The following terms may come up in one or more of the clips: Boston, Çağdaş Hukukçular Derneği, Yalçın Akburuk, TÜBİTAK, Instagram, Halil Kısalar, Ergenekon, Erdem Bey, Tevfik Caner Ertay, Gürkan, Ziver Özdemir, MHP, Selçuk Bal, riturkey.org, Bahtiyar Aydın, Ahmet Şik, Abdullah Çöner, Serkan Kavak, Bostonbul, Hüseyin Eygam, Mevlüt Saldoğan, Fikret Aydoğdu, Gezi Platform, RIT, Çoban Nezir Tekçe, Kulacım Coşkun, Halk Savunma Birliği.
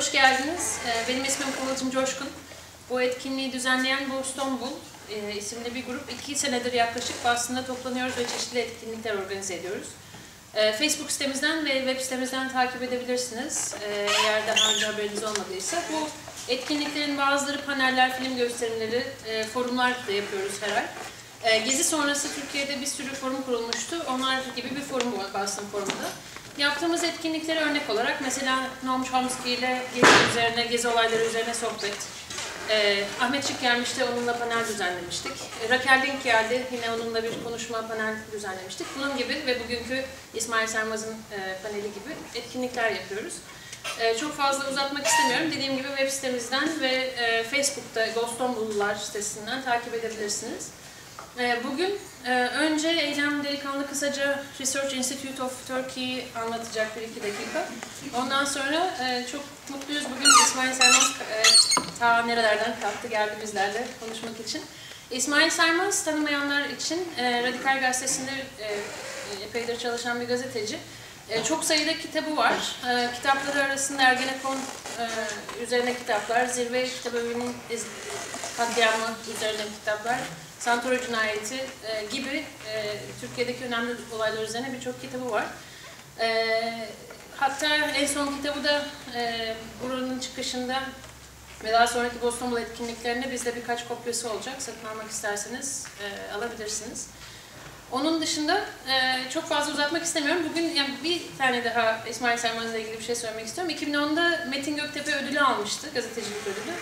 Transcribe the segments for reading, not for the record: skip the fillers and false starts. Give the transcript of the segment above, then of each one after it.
Hoş geldiniz. Benim ismim Kulacım Coşkun. Bu etkinliği düzenleyen Bostonbul isimli bir grup. 2 senedir yaklaşık Boston'da toplanıyoruz ve çeşitli etkinlikler organize ediyoruz. Facebook sitemizden ve web sitemizden takip edebilirsiniz. Eğer daha önce haberiniz olmadıysa. Bu etkinliklerin bazıları paneller, film gösterimleri, forumlar da yapıyoruz her ay. Gezi sonrası Türkiye'de bir sürü forum kurulmuştu. Onlar gibi bir forum bu Boston forumunda. Yaptığımız etkinliklere örnek olarak mesela Noam Chomsky ile Gezi olayları üzerine sohbet. Ahmet Şik gelmişti, onunla panel düzenlemiştik. Raquel Link geldi, yine onunla bir konuşma panel düzenlemiştik. Bunun gibi ve bugünkü İsmail Saymaz'ın paneli gibi etkinlikler yapıyoruz. Çok fazla uzatmak istemiyorum. Dediğim gibi web sitemizden ve Facebook'ta Bostonbullular sitesinden takip edebilirsiniz. Bugün önce Eylem Delikanlı kısaca Research Institute of Turkey anlatacak 1-2 dakika. Ondan sonra çok mutluyuz. Bugün İsmail Saymaz ta nerelerden kalktı geldi bizlerle konuşmak için. İsmail Saymaz tanımayanlar için Radikal Gazetesi'nde epeydir çalışan bir gazeteci. Çok sayıda kitabı var. Kitapları arasında Ergenekon üzerine kitaplar, Zirve Kitabevinin katliamı üzerine kitaplar, Santoro cinayeti gibi Türkiye'deki önemli olaylar üzerine birçok kitabı var. Hatta en son kitabı da buranın çıkışında ve daha sonraki Bostonbul etkinliklerinde bizde birkaç kopyası olacak. Satın almak isterseniz alabilirsiniz. Onun dışında çok fazla uzatmak istemiyorum. Bugün yani bir tane daha İsmail Saymaz'la ilgili bir şey söylemek istiyorum. 2010'da Metin Göktepe ödülü almıştı, gazetecilik ödülü.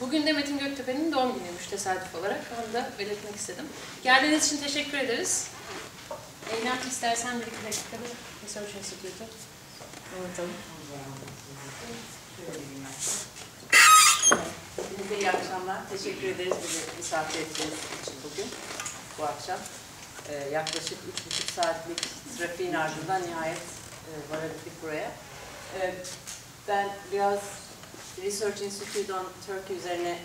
Bugün de Metin Göktepe'nin doğum günüymüş tesadüf olarak. Onu da belirtmek istedim. Geldiğiniz için teşekkür ederiz. Eylem istersen 1-2 dakika bir soru çözüyordu. Anlatalım. Hepinize iyi akşamlar. Teşekkür ederiz bizi misafir ettiğiniz için bugün, bu akşam. Yaklaşık 3,5 saatlik trafiğin ardından nihayet varabildik buraya. Ben biraz Research Institute on Turkey üzerine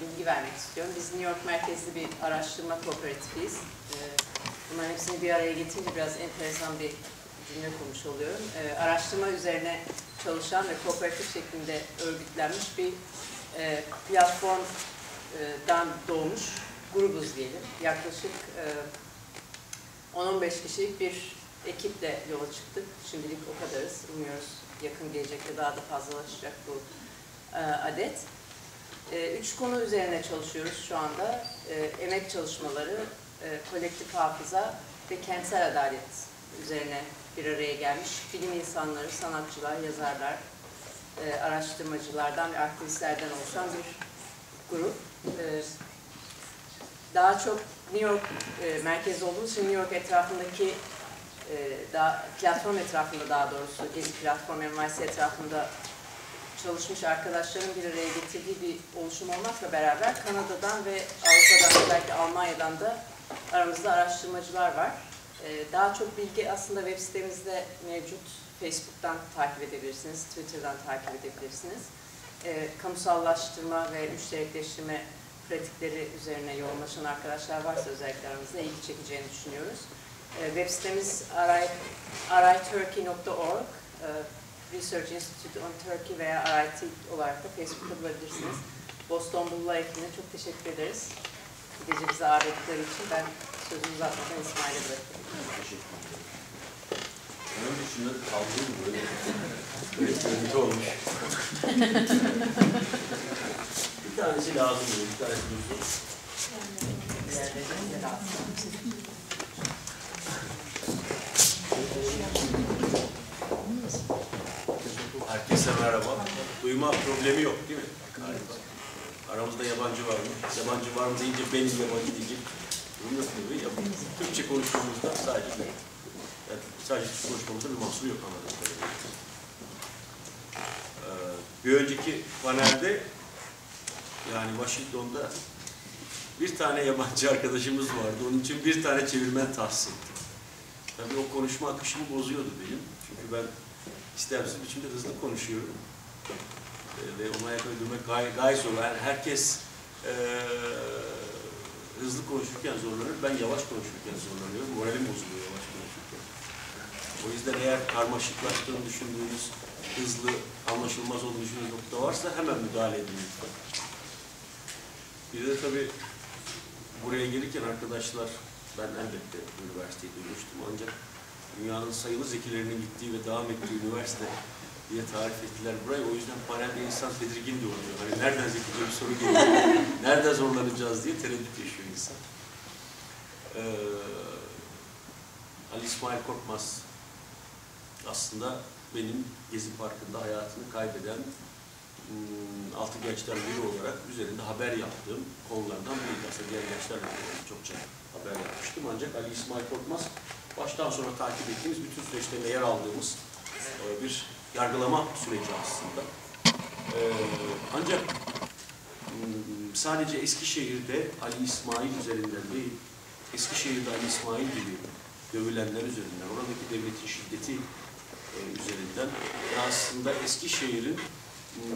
bilgi vermek istiyorum. Biz New York merkezli bir araştırma kooperatifiyiz. Bunların hepsini bir araya getirince biraz enteresan bir cümle kurmuş oluyorum. Araştırma üzerine çalışan ve kooperatif şeklinde örgütlenmiş bir platformdan doğmuş grubuz diyelim. Yaklaşık 10-15 kişilik bir ekiple yola çıktık. Şimdilik o kadarız. Umuyoruz yakın gelecekte daha da fazlalaşacak bu adet. 3 konu üzerine çalışıyoruz şu anda. Emek çalışmaları, kolektif hafıza ve kentsel adalet üzerine bir araya gelmiş bilim insanları, sanatçılar, yazarlar, araştırmacılardan ve aktivistlerden oluşan bir grup. Daha çok New York merkezi olduğu için New York etrafındaki platform etrafında, daha doğrusu Gezi Platform envayisi etrafında çalışmış arkadaşların bir araya getirdiği bir oluşum olmakla beraber Kanada'dan ve Avrupa'dan, özellikle Almanya'dan da aramızda araştırmacılar var. Daha çok bilgi aslında web sitemizde mevcut. Facebook'tan takip edebilirsiniz, Twitter'dan takip edebilirsiniz. Kamusallaştırma ve müşterekleştirme pratikleri üzerine yoğunlaşan arkadaşlar varsa özellikle aramızda ilgi çekeceğini düşünüyoruz. Web sitemiz riturkey.org, Research Institute on Turkey veya RIT olarak da Facebook'ta bulabilirsiniz. Bostonbullular ekibine çok teşekkür ederiz. Gece bizi ağırladıkları için ben sözümü uzatmadan İsmail'e bırakıyorum. Önce şunları kaldırayım böyle. Evet, görüntü olmuş. Bir tanesi lazım diyor, bir tanesi dursun. Diğerlerine de lazım. Herkese merhaba. Duyma problemi yok değil mi? Galiba. Aramızda yabancı var mı? Yabancı var mı deyince benim yabancı diyecek. Bunun nasıl bir yapımız? Türkçe konuşmamızda sadece Türkçe konuşmamızda bir mahsur yok anladığım kadarıyla. Bir önceki panelde, yani Washington'da bir tane yabancı arkadaşımız vardı. Onun için bir tane çevirmen tahsis ettim. Tabii o konuşma akışımı bozuyordu benim. Çünkü ben İstemsiz biçimde hızlı konuşuyorum ve ona yakın durmak gayet zor. Yani herkes hızlı konuşurken zorlanır, ben yavaş konuşurken zorlanıyorum, moralim bozuluyor yavaş konuşurken. O yüzden eğer karmaşıklaştığını düşündüğünüz hızlı, anlaşılmaz olduğunu düşündüğünüz nokta varsa hemen müdahale edin lütfen. Bir de tabii buraya gelirken arkadaşlar, ben elbette üniversiteyi duymuştum ancak dünyanın sayılı zekilerinin gittiği ve devam ettiği üniversite diye tarif ettiler burayı. O yüzden paralelde insan tedirgin de oluyor. Hani nereden zekice bir soru geliyor, nereden zorlanacağız diye tereddüt yaşıyor insan. Ali İsmail Korkmaz aslında benim Gezi Parkı'nda hayatını kaybeden altı gençten biri olarak üzerinde haber yaptığım konulardan biriydi. Aslında diğer gençlerle çokça haber yapmıştım. Ancak Ali İsmail Korkmaz baştan sonra takip ettiğimiz, bütün süreçlerine yer aldığımız bir yargılama süreci aslında. Ancak sadece Eskişehir'de Ali İsmail üzerinden değil, Eskişehir'de Ali İsmail gibi dövülenler üzerinden, oradaki devletin şiddeti üzerinden ve aslında Eskişehir'in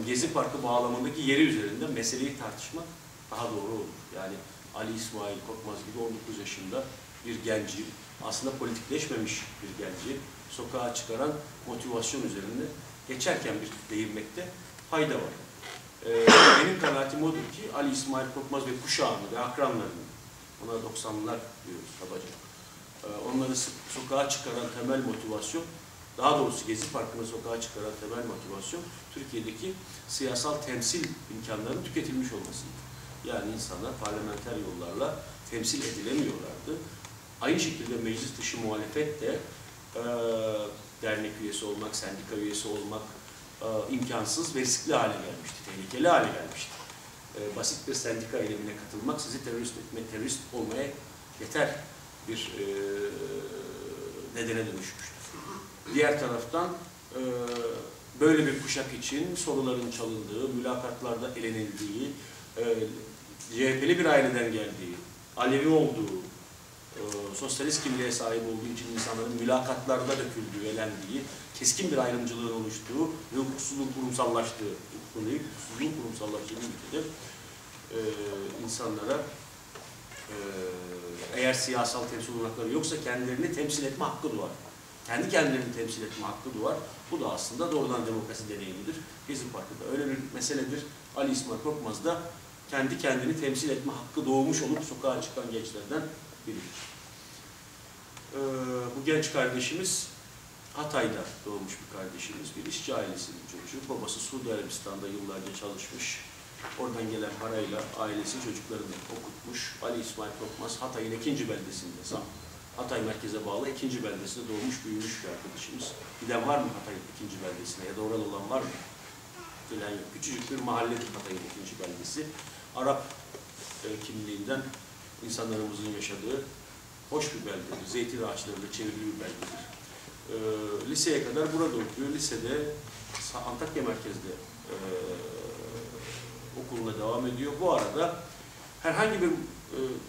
Gezi Parkı bağlamındaki yeri üzerinden meseleyi tartışmak daha doğru olur. Yani Ali İsmail Korkmaz gibi 19 yaşında bir genci, aslında politikleşmemiş bir genci sokağa çıkaran motivasyon üzerinde geçerken bir değinmekte fayda var. Benim kanaatim odur ki Ali İsmail Korkmaz ve kuşağını ve akranlarını, ona 90'lar diyoruz kabaca, onları sokağa çıkaran temel motivasyon, daha doğrusu Gezi Parkı'na sokağa çıkaran temel motivasyon Türkiye'deki siyasal temsil imkanlarının tüketilmiş olmasıydı. Yani insanlar parlamenter yollarla temsil edilemiyorlardı. Aynı şekilde meclis dışı muhalefet de dernek üyesi olmak, sendika üyesi olmak imkansız ve riskli hale gelmişti, tehlikeli hale gelmişti. Basit bir sendika eylemine katılmak sizi terörist olmaya yeter bir nedene dönüşmüştü. Diğer taraftan böyle bir kuşak için soruların çalındığı, mülakatlarda elenildiği, CHP'li bir aileden geldiği, Alevi olduğu, sosyalist kimliğe sahip olduğu için insanların mülakatlarda döküldüğü, elendiği, keskin bir ayrımcılığın oluştuğu ve hukuksuzluğun kurumsallaştığı, hukuksuzluğun kurumsallaştığı ülkede insanlara eğer siyasal temsil olanakları yoksa kendilerini temsil etme hakkı doğar. Kendi kendilerini temsil etme hakkı doğar. Bu da aslında doğrudan demokrasi deneyimidir. Gezi Parkı'da öyle bir meseledir. Ali İsmail Korkmaz da kendi kendini temsil etme hakkı doğmuş olup sokağa çıkan gençlerden biridir. Bu genç kardeşimiz Hatay'da doğmuş bir kardeşimiz, bir işçi ailesinin çocuğu. Babası Suudi Arabistan'da yıllarca çalışmış. Oradan gelen parayla ailesi çocuklarını okutmuş. Ali İsmail Korkmaz Hatay'ın ikinci beldesinde, Hatay merkeze bağlı ikinci beldesinde doğmuş, büyümüş bir arkadaşımız. Giden var mı Hatay'ın ikinci beldesine ya da oralı olan var mı? Giden yok. Küçücük bir mahalledir Hatay'ın ikinci beldesi. Arap kimliğinden insanlarımızın yaşadığı hoş bir beldedir. Zeytin ağaçlarıyla çevrili bir beldedir. Liseye kadar burada okuyor. Lisede Antakya merkezde okuluna devam ediyor. Bu arada herhangi bir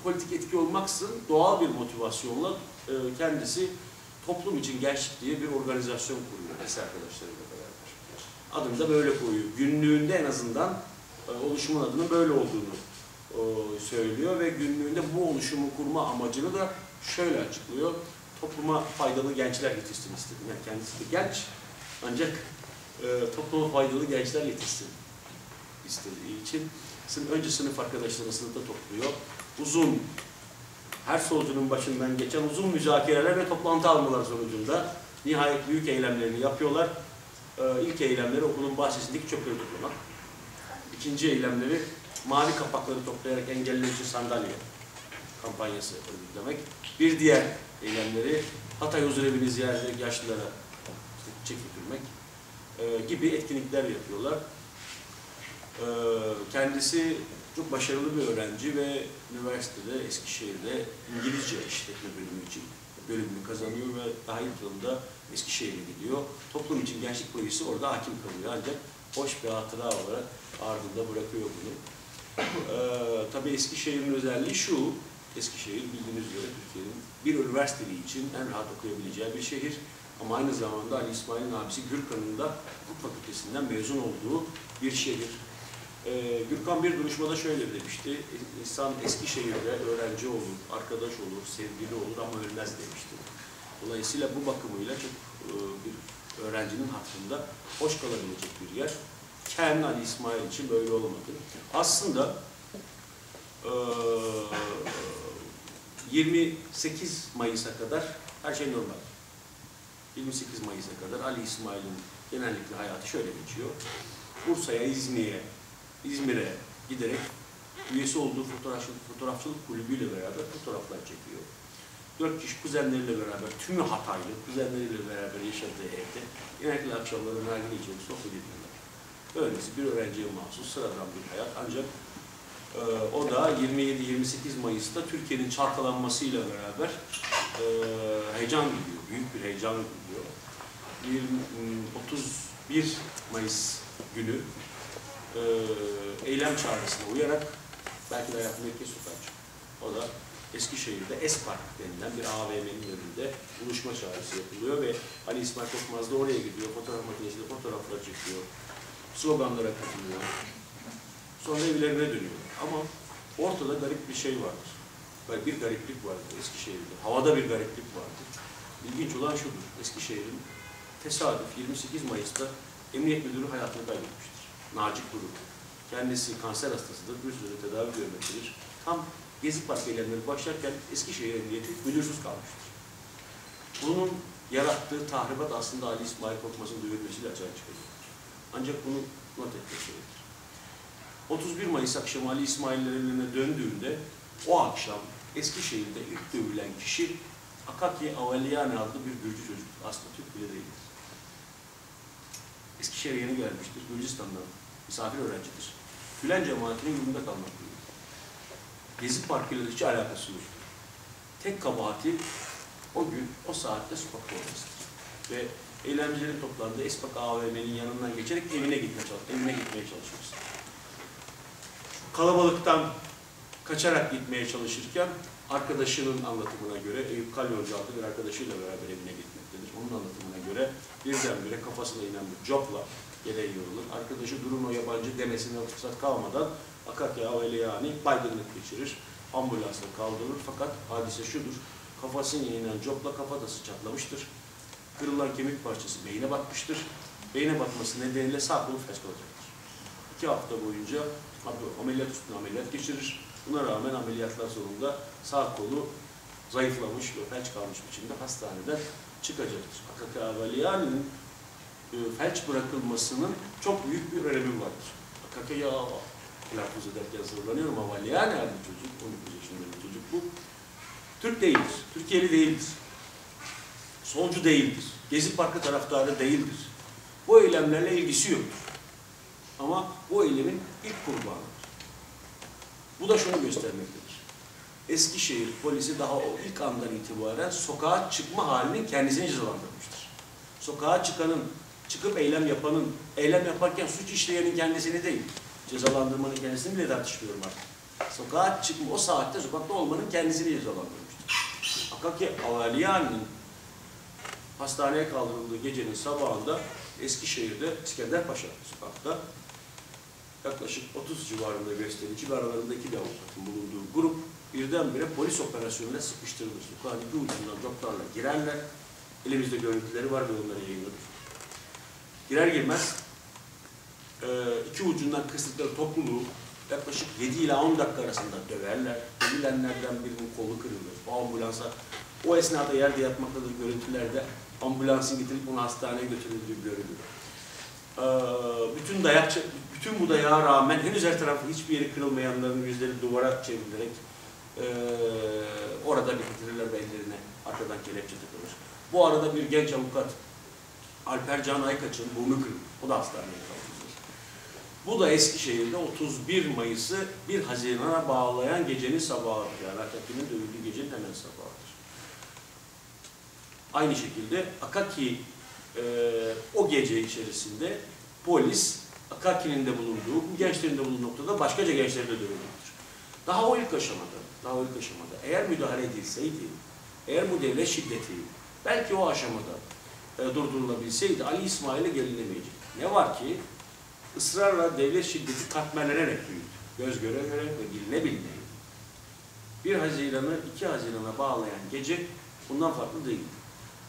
politik etki olmaksızın doğal bir motivasyonla kendisi toplum için gençlik diye bir organizasyon kuruyor lise arkadaşlarıyla beraber. Adını da böyle koyuyor. Günlüğünde en azından oluşumun adının böyle olduğunu söylüyor ve günlüğünde bu oluşumu kurma amacını da şöyle açıklıyor. Topluma faydalı gençler yetişsin istedim. Yani kendisi de genç ancak topluma faydalı gençler yetişsin istediği için. Önce sınıf arkadaşlarını sınıfta topluyor. Uzun, her sözünün başından geçen uzun müzakereler ve toplantı almalar sonucunda nihayet büyük eylemlerini yapıyorlar. İlk eylemleri okulun bahçesindeki çöpleri toplamak. İkinci eylemleri mavi kapakları toplayarak engelleyici sandalye kampanyası örgütlemek. Bir diğer eylemleri Hatay Huzurevi'ni ziyaret ederek yaşlılara çek götürmek gibi etkinlikler yapıyorlar. Kendisi çok başarılı bir öğrenci ve üniversitede Eskişehir'de İngilizce işletme bölümü için bölümünü kazanıyor ve daha ilk yılında Eskişehir'e gidiyor. Toplum için gençlik projesi orada hakim kalıyor ancak hoş bir hatıra olarak ardında bırakıyor bunu. Tabii Eskişehir'in özelliği şu, Eskişehir bildiğiniz üzere Türkiye'nin bir üniversiteli için en rahat okuyabileceği bir şehir. Ama aynı zamanda Ali İsmail'in abisi Gürkan'ın da hukuk fakültesinden mezun olduğu bir şehir. Gürkan bir duruşmada şöyle demişti, insan Eskişehir'de öğrenci olur, arkadaş olur, sevgili olur ama ölmez demişti. Dolayısıyla bu bakımıyla çok bir öğrencinin hatırında hoş kalabilecek bir yer. Kendi Ali İsmail için böyle olamadı. Aslında 28 Mayıs'a kadar her şey normal. 28 Mayıs'a kadar Ali İsmail'in genellikle hayatı şöyle geçiyor. Bursa'ya, İzmir'e giderek üyesi olduğu fotoğrafçılık kulübüyle beraber fotoğraflar çekiyor. 4 kişi kuzenleriyle beraber, tümü Hataylı, kuzenleriyle beraber yaşadığı evde genellikle akşamları nargile içerip sohbet ediyorlar. Öylesi bir öğrenciye mahsus sıradan bir hayat. Ancak o da 27-28 Mayıs'ta Türkiye'nin çalkalanmasıyla beraber heyecan gidiyor, büyük bir heyecan gidiyor. 31 Mayıs günü eylem çağrısına uyarak belki de hayatında ilk kez sokağa çıkıyor. O da Eskişehir'de Espark denilen bir AVM'nin önünde buluşma çağrısı yapılıyor ve Ali İsmail Korkmaz da oraya gidiyor, fotoğraf makinesiyle fotoğraflar çekiyor, sloganlara katılıyor. Sonra evlerine dönüyor. Ama ortada garip bir şey vardır. Bir gariplik vardır Eskişehir'de. Havada bir gariplik vardır. İlginç olan şudur. Eskişehir'in tesadüf 28 Mayıs'ta emniyet müdürü hayatını kaybetmiştir. Nacip Duruk. Kendisi kanser hastasıdır. Bir süre tedavi görmektedir. Tam Gezi Park eylemleri başlarken Eskişehir Emniyeti müdürsüz kalmıştır. Bunun yarattığı tahribat aslında Ali İsmail Korkmaz'ın dövülmesiyle açığa çıkıyor. Ancak bunu not etmek gerekir. 31 Mayıs akşamı Ali İsmail'in evine döndüğümde o akşam Eskişehir'de ilk dövülen kişi Akaki Avalyani adlı bir Gürcü çocuk. Aslında Türk bile değildir. Eskişehir'e yeni gelmiştir. Gürcistan'dan misafir öğrencidir. Gülen cemaatinin yurdunda kalmaktadır. Gezi Parkı'yla hiç alakası yok. Tek kabahati o gün, o saatte sokakta olmasıdır. Ve eylemcilerin toplandığı Espak AVM'nin yanından geçerek evine gitmeye çalışmıştır. Kalabalıktan kaçarak gitmeye çalışırken arkadaşının anlatımına göre Eyüp Kalyoncu adlı bir arkadaşıyla beraber evine gitmektedir. Onun anlatımına göre birdenbire kafasına inen bir copla yere yorulur. Arkadaşı durun o yabancı demesine fırsat kalmadan Akaki Avalyani baygınlık geçirir. Ambulansla kaldırılır fakat hadise şudur. Kafasına inen copla kafatası çatlamıştır. Kırılan kemik parçası beyine batmıştır. Beyine batması nedeniyle sağ kolu felç olacaktır. 2 hafta boyunca ameliyat üstüne ameliyat geçirir. Buna rağmen ameliyatlar sonunda sağ kolu zayıflamış ve felç kalmış biçimde hastaneden çıkacaktır. Akaki Avalyani'nin felç bırakılmasının çok büyük bir önemi vardır. Akaki telaffuz ederken zorlanıyorum. Avalyani adlı çocuk, 19 yaşında bir çocuk bu. Türk değildir, Türkiye'li değildir. Solcu değildir, Gezi Parkı taraftarı değildir. Bu eylemlerle ilgisi yoktur. Ama bu eylemin ilk kurbanıdır. Bu da şunu göstermektedir. Eskişehir polisi daha o ilk andan itibaren sokağa çıkma halinin kendisini cezalandırmıştır. Sokağa çıkanın, çıkıp eylem yapanın, eylem yaparken suç işleyenin kendisini değil, cezalandırmanın kendisini bile tartışmıyorum artık. Sokağa çıkma, o saatte sokakta olmanın kendisini cezalandırmıştır. Akaki Avalyani'nin hastaneye kaldırıldığı gecenin sabahında Eskişehir'de İskenderpaşa sokakta yaklaşık 30 civarında gösterici ve aralarında 2 avukatın bulunduğu grup birdenbire polis operasyonuna sıkıştırılır. Sokağın bir ucundan coplarla girerler. Elimizde görüntüleri var ve onları yayınladık. Girer girmez 2 ucundan kıstıkları topluluğu yaklaşık 7 ila 10 dakika arasında döverler. Dövülenlerden birinin kolu kırılır. O ambulansa o esnada yerde yatmaktadır görüntülerde. Ambulansın getirip onu hastaneye götürüldüğü görülür. Bütün bu dayağa rağmen henüz her tarafı hiçbir yeri kırılmayanların yüzleri duvara çevrilerek orada bitirirler ve ellerine arkadan kelepçe takılır. Bu arada bir genç avukat Alper Can Aykaç'ın burnu kırılır. O da hastaneye kaldırılır. Bu da Eskişehir'de 31 Mayıs'ı 1 Haziran'a bağlayan gecenin sabahıdır. Yani Akaki'nin dövüldüğü gecenin hemen sabahıdır. Aynı şekilde Akaki o gece içerisinde polis Akaki'nin de bulunduğu, bu gençlerin de bulunduğu noktada başkaca gençleri de dövülmüştür. Daha o ilk aşamada eğer müdahale edilseydi, eğer bu devlet şiddeti belki o aşamada durdurulabilseydi Ali İsmail'e gelinemeyecek. Ne var ki ısrarla devlet şiddeti katmerlenerek büyüdü. Göz göre göre ve biline bilineydi. 1 Haziran'ı 2 Haziran'a bağlayan gece bundan farklı değildi.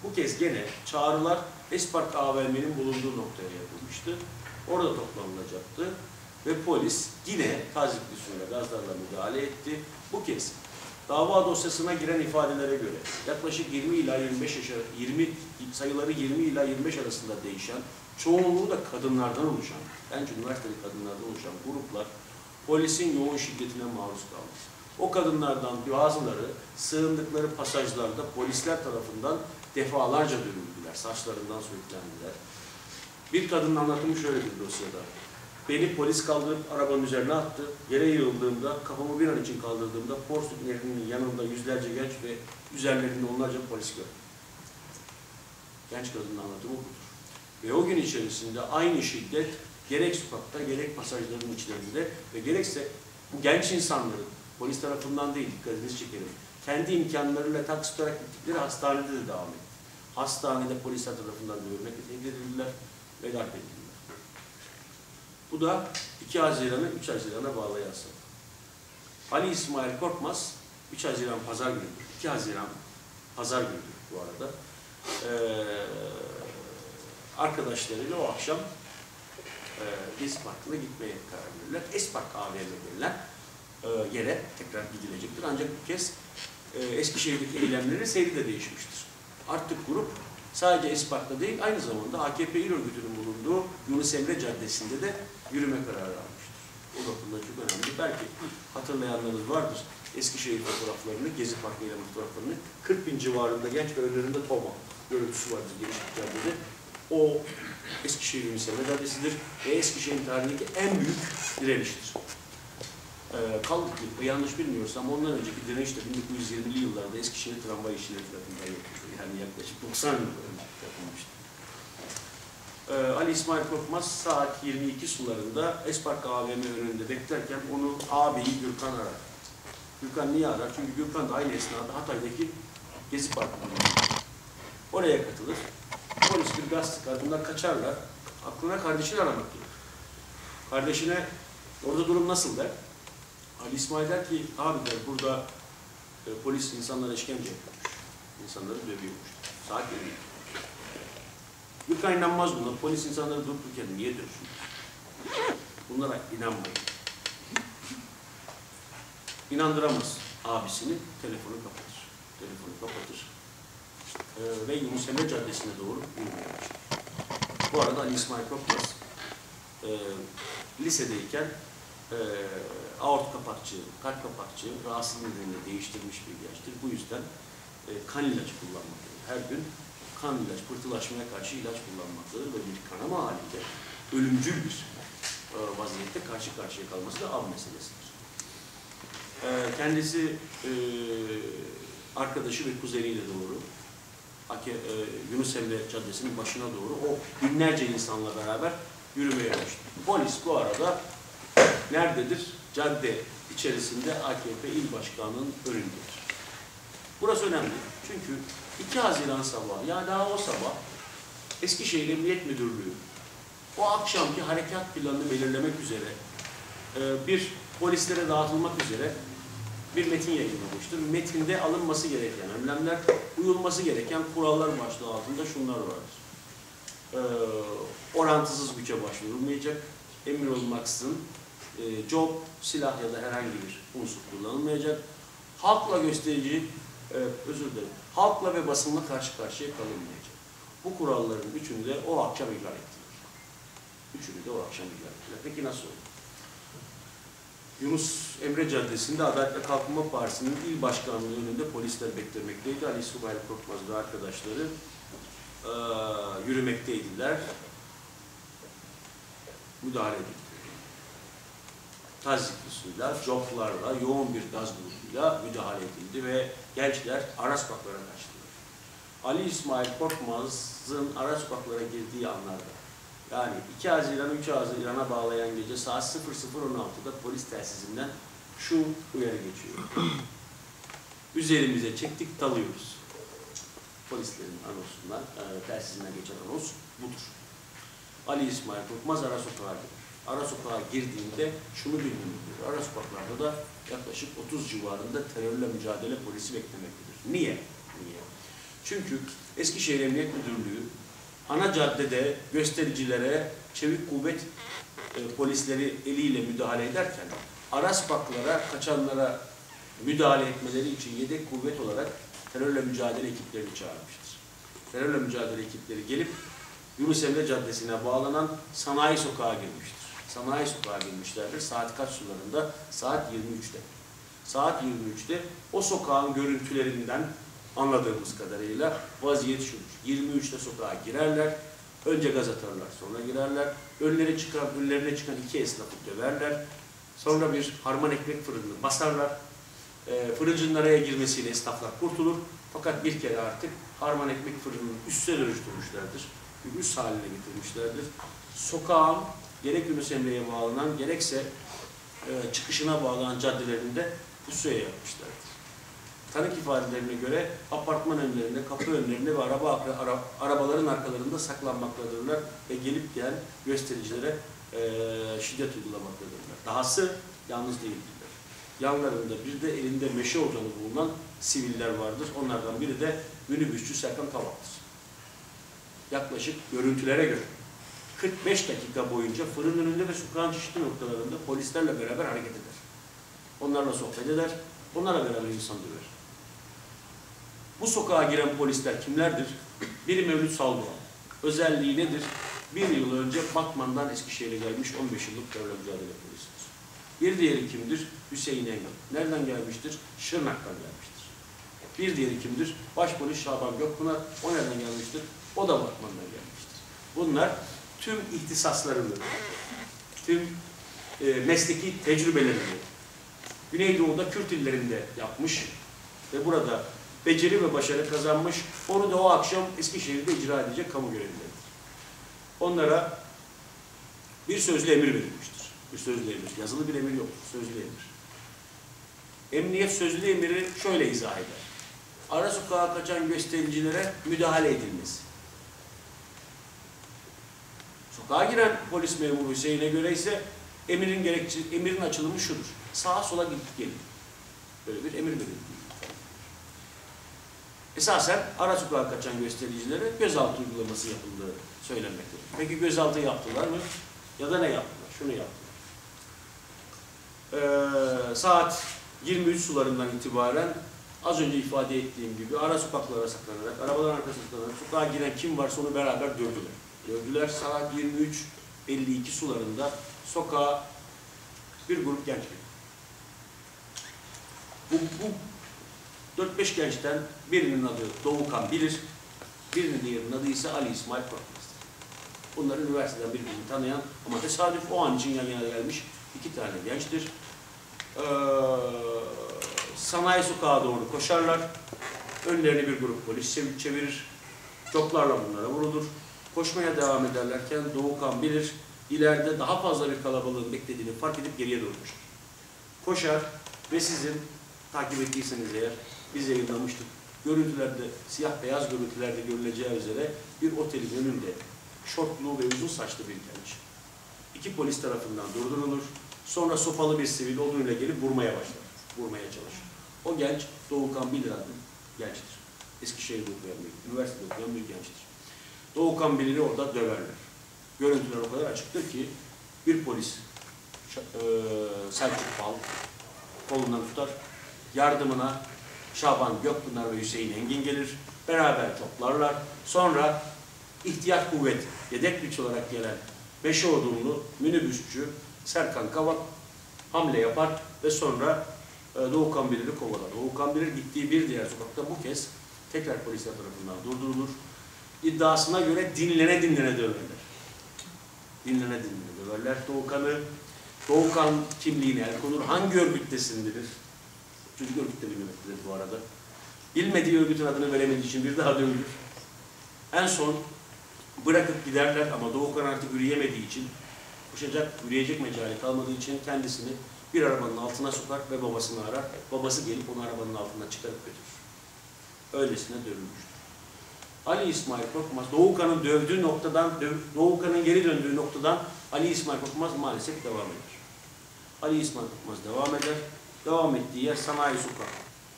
Bu kez gene çağrılar Espark AVM'nin bulunduğu noktaya yapılmıştı. Orada toplanılacaktı ve polis yine tazikli suyla gazlarla müdahale etti. Bu kez dava dosyasına giren ifadelere göre yaklaşık 20 ila 25 arasında değişen, çoğunluğu da kadınlardan oluşan, bence üniversiteli kadınlardan oluşan gruplar polisin yoğun şiddetine maruz kalmış. O kadınlardan bazıları sığındıkları pasajlarda polisler tarafından defalarca dövüldüler, saçlarından sürüklendiler. Bir kadının anlatımı şöyle bir dosyada: beni polis kaldırıp arabanın üzerine attı. Yere yığıldığımda, kafamı bir an için kaldırdığımda Porsuk Nehri'nin yanında yüzlerce genç ve üzerlerinde onlarca polis gördüm. Genç kadının anlatımı budur. Ve o gün içerisinde aynı şiddet gerek sokakta, gerek pasajların içlerinde ve gerekse bu genç insanların polis tarafından değil, dikkatinizi çekelim, kendi imkanlarıyla taksi tutarak gittikleri hastanede de devam etti. Hastanede polisler tarafından dövülmekle tehdit edildiler ve darp edildiler. Bu da 2 Haziran'ı 3 Haziran'a bağlayan sanat. Ali İsmail Korkmaz 3 Haziran Pazar günü, 2 Haziran Pazar günü bu arada arkadaşlarıyla o akşam Espark'la gitmeye karar verirler. Espark AVM'ye verilen yere tekrar gidilecektir. Ancak bu kez Eskişehir'deki eylemlerin seyri de değişmiştir. Artık grup sadece Espark'ta değil, aynı zamanda AKP İl Örgütü'nün bulunduğu Yunus Emre Caddesi'nde de yürüme kararı almıştır. O bakımdan çok önemli. Belki hatırlayanlarınız vardır. Eskişehir fotoğraflarını, Gezi Parkı ile fotoğraflarını, 40 bin civarında genç ve önlerinde Toma görüntüsü vardır gençlik caddede. O Eskişehir Yunus Emre Caddesi'dir ve Eskişehir'in tarihindeki en büyük direniştir. Yanlış bilmiyorsam ondan önceki direniş de 1920'li yıllarda Eskişehir tramvay işçileri tarafından yapılmıştı. Yani yaklaşık 90 yıl önce yapılmıştı. Ali İsmail Korkmaz saat 22 sularında Espark AVM önünde beklerken onu ağabeyi Gürkan arar. Gürkan niye arar? Çünkü Gürkan da aynı esnada Hatay'daki Gezi Parkı'nda oraya katılır. Polis bir gaz sıkar, bundan kaçarlar. Aklına kardeşini aramak gelir. Kardeşine orada durum nasıl der. Ali İsmail der ki, abi der, burada polis insanlara işkence yapıyormuş. İnsanları dövüyormuş. Saat dövüyor. Gürkan inanmaz buna. Polis insanları durdurken niye dövsün? Bunlara inanmayın. İnandıramaz abisini. Telefonu kapatır. Ve Yunus Emre Caddesi'ne doğru yürümeye başlar. Bu arada Ali İsmail Korkmaz lisedeyken kalp kapakçığı rahatsız nedeniyle değiştirmiş bir ilaçtır. Bu yüzden kan ilacı kullanmaktadır. Her gün kan ilaç, pıhtılaşmaya karşı ilaç kullanmaktadır ve bir kanama halinde ölümcül bir vaziyette karşı karşıya kalması da av meselesidir. Kendisi arkadaşı ve kuzeniyle doğru Yunus Emre Caddesi'nin başına doğru o binlerce insanla beraber yürümeye başladı. Polis bu arada nerededir? Cadde içerisinde AKP İl Başkanı'nın önündedir. Burası önemli. Çünkü 2 Haziran sabahı, ya daha o sabah Eskişehir Emniyet Müdürlüğü o akşamki harekat planını belirlemek üzere bir polislere dağıtılmak üzere bir metin yayınlamıştır. Metinde alınması gereken önlemler, uyulması gereken kurallar başlığı altında şunlar vardır. Orantısız güce başvurulmayacak, emir olmaksızın job, silah ya da herhangi bir unsur kullanılmayacak. Halkla ve basınla karşı karşıya kalınmayacak. Bu kuralların üçünü de o akşam ilan ettiler. Peki nasıl oldu? Yunus Emre Caddesi'nde Adalet ve Kalkınma Partisi'nin il başkanlığı önünde polisler beklemekteydi. Ali İsmail Korkmaz ve arkadaşları yürümekteydiler. Müdahale edildi. Tazikli suyla, coplarla, yoğun bir gaz bulutuyla müdahale edildi ve gençler ara sokaklara kaçtılar. Ali İsmail Korkmaz'ın ara sokaklara girdiği anlarda, yani 2 Haziran 3 Haziran'a bağlayan gece saat 00.16'da polis telsizinden şu uyarı geçiyor: üzerimize çektik, dalıyoruz. Polislerin anonsundan, telsizinden geçen anons budur. Ali İsmail Korkmaz ara sokağa girer. Ara sokağa girdiğinde şunu bilmiyor. Ara sokaklarda da yaklaşık 30 civarında terörle mücadele polisi beklemektedir. Niye? Çünkü Eskişehir Emniyet Müdürlüğü ana caddede göstericilere çevik kuvvet polisleri eliyle müdahale ederken Araspaklara, kaçanlara müdahale etmeleri için yedek kuvvet olarak terörle mücadele ekiplerini çağırmıştır. Terörle mücadele ekipleri gelip Yunus Emre Caddesi'ne bağlanan Sanayi Sokağa girmiştir. Sanayi Sokağa girmişlerdir. Saat kaç sularında? Saat 23'te. Saat 23'te o sokağın görüntülerinden anladığımız kadarıyla vaziyet şudur. 23'te sokağa girerler. Önce gaz atarlar, sonra girerler. Önlerine çıkan iki esnafı döverler. Sonra bir harman ekmek fırınını basarlar. Fırıncının araya girmesiyle esnaflar kurtulur. Fakat bir kere artık harman ekmek fırınının üste dönüştürmüşlerdir. Bir üst haline getirmişlerdir. Sokağın gerek Yunus Emre'ye bağlanan gerekse çıkışına bağlanan caddelerinde pusuya yapmışlardır. Tanık ifadelerine göre apartman önlerinde, kapı önlerinde ve arabaların arkalarında saklanmaktadırlar ve gelip gelen göstericilere şiddet uygulamaktadırlar. Dahası yalnız değildirler. Yanlarında bir de elinde meşe ocağı bulunan siviller vardır. Onlardan biri de minibüsçü Serkan Kavak'tır. Yaklaşık görüntülere göre 45 dakika boyunca fırın önünde ve sokağın çeşitli noktalarında polislerle beraber hareket eder. Onlarla sohbet eder, onlarla beraber insan döver. Bu sokağa giren polisler kimlerdir? Biri Mevlüt Saldoğan. Özelliği nedir? Bir yıl önce Batman'dan Eskişehir'e gelmiş 15 yıllık terörle mücadele polisidir. Bir diğeri kimdir? Hüseyin Eygam. Nereden gelmiştir? Şırnak'tan gelmiştir. Bir diğeri kimdir? Başpolis Şaban Gökbuna. O nereden gelmiştir? O da Batman'dan gelmiştir. Bunlar tüm ihtisaslarını, tüm mesleki tecrübelerini Güneydoğu'da Kürt illerinde yapmış ve burada beceri ve başarı kazanmış, onu da o akşam Eskişehir'de icra edecek kamu görevlileridir. Onlara bir sözlü emir verilmiştir. Bir sözlü emir, yazılı bir emir yok, sözlü emir. Emniyet sözlü emiri şöyle izah eder. Ara sokağa kaçan göstericilere müdahale edilmesi. Sokağa giren polis memuru Hüseyin'e göre ise emirin açılımı şudur. Sağa sola gidip gelin. Böyle bir emir verildi. Esasen ara sokağa kaçan göstericilere gözaltı uygulaması yapıldığı söylenmektedir. Peki gözaltı yaptılar mı? Ya da ne yaptılar? Şunu yaptılar. Saat 23 sularından itibaren az önce ifade ettiğim gibi ara sokaklara saklanarak, arabaların arkasına saklanarak sokağa giren kim varsa onu beraber dövdüler. Gördüler saat 23.52 sularında sokağa bir grup genç girdi. Bu 4-5 gençten birinin adı Doğukan Bilir, diğerinin adı ise Ali İsmail Korkmaz. Bunları üniversiteden birbirini tanıyan ama tesadüf o an için yan yana gelmiş iki tane gençtir. Sanayi sokağa doğru koşarlar. Önlerine bir grup polis çevirir. Toplarla bunlara vurulur. Koşmaya devam ederlerken Doğukan Bilir ileride daha fazla bir kalabalığın beklediğini fark edip geriye doğru koşar. Koşar ve sizin takip ettiyseniz eğer biz yayınlamıştık. Görüntülerde, siyah beyaz görüntülerde görüleceği üzere bir otelin önünde şortlu ve uzun saçlı bir genç. İki polis tarafından durdurulur. Sonra sopalı bir sivil odunuyla gelip vurmaya başlar. Vurmaya çalışır. O genç Doğukan Bilir adlı gençtir. Eskişehir'de okuyan bir, üniversitede okuyan bir gençtir. Doğukan Bilir'i orada döverler. Görüntüler o kadar açıktır ki bir polis Selçuk Bal kolundan tutar. Yardımına Şaban Gökbuna ve Hüseyin Engin gelir. Beraber toplarlar. Sonra ihtiyat kuvvet, yedek güç olarak gelen beşi odunlu minibüsçü Serkan Kavak hamle yapar ve sonra Doğukan Bilir'i kovalar. Doğukan Bilir gittiği bir diğer sokakta bu kez tekrar polisler tarafından durdurulur. İddiasına göre dinlene döverler. Dinlene döverler Doğukan'ı. Doğukan kimliğine el konur. Hangi örgüttesin bilir. Çocuk örgütte bilmemektedir bu arada. Bilmediği örgütün adını veremediği için bir daha dövülür. En son bırakıp giderler ama Doğukan artık yürüyemediği için, yürüyecek mecali kalmadığı için kendisini bir arabanın altına sokar ve babasını arar. Babası gelip onu arabanın altından çıkarıp götürür. Öylesine dövülmüştür. Ali İsmail Korkmaz, Doğukan'ın dövdüğü noktadan, Doğukan'ın geri döndüğü noktadan Ali İsmail Korkmaz maalesef devam eder. Ali İsmail Korkmaz devam eder. Devam ettiği yer Sanayi Sokağı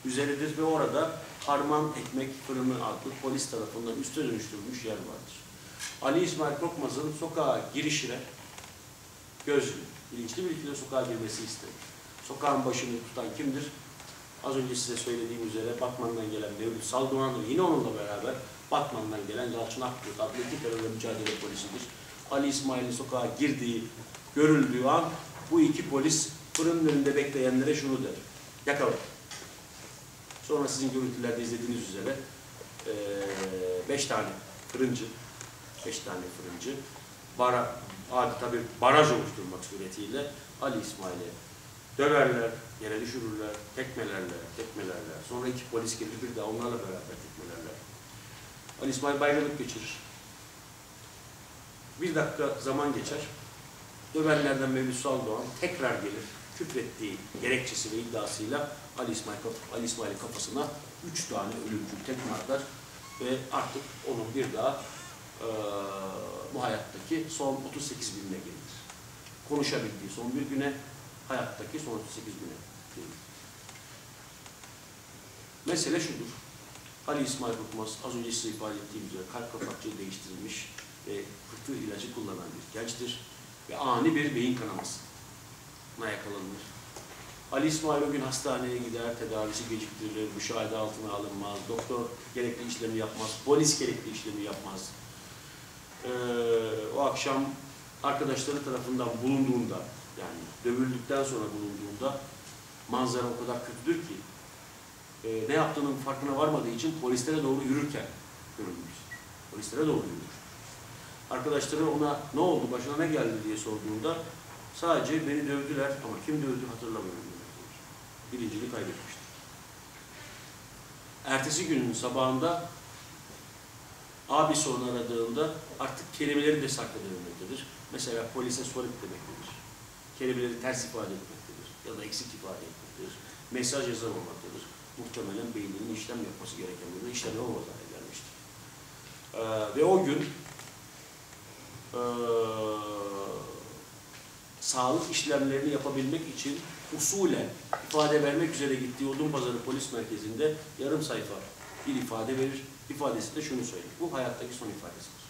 üzeridir ve orada Harman Ekmek Fırını adlı polis tarafından üste dönüştürülmüş yer vardır. Ali İsmail Korkmaz'ın sokağa girişine gözlü, bilinçli bir şekilde sokağa girmesi istenir. Sokağın başını tutan kimdir? Az önce size söylediğim üzere Batman'dan gelen Mevlüt Saldoğan'dır. Yine onunla beraber Batman'dan gelen Yalçın Akburuk adlı iki terörle mücadele polisidir. Ali İsmail'in sokağa girdiği, görüldüğü an bu iki polis fırının önünde bekleyenlere şunu der: yakalayın. Sonra sizin görüntülerde izlediğiniz üzere 5 tane fırıncı adeta bir baraj oluşturmak suretiyle Ali İsmail'i döverler, yere düşürürler, tekmelerler. Sonra iki polis gelir, bir daha onlarla beraber tekmelerler. Ali İsmail baygınlık geçirir. Bir dakika zaman geçer. Dövenlerden Mevlüt Saldoğan tekrar gelir. Küfrettiği gerekçesi ve iddiasıyla Ali İsmail'in kafasına 3 tane ölümcül tekme atar ve artık onun bir daha bu hayattaki son 38 gününe gelir. Konuşabildiği son bir güne, hayattaki son 38 güne gelir. Mesele şudur: Ali İsmail Korkmaz, az önce size ifade ettiğim üzere kalp kapakçığı değiştirilmiş ve fıtığı ilacı kullanan bir gençtir ve ani bir beyin kanamasına yakalanır. Ali İsmail o gün hastaneye gider, tedavisi geciktirilir, müşahede altına alınmaz, doktor gerekli işlemi yapmaz, polis gerekli işlemi yapmaz. O akşam arkadaşları tarafından bulunduğunda, yani dövüldükten sonra bulunduğunda manzara o kadar kötüdür ki ne yaptığının farkına varmadığı için polislere doğru yürürken görülmüş. Polislere doğru yürür. Arkadaşları ona ne oldu, başına ne geldi diye sorduğunda sadece beni dövdüler ama kim dövdü hatırlamıyorum diyor. Bilincini kaybetmişti. Ertesi günün sabahında abisi onu aradığında artık kelimeleri de sakladılmaktadır. Mesela polise sorip demektedir. Kelimeleri ters ifade etmektedir ya da eksik ifade etmektedir. Mesaj yazamamaktadır. Muhtemelen beyninin işlem yapması gereken burada işlem olmaz hale gelmiştir. Ve o gün sağlık işlemlerini yapabilmek için usulen ifade vermek üzere gittiği Odunpazarı Polis Merkezi'nde yarım sayfa bir ifade verir. İfadesi de şunu söyler: bu hayattaki son ifadesidir.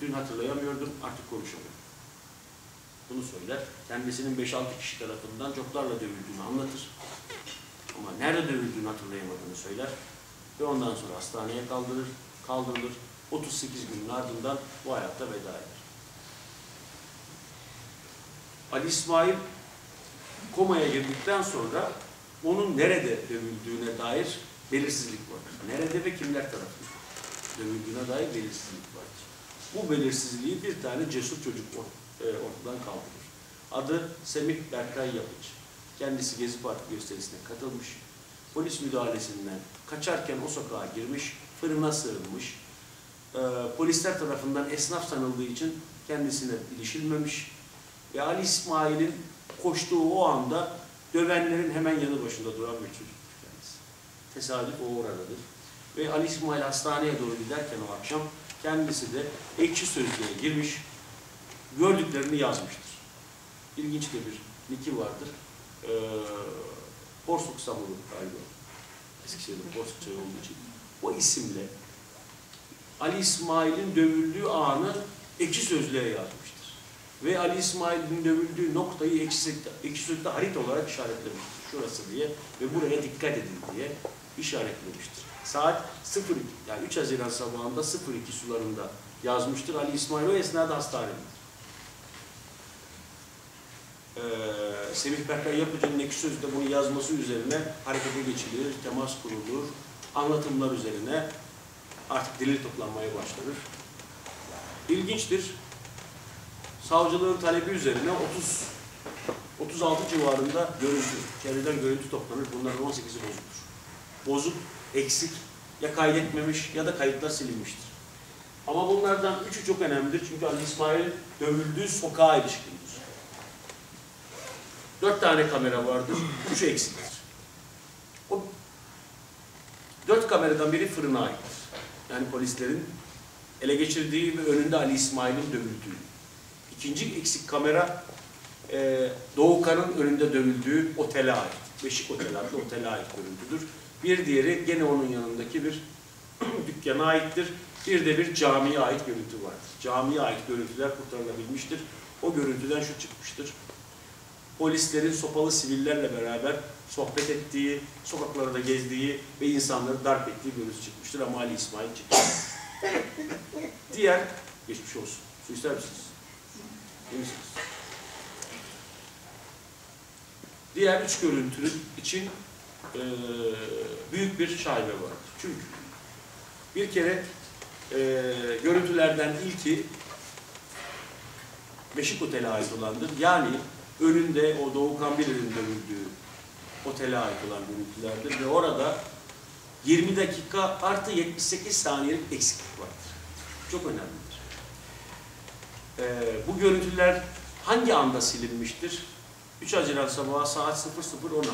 Dün hatırlayamıyordum, artık konuşamıyorum. Bunu söyler. Kendisinin 5-6 kişi tarafından coplarla dövüldüğünü anlatır. Ama nerede dövüldüğünü hatırlayamadığını söyler. Ve ondan sonra hastaneye kaldırılır. 38 günün ardından bu hayatta veda eder. Ali İsmail komaya girdikten sonra onun nerede dövüldüğüne dair belirsizlik vardır. Nerede ve kimler tarafından dövüldüğüne dair belirsizlik vardır. Bu belirsizliği bir tane cesur çocuk ortadan kaldırır. Adı Semih Berkay Yalıkçı. Kendisi Gezi Parti gösterisine katılmış. Polis müdahalesinden kaçarken o sokağa girmiş, fırına sığınmış. Polisler tarafından esnaf sanıldığı için kendisine ilişilmemiş ve Ali İsmail'in koştuğu o anda dövenlerin hemen yanı başında duran bir çocuk kendisi. Tesadüf o oradadır. Ve Ali İsmail hastaneye doğru giderken o akşam kendisi de Ekşi Sözlüğe girmiş, gördüklerini yazmıştır. İlginç de bir niki vardır. Porsuk Samur'un galiba. Eskişehir'de Porsuk çayı olduğu için. O isimle Ali İsmail'in dövüldüğü anı Ekşi Sözlüğe yazmıştır. Ve Ali İsmail'in dövüldüğü noktayı Ekşi Sözlük'te harita olarak işaretlemiştir. Şurası diye ve buraya dikkat edin diye işaretlemiştir. Saat 02, yani 3 Haziran sabahında 02 sularında yazmıştır. Ali İsmail o esnada hastanededir. Semih Berkay Yapıcı'nın Ekşi Sözlük'te bunu yazması üzerine harekete geçilir, temas kurulur, anlatımlar üzerine artık delil toplanmaya başlanır. İlginçtir. Savcılığın talebi üzerine 36 civarında çevreden görüntü toplanır. Bunların 18'i bozuktur. Bozuk, eksik, ya kaydetmemiş ya da kayıtlar silinmiştir. Ama bunlardan 3'ü çok önemlidir. Çünkü Ali İsmail dövüldüğü sokağa ilişkindir. 4 tane kamera vardır. 3'ü eksiktir. O 4 kameradan biri fırına aittir. Yani polislerin ele geçirdiği ve önünde Ali İsmail'in dövüldüğü. İkinci eksik kamera Doğukan'ın önünde dövüldüğü otele ait. Beşik Otel'e ait görüntüdür. Bir diğeri gene onun yanındaki bir dükkana aittir. Bir de bir camiye ait görüntü vardır. Camiye ait görüntüler kurtarılabilmiştir. O görüntüden şu çıkmıştır: polislerin sopalı sivillerle beraber sohbet ettiği, sokaklarda gezdiği ve insanları darp ettiği görüntü çıkmıştır ama Ali İsmail çıkmıştır. Diğer, geçmiş olsun. Su ister misiniz? Değil misiniz? Diğer üç görüntünün için büyük bir şaibe vardır. Çünkü bir kere görüntülerden ilki Beşik Otel'e ait olandır. Yani önünde o Doğukan Bilir'in dövüldüğü otele ait olan görüntülerdir. Ve orada 20 dakika artı 78 saniyelik eksiklik vardır. Çok önemlidir. Bu görüntüler hangi anda silinmiştir? 3 Haziran sabahı saat 00.16.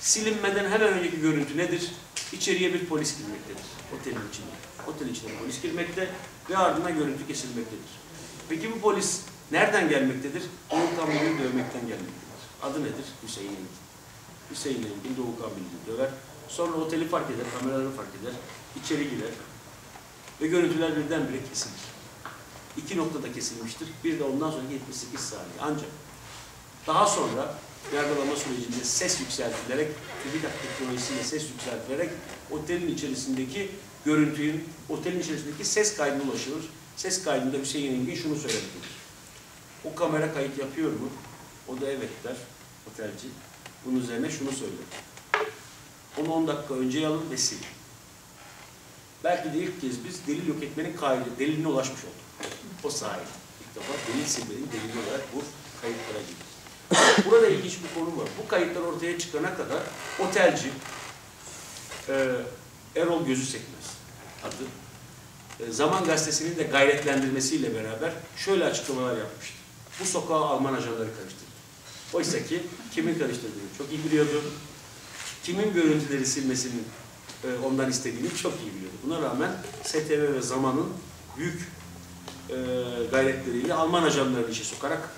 Silinmeden hemen önceki görüntü nedir? İçeriye bir polis girmektedir. Otelin içinde. Otelin içinde polis girmekte ve ardından görüntü kesilmektedir. Peki bu polis nereden gelmektedir? Doğukan Bilir'i dövmekten gelmektedir. Adı nedir? Hüseyin Eygam. Hüseyin Eygam Doğukan Bilir'i döver. Sonra oteli fark eder, kameraları fark eder, içeri girer ve görüntüler birdenbire kesilir. İki noktada kesilmiştir. Bir de ondan sonra 78 saniye. Ancak daha sonra yargılama sürecinde ses yükseltilerek, TÜBİTAK teknolojisiyle ses yükseltilerek otelin içerisindeki görüntünün, otelin içerisindeki ses kaydına ulaşılır. Ses kaydında Hüseyin Eygam şunu söylemektedir: o kamera kayıt yapıyor mu? O da evet der otelci. Bunun üzerine şunu söyler: onu 10 dakika önce alın ve sil. Belki de ilk kez biz delil yok etmenin kaydı, deliline ulaşmış olduk. O sayede. İlk defa delil silmenin delili olarak bu kayıtlara girdi. Burada ilginç bir konu var. Bu kayıtlar ortaya çıkana kadar otelci Erol Gözüsekmez adı, Zaman Gazetesi'nin de gayretlendirmesiyle beraber şöyle açıklamalar yapmıştı: bu sokağa Alman ajanları karıştırdı. Oysa ki kimin karıştırdığını çok iyi biliyordu. Kimin görüntüleri silmesini ondan istediğini çok iyi biliyordu. Buna rağmen STV ve Zaman'ın büyük gayretleriyle Alman ajanlarını işe sokarak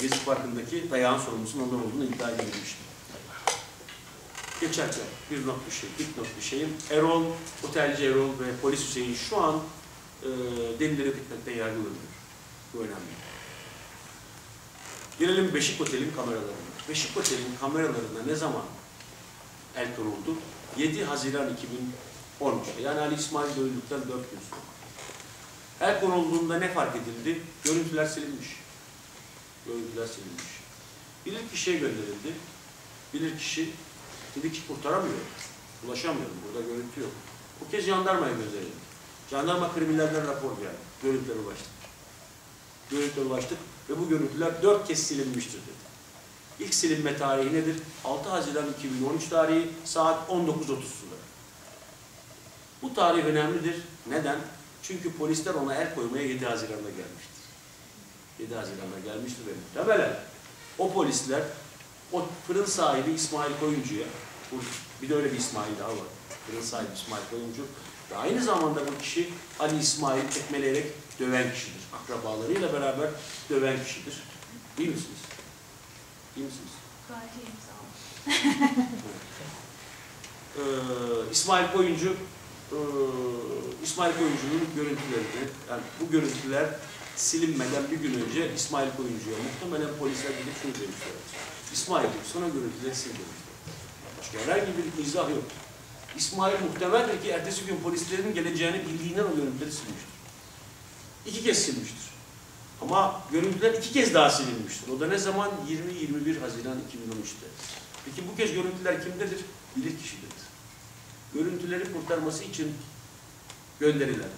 Gezi Parkı'ndaki dayağın sorumlusunun ondan olduğunu iddia edilmişti. Geçerken bir not bir şey, ilk not bir şeyim. Erol, otelci Erol ve polis Hüseyin şu an delilleri hükmetmekten yargılanıyor. Bu önemli. Gelelim Beşik Otel'in kameralarına. Beşik Otel'in kameralarına ne zaman el konuldu? 7 Haziran 2013'te. Yani Ali İsmail dövüldükten 4 gün sonra. El konulduğunda ne fark edildi? Görüntüler silinmiş. Görüntüler silinmiş. Bilirkişiye gönderildi. Bilirkişi dedi ki kurtaramıyorum, ulaşamıyorum, burada görüntü yok. Bu kez jandarmaya gönderildi. Jandarma kriminalden rapor verdi. Görüntülere ulaştık. Görüntülere ulaştık ve bu görüntüler 4 kez silinmiştir dedi. İlk silinme tarihi nedir? 6 Haziran 2013 tarihi saat 19.30'da. Bu tarih önemlidir. Neden? Çünkü polisler ona el koymaya 7 Haziran'da gelmiştir. 7 Haziran'da gelmiştir ve muhtemelen o polisler o fırın sahibi İsmail Koyuncu'ya, bir de öyle bir İsmail daha var, fırın sahibi İsmail Koyuncu ve aynı zamanda bu kişi Ali İsmail tekmeleyerek döven kişidir. Akrabalarıyla beraber döven kişidir. Değil misiniz? Değil misiniz? Gayet iyiyim, sağ olun. İsmail Koyuncu, İsmail Koyuncu'nun görüntülerini, yani bu görüntüler silinmeden bir gün önce İsmail Koyuncu'ya muhtemelen polisler gidip şunu demişler: İsmail sana görüntüleri sil demişler. Çünkü herhangi bir izah yok. İsmail muhtemeldir ki ertesi gün polislerin geleceğini bildiğinden o görüntüleri silmiştir. 2 kez silmiştir. Ama görüntüler 2 kez daha silinmiştir. O da ne zaman? 20-21 Haziran 2013'te. Peki bu kez görüntüler kimdedir? Bilirkişidedir. Görüntüleri kurtarması için gönderilen,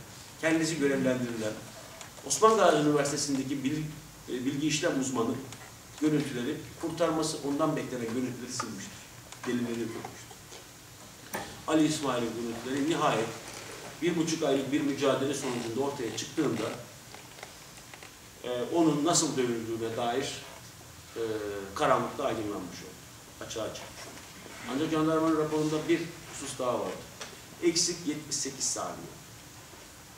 kendisi görevlendirilen Osman Gazi Üniversitesi'ndeki bilgi işlem uzmanı görüntüleri kurtarması, ondan beklenen görüntüleri silmiştir. Delilleri kurmuştur. Ali İsmail'in görüntüleri nihayet 1,5 aylık bir mücadele sonucunda ortaya çıktığında onun nasıl dövüldüğüne dair karanlıkta aydınlanmış oldu. Açığa çıkmış oldu. Ancak jandarmanın raporunda bir husus daha vardı: eksik 78 saniye.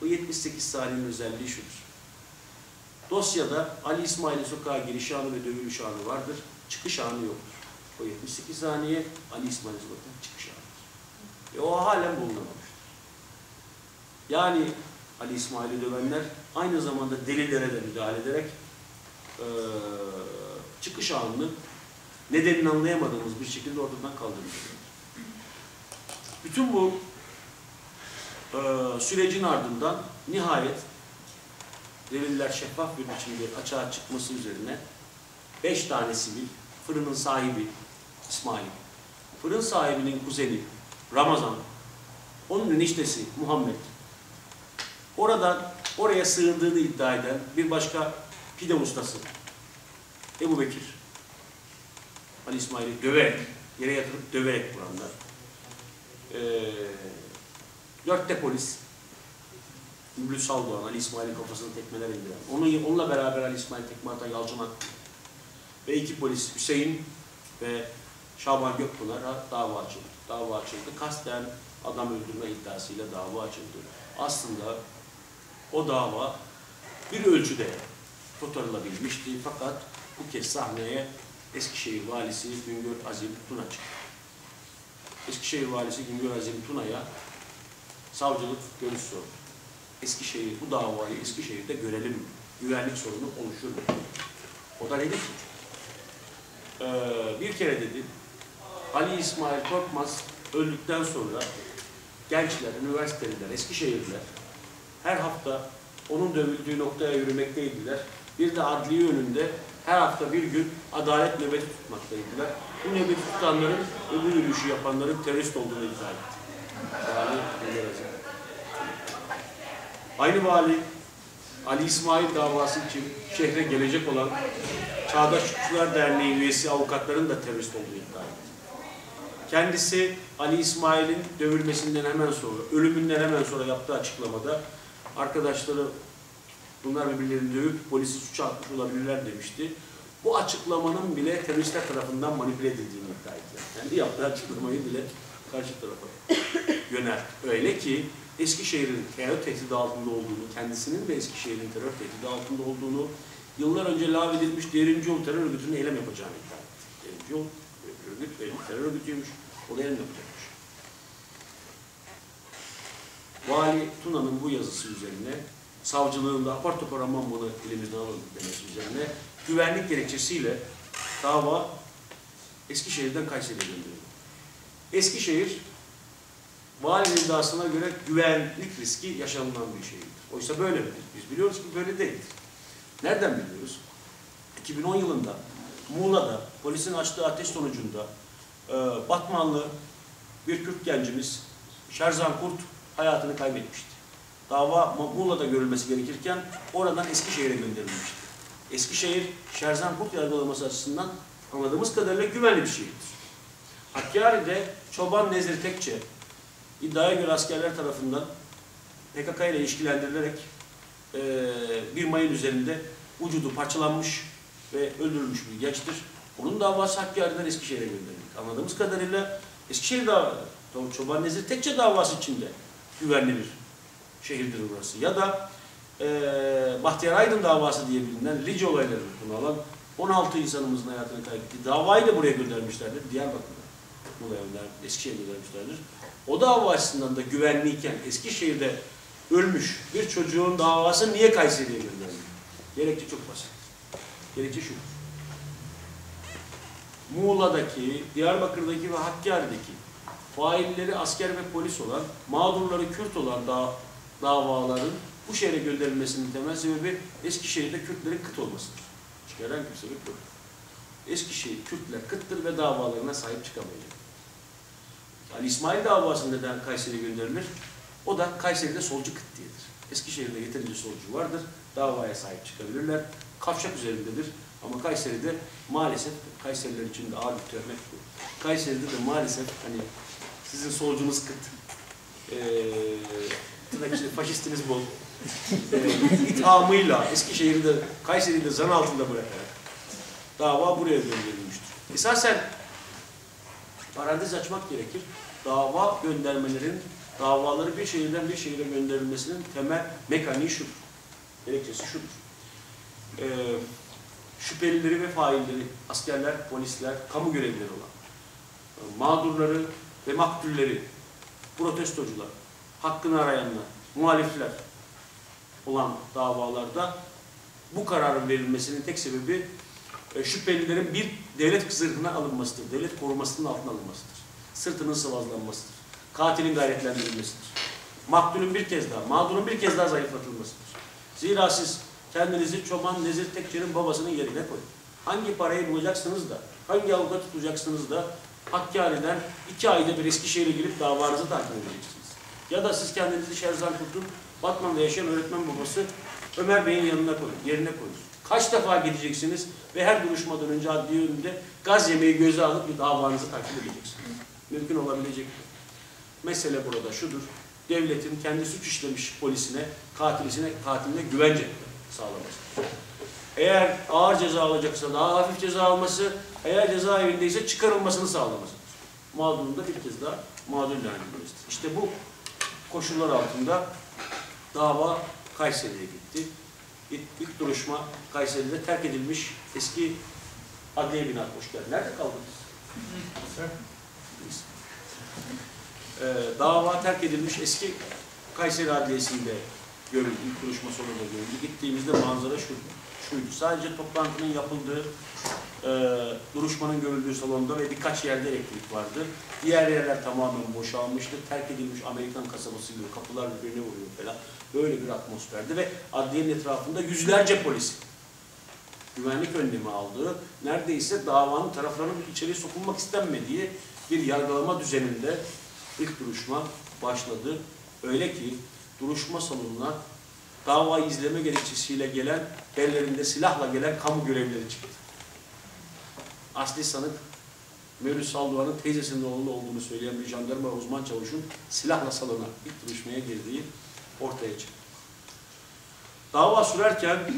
Bu 78 saniyenin özelliği şudur: dosyada Ali İsmail'in sokağa giriş anı ve dövülüş anı vardır. Çıkış anı yoktur. O 78 saniye Ali İsmail'in sokağa çıkış anıdır. O halen bulunamamıştır. Yani Ali İsmail'i dövenler aynı zamanda delilere de müdahale ederek çıkış anını nedenini anlayamadığımız bir şekilde ortadan kaldırmıştır. Bütün bu sürecin ardından nihayet deliller şeffaf bir biçimde açığa çıkması üzerine 5 tane sivil, fırının sahibi İsmail, fırın sahibinin kuzeni Ramazan, onun eniştesi Muhammed, oraya sığındığını iddia eden bir başka pide ustası Ebu Bekir, Ali İsmail'i döverek, yere yatırıp döverek vuranlar, 4'te polis, Mevlüt Saldoğan, Ali İsmail'in kafasını tekmeler indiren, onunla beraber Ali İsmail tekme atan Yalçın Akburuk ve 2 polis Hüseyin ve Şaban Gökbuna'ya dava açıldı. Kasten adam öldürme iddiasıyla dava açıldı. Aslında o dava bir ölçüde kotarılabilmişti fakat bu kez sahneye Eskişehir valisi Güngör Azim Tuna çıktı. Eskişehir valisi Güngör Azim Tuna'ya savcılık görüş sordu. Bu davayı Eskişehir'de görelim, güvenlik sorunu oluşur mu? O da ne dedi? Bir kere dedi, Ali İsmail Korkmaz öldükten sonra gençler, üniversiteliler, Eskişehirliler her hafta onun dövüldüğü noktaya yürümekteydiler. Bir de adliye önünde her hafta bir gün adalet nöbeti tutmaktaydılar. Bu nöbeti tutanların, öbür yürüyüşü yapanların terörist olduğunu iddia etti. Yani, aynı vali, Ali İsmail davası için şehre gelecek olan Çağdaş Hukukçular Derneği üyesi avukatların da terörist olduğu iddia etti. Kendisi Ali İsmail'in dövülmesinden hemen sonra, ölümünden hemen sonra yaptığı açıklamada arkadaşları bunlar birbirlerini dövüp polisi suça atmış olabilirler demişti. Bu açıklamanın bile teröristler tarafından manipüle edildiğini iddia etti. Kendi yaptığı açıklamayı bile karşı tarafa yöneltti. Öyle ki Eskişehir'in terör tehdidi altında olduğunu, kendisinin ve Eskişehir'in terör tehdidi altında olduğunu, yıllar önce lağvedilmiş Derinci Yol terör örgütünün eylem yapacağını iddia etti. Derinci Yol terör örgütüymüş, o da eylem yapacakmış. Vali Tuna'nın bu yazısı üzerine, savcılığında apar topar aman bunu elimizden alalım demesi üzerine, güvenlik gerekçesiyle dava Eskişehir'den Kayseri'ye gönderildi. Eskişehir, valinin iddiasına göre güvenlik riski yaşanılan bir şeydir. Oysa böyle midir? Biz biliyoruz ki böyle değildir. Nereden biliyoruz? 2010 yılında Muğla'da polisin açtığı ateş sonucunda Batmanlı bir Kürt gencimiz Şerzan Kurt hayatını kaybetmişti. Dava Muğla'da görülmesi gerekirken oradan Eskişehir'e gönderilmişti. Eskişehir, Şerzan Kurt yargılaması açısından anladığımız kadarıyla güvenli bir şehirdir. Hakkari'de Çoban Nezir Tekçe iddiaya göre askerler tarafından PKK ile ilişkilendirilerek 1 Mayıs üzerinde vücudu parçalanmış ve öldürülmüş bir gençtir. Onun davası Hakkari'den Eskişehir'e gönderildi. Anladığımız kadarıyla Eskişehir davası, Çoban Nezir Tekçe davası içinde güvenli bir şehirdir burası. Ya da Bahtiyar Aydın davası diye bilinen Lice olaylarını konu alan 16 insanımızın hayatını kaybettiği davayı da buraya göndermişlerdir. Diyarbakır'da Eskişehir'e göndermişlerdir. O dava açısından da güvenliyken Eskişehir'de ölmüş bir çocuğun davası niye Kayseri'ye gönderildi? Gerekçe çok basit. Gerekçe şu: Muğla'daki, Diyarbakır'daki ve Hakkari'deki failleri asker ve polis olan, mağdurları Kürt olan davaların bu şehre gönderilmesinin temel sebebi Eskişehir'de Kürtlerin kıt olmasıdır. Çıkaran kimse yok. Eskişehir, Kürtler kıttır ve davalarına sahip çıkamayacak. Ali İsmail davası neden Kayseri'ye gönderilir? O da Kayseri'de solcu kıtlığıdır. Eskişehir'de yeterince solcu vardır. Davaya sahip çıkabilirler. Kavşak üzerindedir. Ama Kayseri'de maalesef, Kayseriler için de ağır bir töhmet bu. Kayseri'de de maalesef hani sizin solcunuz kıt, faşistiniz bol, ithamıyla Eskişehir'de, Kayseri'de zan altında bırakarak dava buraya gönderilmiştir. Esasen parantez açmak gerekir. Davaları bir şehirden bir şehire gönderilmesinin temel mekaniği şudur. Gerekçesi şudur. Şüphelileri ve failleri, askerler, polisler, kamu görevlileri olan, mağdurları ve maktulleri protestocular, hakkını arayanlar, muhalifler olan davalarda bu kararın verilmesinin tek sebebi şüphelilerin bir devlet zırhına alınmasıdır. Devlet korumasının altına alınmasıdır. Sırtının sıvazlanmasıdır. Katilin gayretlendirilmesidir. Maktulün bir kez daha, mağdurun bir kez daha zayıflatılmasıdır. Zira siz kendinizi Çoban Nezir Tekçe'nin babasının yerine koyun. Hangi parayı bulacaksınız da, hangi avukat tutacaksınız da Hakkari'den 2 ayda bir Eskişehir'e girip davanızı takip edeceksiniz. Ya da siz kendinizi Şerzan Kurt'un Batman'da yaşayan öğretmen babası Ömer Bey'in yanına koyun, yerine koyun. Kaç defa gideceksiniz ve her duruşmadan önce adliye önünde gaz yemeği göze alıp bir davanızı takip edeceksiniz. Mümkün olabilecek mi? Mesele burada şudur. Devletin kendi suç işlemiş polisine, katiline güvence sağlaması. Eğer ağır ceza alacaksa daha hafif ceza alması, eğer cezaevindeyse çıkarılmasını sağlaması. Mağdurun da bir kez daha mağdur edilmesidir. İşte bu koşullar altında dava Kayseri'ye gitti. İlk duruşma Kayseri'de terk edilmiş eski adliye binası. Hoş geldin. Nerede kaldınız? Dava terk edilmiş eski Kayseri Adliyesi'nde görüldü. İlk duruşma sonunda görüldü. Gittiğimizde manzara şuydu. Sadece toplantının yapıldığı, duruşmanın görüldüğü salonda ve birkaç yerde elektrik vardı. Diğer yerler tamamen boşalmıştı. Terk edilmiş Amerikan kasabası gibi kapılar birbirine vuruyor falan. Böyle bir atmosferdi ve adliyenin etrafında yüzlerce polis güvenlik önlemi aldığı, neredeyse davanın taraflarının içeri sokulmak istenmediği bir yargılama düzeninde İlk duruşma başladı. Öyle ki duruşma salonuna davayı izleme gerekçesiyle gelen, ellerinde silahla gelen kamu görevlileri çıktı. Asli sanık Mevlüt Saldoğan'ın teyzesinin oğlu olduğunu söyleyen bir jandarma uzman çavuşun silahla salona, ilk duruşmaya girdiği ortaya çıktı. Dava sürerken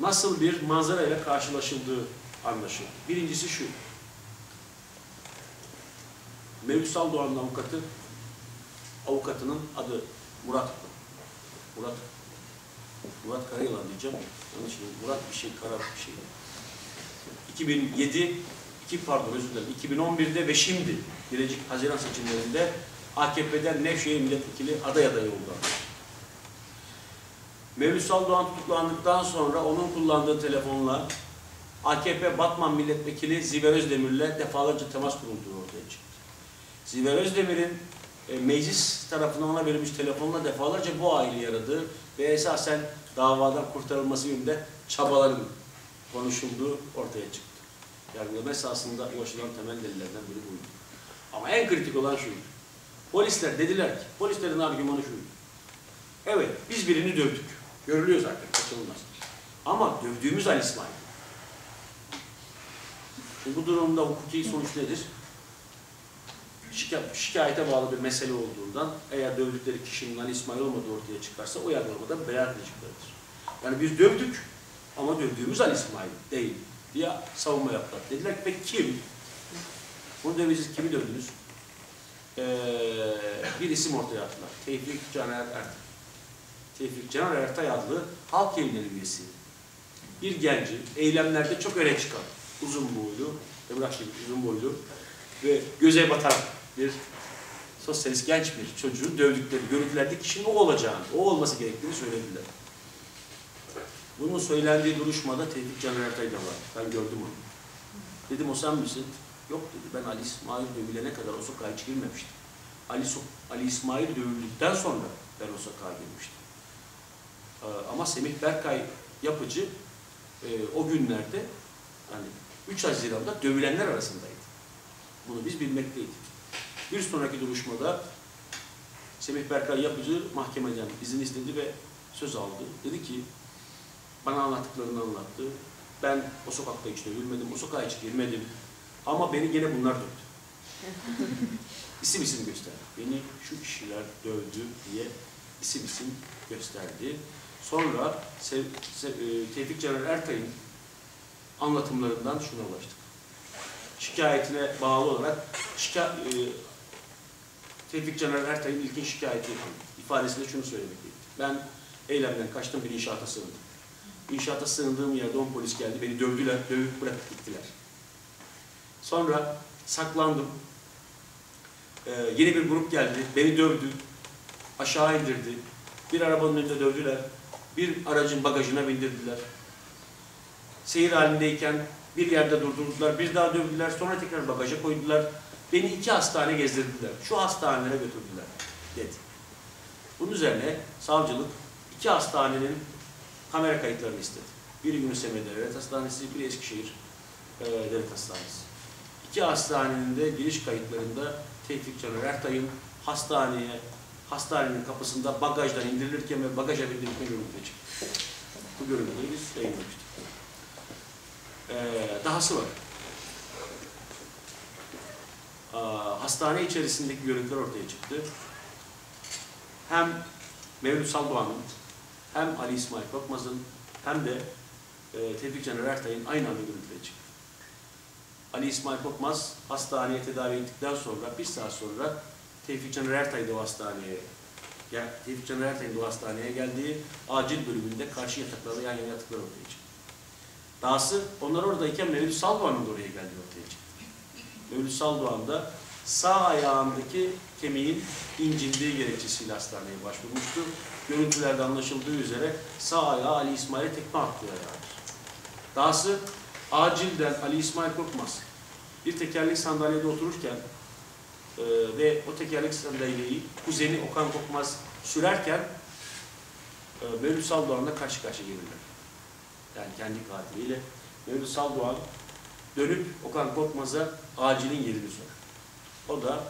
nasıl bir manzara ile karşılaşıldığı anlaşıldı. Birincisi şu. Mevlüt Saldoğan'ın avukatının adı Murat Karayılan diyeceğim. Yanlış değil. Murat bir şey, Kara bir şey. 2011'de ve şimdi Bilecik Haziran seçimlerinde AKP'den Nevşehir milletvekili aday oldu. Mevlüt Saldoğan tutuklandıktan sonra onun kullandığı telefonla AKP Batman milletvekili Ziver Özdemir'le defalarca temas kurulduğu ortaya çıktı. Ziver Özdemir'in meclis tarafından ona verilmiş telefonla defalarca bu aileyi aradığı ve esasen davadan kurtarılması yönünde çabaların konuşulduğu ortaya çıktı. Yargılama esasında ulaşılan temel delillerden biri buydu. Ama en kritik olan şuydu. Polisler dediler ki, polislerin argümanı şuydu. Evet, biz birini dövdük. Görülüyor zaten, kaçınılmaz. Ama dövdüğümüz Ali İsmail. Şimdi bu durumda hukuki sonuç nedir? Şikayete bağlı bir mesele olduğundan eğer dövdükleri kişinin Ali İsmail olmadığı ortaya çıkarsa o yargılamada beraat edeceklerdir. Yani biz dövdük ama dövdüğümüz Ali İsmail değil diye savunma yaptılar. Dediler ki peki kim? Bunu döveceğiz, kimi dövdünüz? Bir isim ortaya attılar. Tevfik Caner Ertay adlı halk yayınları üyesi. Bir genci eylemlerde çok öne çıkan, uzun boylu, ve göze batan bir sosyalist genç bir çocuğu dövdükleri görüntülerde kişinin o olması gerektiğini söylediler. Bunun söylendiği duruşmada Tevfik Caner Ertay da var. Ben gördüm onu. Dedim o sen misin? Yok dedi. Ben Ali İsmail dövülene kadar o sokağa hiç girmemiştim. Ali İsmail dövüldükten sonra ben o sokağa girmiştim. Ama Semih Berkay Yapıcı o günlerde hani 3 Haziran'da dövülenler arasındaydı. Bunu biz bilmekteydik. Bir sonraki duruşmada Semih Berkay Yapıcı mahkemeden izin istedi ve söz aldı. Dedi ki, bana anlattıklarını anlattı. Ben o sokakta hiç dövülmedim, o sokağa hiç girmedim. Ama beni gene bunlar dövdü. İsim gösterdi. Beni şu kişiler dövdü diye isim gösterdi. Sonra Tevfik Caner Ertay'ın anlatımlarından şuna ulaştık. Şikayetine bağlı olarak Tevfik Caner Ertay'ın ilkin şikayeti ifadesinde şunu söylemekteydi. Ben eylemden kaçtım, bir inşaata sığındım. İnşaata sığındığım yerde 10 polis geldi, beni dövdüler, dövüp bırakıp gittiler. Sonra saklandım. Yeni bir grup geldi, beni dövdü, aşağı indirdi, bir arabanın önünde dövdüler, bir aracın bagajına bindirdiler. Seyir halindeyken bir yerde durdurdular, bir daha dövdüler, sonra tekrar bagaja koydular. Beni 2 hastane gezdirdiler, şu hastanelere götürdüler, dedi. Bunun üzerine savcılık 2 hastanenin kamera kayıtlarını istedi. Biri Gümüşhane Devlet Hastanesi, biri Eskişehir Devlet Hastanesi. 2 hastanenin de giriş kayıtlarında Tevfikcan'ın Ertay'ın hastanenin kapısında bagajdan indirilirken ve bagaja bindirilirken görüntüye çıktı. Bu görüntüleri biz yayınlamıştık. Dahası var. Hastane içerisindeki görüntüler ortaya çıktı. Hem Mevlüt Saldoğan'ın, hem Ali İsmail Korkmaz'ın, hem de Tevfikcan Ertay'ın aynı anda görüntüye çıktı. Ali İsmail Korkmaz hastaneye tedavi ettikten sonra, 1 saat sonra Tevfikcan Ertay'ın o hastaneye geldiği acil bölümünde karşı yataklarda yan yana yataklar ortaya çıktı. Dahası onlar oradayken Mevlüt Saldoğan'ın da oraya geldiği ortaya çıktı. Mevlüt Saldoğan da sağ ayağındaki kemiğin incindiği gerekçesiyle hastaneye başvurmuştu. Görüntülerde anlaşıldığı üzere sağ ayağı Ali İsmail'e tekme attığı ayağıdır. Dahası acilden Ali İsmail Korkmaz bir tekerlek sandalyede otururken ve o tekerlek sandalyeyi kuzeni Okan Korkmaz sürerken Mevlüt Saldoğan'la karşı karşıya gelirler. Yani kendi katiliyle Mevlüt Saldoğan dönüp Okan Korkmaz'a acilin yerini sorar. O da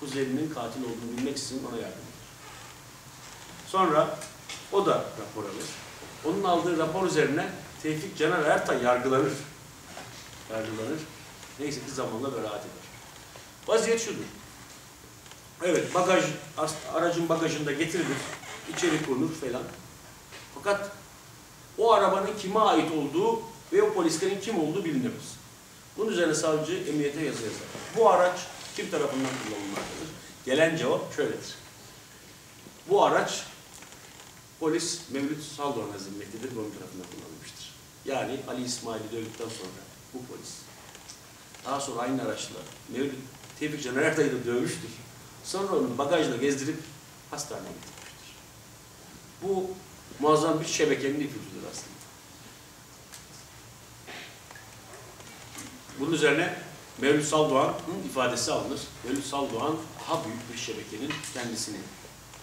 kuzeninin katil olduğunu bilmek için ona yardım eder. Sonra o da rapor alır. Onun aldığı rapor üzerine Tevfik Caner Ertay yargılanır. Neyse ki zamanla beraat eder. Vaziyet şudur. Evet, aracın bagajında getirilir, içeri konur falan. Fakat o arabanın kime ait olduğu ve o polislerin kim olduğu bilinemez. Bunun üzerine savcı emniyete yazı yazar. Bu araç kim tarafından kullanılmaktadır? Gelen cevap şöyledir. Bu araç polis Mevlüt Saldoğan'a zimmetlidir ve onun tarafından kullanılmıştır. Yani Ali İsmail'i dövdükten sonra bu polis daha sonra aynı araçla Mevlüt Tevfikcan Ertay'ı da dövmüştür. Sonra onu bagajla gezdirip hastaneye getirmiştir. Bu muazzam bir şebekenin ipucudur aslında. Bunun üzerine Mevlüt Saldoğan'ın ifadesi alınır. Mevlüt Saldoğan daha büyük bir şebekenin kendisini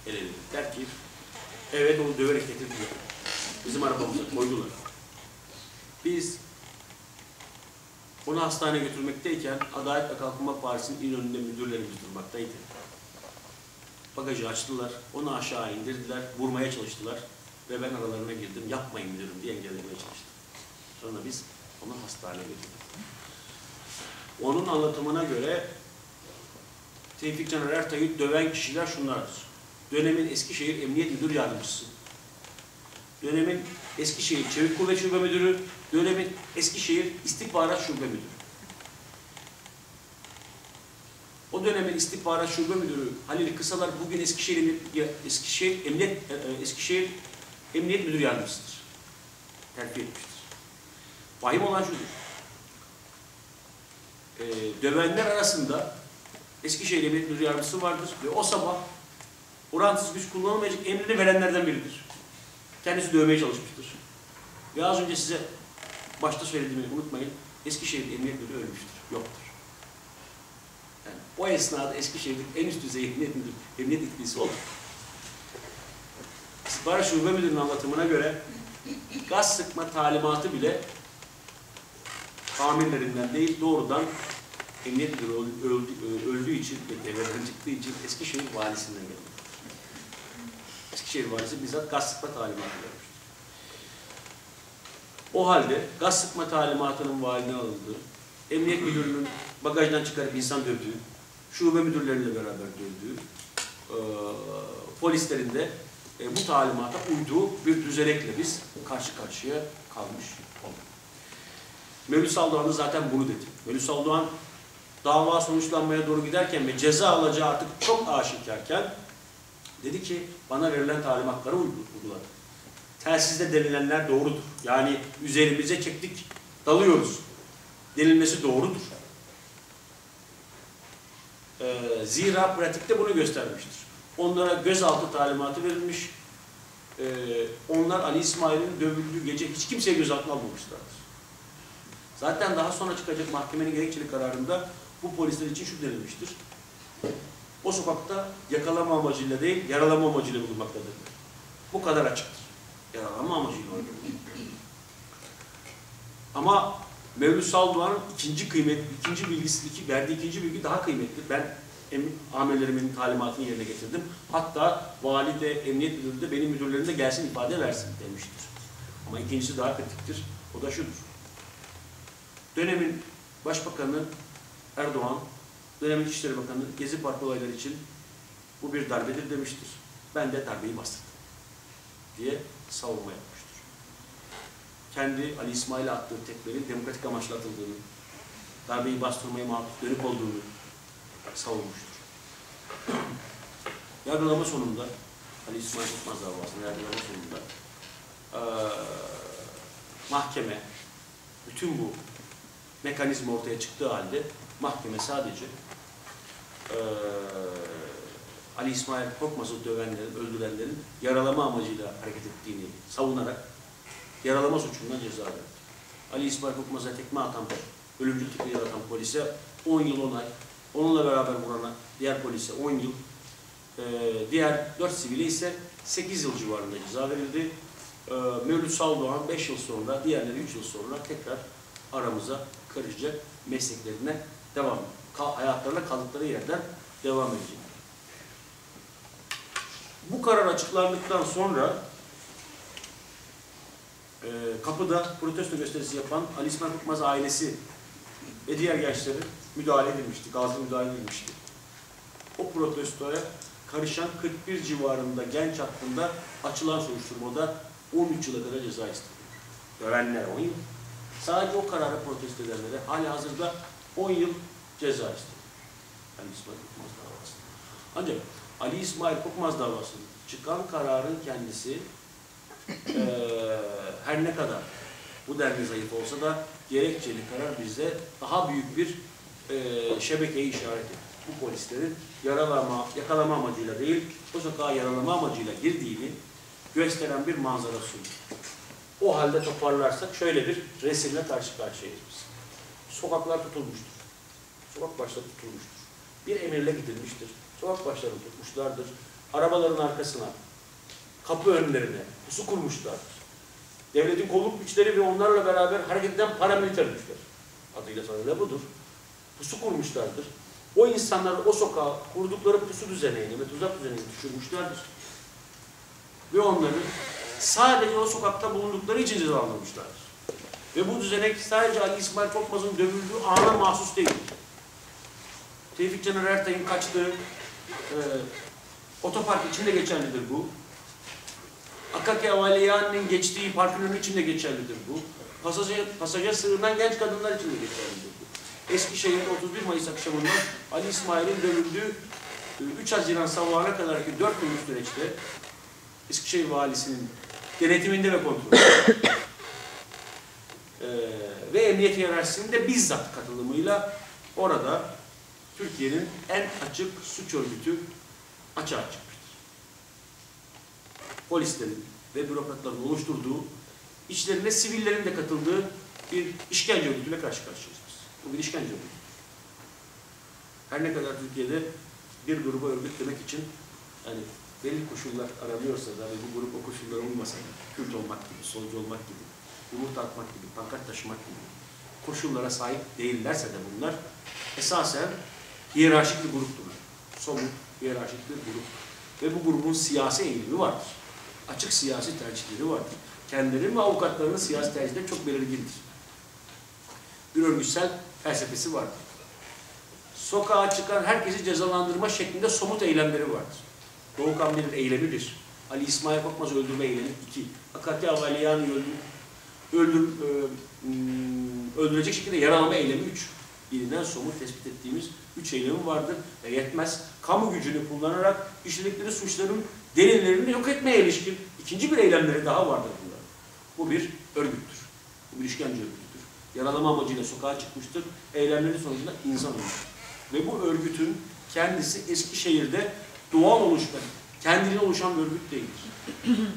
ele verir. Der ki, evet onu döverek getirdiler. Bizim arabamıza koydular. Biz onu hastaneye götürmekteyken Adalet ve Kalkınma Partisi'nin İnönü'nde müdürlerimiz durmaktaydı. Bagajı açtılar, onu aşağı indirdiler, vurmaya çalıştılar ve ben aralarına girdim, yapmayın müdürüm diye engellemeye çalıştım. Sonra biz onu hastaneye götürdük. Onun anlatımına göre Tevfikcan Ertay'ı döven kişiler şunlardır. Dönemin Eskişehir Emniyet Müdür Yardımcısı, dönemin Eskişehir Çevik Kuvvet Şube Müdürü, dönemin Eskişehir İstihbarat Şube Müdürü. O dönemin İstihbarat Şube Müdürü Halil Kısalar bugün Eskişehir Emniyet Müdür Yardımcısıdır. Terfi etmiştir. Vahim olan şudur. Dövenler arasında Eskişehir Emniyet Müdür Yardımcısı vardır ve o sabah orantısız güç kullanılmayacak emrini verenlerden biridir. Kendisi dövmeye çalışmıştır. Ve az önce size başta söylediğimi unutmayın, Eskişehir Emniyet Müdürü ölmüştür, yoktur. Yani o esnada Eskişehir'in en üst düzey emniyet yetkilisi olur. İstihbarat Şube Müdürü'nün anlatımına göre gaz sıkma talimatı bile amirlerinden değil, doğrudan emniyet müdürü öldüğü için ve devreden çıktığı için Eskişehir valisinden geldi. Eskişehir valisi bizzat gaz sıkma talimatı vermiştir. O halde gaz sıkma talimatının valine alındığı, emniyet müdürünün bagajdan çıkarıp insan dövdüğü, şube müdürleriyle beraber dövdüğü, polislerin de bu talimata uyduğu bir düzenekle biz karşı karşıya kalmış olduk. Mevlüt Saldoğan zaten bunu dedi. Mevlüt Saldoğan dava sonuçlanmaya doğru giderken ve ceza alacağı artık çok aşikarken dedi ki bana verilen talimatları uyguladı. Telsizde denilenler doğrudur. Yani üzerimize çektik, dalıyoruz denilmesi doğrudur. Zira pratikte bunu göstermiştir. Onlara gözaltı talimatı verilmiş. Onlar Ali İsmail'in dövüldüğü gece hiç kimseye gözaltına almamışlardır. Zaten daha sonra çıkacak mahkemenin gerekçeli kararında bu polisler için şu denilmiştir. O sokakta yakalama amacıyla değil, yaralama amacıyla bulunmaktadır. Bu kadar açıktır. Yaralama amacıyla olabilir. Ama Mevlüt Saldoğan'ın verdiği ikinci bilgi daha kıymetli. Ben amirlerimin talimatını yerine getirdim. Hatta vali de, emniyet müdürü de, benim müdürlerim de gelsin ifade versin demiştir. Ama ikincisi daha kritiktir. O da şudur. Dönemin Başbakanı Erdoğan, dönemin İçişleri Bakanı Gezi Parkı olayları için bu bir darbedir demiştir. Ben de darbeyi bastırdım diye savunma yapmıştır. Kendi Ali İsmail'e attığı teklerin demokratik amaçla atıldığını, darbeyi bastırmaya dönük olduğunu savunmuştur. Yargılama sonunda, Ali İsmail Korkmaz davasında yargılama sonunda mahkeme bütün bu mekanizma ortaya çıktığı halde mahkeme sadece Ali İsmail Korkmaz'ı dövenlerin, öldürenlerin yaralama amacıyla hareket ettiğini savunarak yaralama suçundan ceza verdi. Ali İsmail Korkmaz'a tekme atan, ölümcül tekme yaratan polise 10 yıl 10 ay, onunla beraber vurana diğer polise 10 yıl, diğer 4 sivile ise 8 yıl civarında ceza verildi. Mevlüt Saldoğan 5 yıl sonra, diğerleri 3 yıl sonra tekrar aramıza karışacak, mesleklerine devam, hayatlarına kaldıkları yerden devam edecek. Bu karar açıklandıktan sonra kapıda protesto gösterisi yapan Ali İsmail Korkmaz ailesi ve diğer gençleri müdahale edilmişti, gazlı müdahale edilmişti. O protestoya karışan 41 civarında genç hakkında açılan soruşturmada 13 yıla kadar ceza istedi. Dövenler 10 yıl. Sadece o kararı protesto edenlere halihazırda 10 yıl ceza istedi. Ali İsmail Korkmaz davası. Ancak Ali İsmail Korkmaz davasının çıkan kararın kendisi her ne kadar bu denli zayıf olsa da gerekçeli karar bize daha büyük bir şebekeyi işaret etti. Bu polislerin yakalama amacıyla değil, o sokağa yaralama amacıyla girdiğini gösteren bir manzara sundu. O halde toparlarsak şöyle bir resimle karşı karşıyayız biz. Sokaklar tutulmuştur. Sokak başları tutulmuştur. Bir emirle gidilmiştir. Sokak başlarını tutmuşlardır. Arabaların arkasına, kapı önlerine pusu kurmuşlardır. Devletin kolluk güçleri ve onlarla beraber hareket eden paramiliter güçler. Adıyla sanıyla budur. Pusu kurmuşlardır. O insanlar o sokağa kurdukları pusu düzenini ve tuzak düzenini düşürmüşlerdir. Ve onları sadece o sokakta bulundukları için cezalandırmışlardır. Ve bu düzenek sadece Ali İsmail Korkmaz'ın dövüldüğü ana mahsus değildir. Tevfik Caner Ertay'ın kaçtığı otopark içinde geçerlidir bu. Akaki Avalyani'nin geçtiği parkın önü içinde geçerlidir bu. Pasaja sığınan genç kadınlar için de geçerlidir bu. Eskişehir'de 31 Mayıs akşamında Ali İsmail'in dövüldüğü 3 Haziran sabahına kadarki 4 günlük süreçte Eskişehir Valisi'nin denetiminde ve kontrolünde ve Emniyet Hiyerarşisi'nin de bizzat katılımıyla orada Türkiye'nin en açık suç örgütü açığa çıkmıştır. Polislerin ve bürokratların oluşturduğu, içlerine sivillerin de katıldığı bir işkence örgütüyle karşı karşıyayız biz. Bu bir işkence örgütü. Her ne kadar Türkiye'de bir gruba örgütlemek için hani belli koşullar aranıyorsa da ve bu grup o koşullar olmasa da, Kürt olmak gibi, solcu olmak gibi, yumurta atmak gibi, pankart taşımak gibi koşullara sahip değillerse de bunlar esasen hiyerarşik bir gruptur. Somut hiyerarşik bir grup. Ve bu grubun siyasi eğilimi vardır. Açık siyasi tercihleri vardır. Kendilerinin ve avukatlarının siyasi tercihleri çok belirgindir. Bir örgütsel felsefesi vardır. Sokağa çıkan herkesi cezalandırma şeklinde somut eylemleri vardır. Doğukan Bilir eylemi 1, Ali İsmail Korkmaz öldürme eylemi 2, Akaki Avalyani öldürecek şekilde yaralama eylemi 3. Bilinen somut tespit ettiğimiz 3 eylemi vardır ve yetmez. Kamu gücünü kullanarak işledikleri suçların delillerini yok etmeye ilişkin ikinci bir eylemleri daha vardır bunlar. Bu bir örgüttür. Bu bir işkence örgüttür. Yaralama amacıyla sokağa çıkmıştır. Eylemlerin sonucunda insan olur. Ve bu örgütün kendisi Eskişehir'de doğal oluşan, kendine oluşan bir örgüt değildir.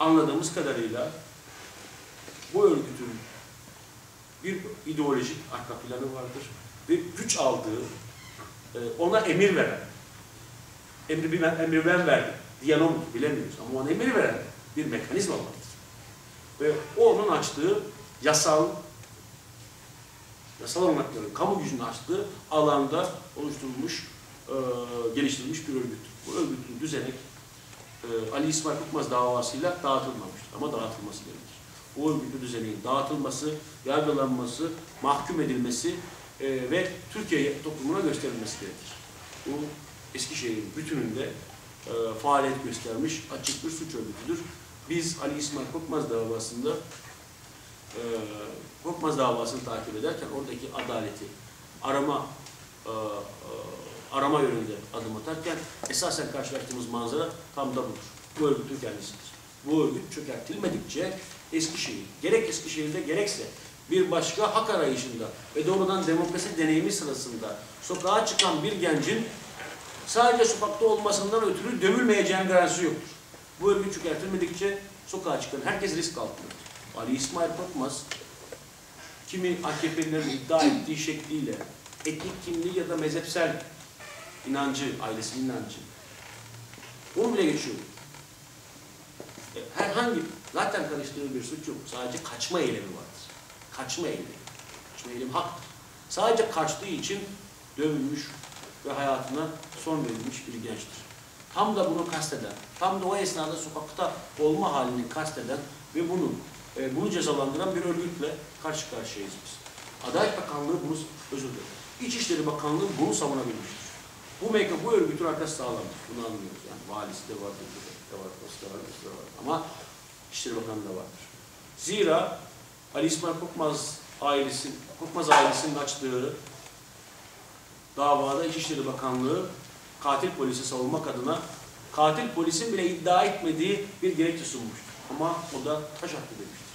Anladığımız kadarıyla bu örgütün bir ideolojik arka planı vardır ve güç aldığı, ona emir veren, emri ben verdim, diyalog bilemiyoruz ama ona emir veren bir mekanizma vardır. Ve onun açtığı yasal olmakların, kamu gücünü açtığı alanda oluşturulmuş, geliştirilmiş bir örgüttür. Bu örgütün düzenek Ali İsmail Korkmaz davasıyla dağıtılmamıştır ama dağıtılması gerekir. O örgütün düzeneğin dağıtılması, yargılanması, mahkum edilmesi ve Türkiye toplumuna gösterilmesi gerekir. Bu Eskişehir'in bütününde faaliyet göstermiş açık bir suç örgütüdür. Biz Ali İsmail Korkmaz davasında Korkmaz davasını takip ederken oradaki adaleti arama yönünde adım atarken esasen karşılaştığımız manzara tam da budur. Bu örgütün kendisidir. Bu örgüt çökertilmedikçe Eskişehir, gerek Eskişehir'de gerekse bir başka hak arayışında ve doğrudan demokrasi deneyimi sırasında sokağa çıkan bir gencin sadece sokakta olmasından ötürü dövülmeyeceğin garantisi yoktur. Bu örgüt çökertilmedikçe sokağa çıkan herkes risk altındadır. Ali İsmail Korkmaz, kimi AKP'lilerin iddia ettiği şekliyle etnik kimliği ya da mezhepsel inancı, ailesinin inancı, onu bile geçiyor. Herhangi, zaten karıştığı bir suç yok. Sadece kaçma eylemi vardır. Kaçma eylemi. Kaçma eylemi haktır. Sadece kaçtığı için dövülmüş ve hayatına son verilmiş bir gençtir. Tam da bunu kasteden, tam da o esnada sokakta olma halini kasteden ve bunu cezalandıran bir örgütle karşı karşıyayız biz. Adalet Bakanlığı bunu, özür dilerim, İçişleri Bakanlığı bunu savunabilmiştir. Bu örgütün arkası sağlamdır. Bunu anlıyoruz. Yani valisi de vardır, posta da vardır. Ama İçişleri Bakanlığı da vardır. Zira Ali İsmail Korkmaz ailesinin açtığı davada İçişleri Bakanlığı katil polisi savunmak adına katil polisin bile iddia etmediği bir gerekçe sunmuştur. Ama o da taş attı demiştir.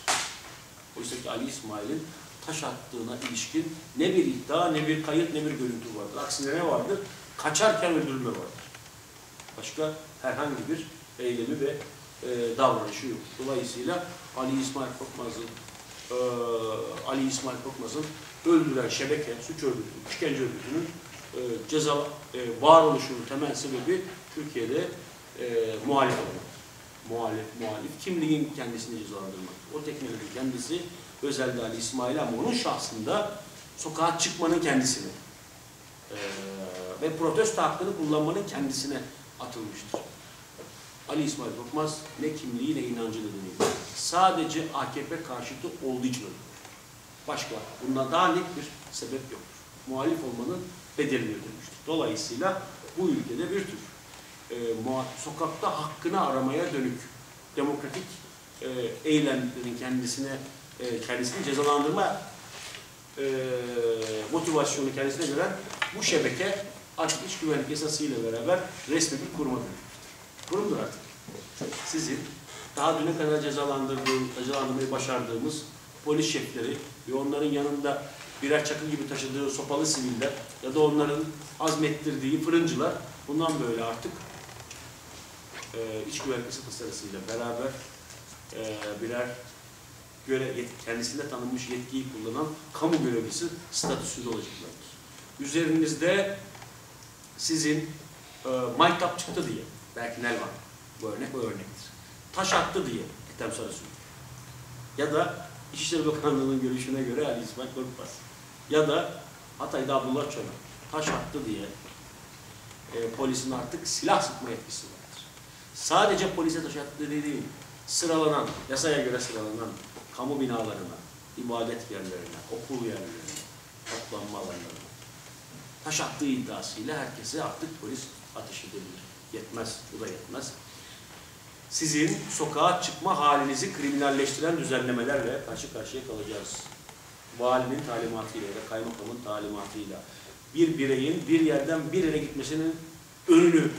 Oysa ki Ali İsmail'in taş attığına ilişkin ne bir iddia, ne bir kayıt, ne bir görüntü vardır. Aksine ne vardır? Kaçarken öldürülme vardır. Başka herhangi bir eylemi ve davranışı yok. Dolayısıyla Ali İsmail Korkmaz'ın öldüren şebeke, suç örgütü, işkence örgütünün varoluşunun temel sebebi Türkiye'de muhalif olmak. Muhalif kimliğin kendisini cezalandırmak. O teknolojinin kendisi özelde Ali İsmail ama onun şahsında sokağa çıkmanın kendisini ve protesto hakkını kullanmanın kendisine atılmıştır. Ali İsmail Korkmaz ne kimliği ne inancı nedeniyle sadece AKP karşıtı olduğu için öldürür. Başka bundan daha net bir sebep yoktur. Muhalif olmanın bedelini ödemiştir. Dolayısıyla bu ülkede bir tür sokakta hakkını aramaya dönük demokratik eylemlerin kendisini cezalandırma motivasyonu kendisine gören bu şebeke artık iç güvenlik esasıyla beraber resmi bir kuruma dönüştür. Kurumdur artık. Sizin daha düne kadar cezalandırmayı başardığımız polis şefleri ve onların yanında birer çakı gibi taşıdığı sopalı siviller ya da onların azmettirdiği fırıncılar bundan böyle artık iç güvenlik esasıyla beraber birer kendisinde tanınmış yetkiyi kullanan kamu görevlisi statüsünde olacaklardır. Üzerinizde sizin maytap çıktı diye, belki Nelvan, bu örnek o örnektir. Taş attı diye Ethem Sarısu'yu. Ya da İçişleri Bakanlığı'nın görüşüne göre Ali İsmail Korkmaz. Ya da Hatay'da Abdullah Çöner. Taş attı diye polisin artık silah sıkma etkisi vardır. Sadece polise taş attı değil, sıralanan, yasaya göre sıralanan kamu binalarına, ibadet yerlerine, okul yerlerine, toplanma alanlarına taş attığı iddiasıyla herkese artık polis ateş edebilir. Yetmez, bu da yetmez. Sizin sokağa çıkma halinizi kriminalleştiren düzenlemelerle karşı karşıya kalacağız. Valinin talimatıyla ya da kaymakamın talimatıyla bir bireyin bir yerden bir yere gitmesinin önünü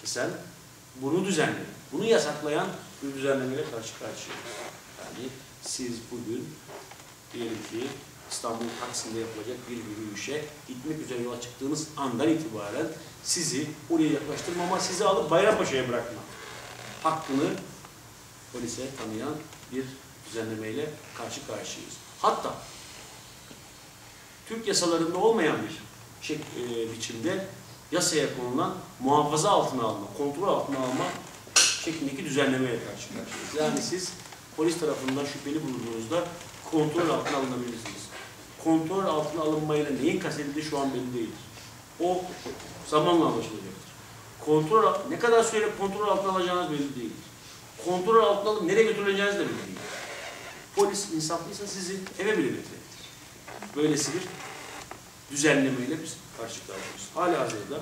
kesen, bunu düzenleyen, bunu yasaklayan bir düzenlemeyle karşı karşıyayız. Yani siz bugün diyelim ki İstanbul Taksim'de yapılacak bir yürüyüşe gitmek üzere yola çıktığınız andan itibaren sizi oraya yaklaştırma ama sizi alıp Bayrampaşa'ya bırakma hakkını polise tanıyan bir düzenlemeyle karşı karşıyayız. Hatta Türk yasalarında olmayan bir biçimde yasaya konulan muhafaza altına alma, kontrol altına alma şeklindeki düzenlemeye karşı karşıyayız. Yani siz polis tarafından şüpheli bulunduğunuzda kontrol altına alınabilirsiniz. Kontrol altına alınmayla neyin kastedildiği şu an belli değildir. O zamanla anlaşılacaktır. Kontrol, ne kadar süre kontrol altına alacağınız belli değildir. Kontrol altına alıp nereye götürüleceğiniz de belli değildir. Polis insaflıysa sizi eve bile götürecektir. Böylesi bir düzenlemeyle biz karşı karşıyayız. Halihazırda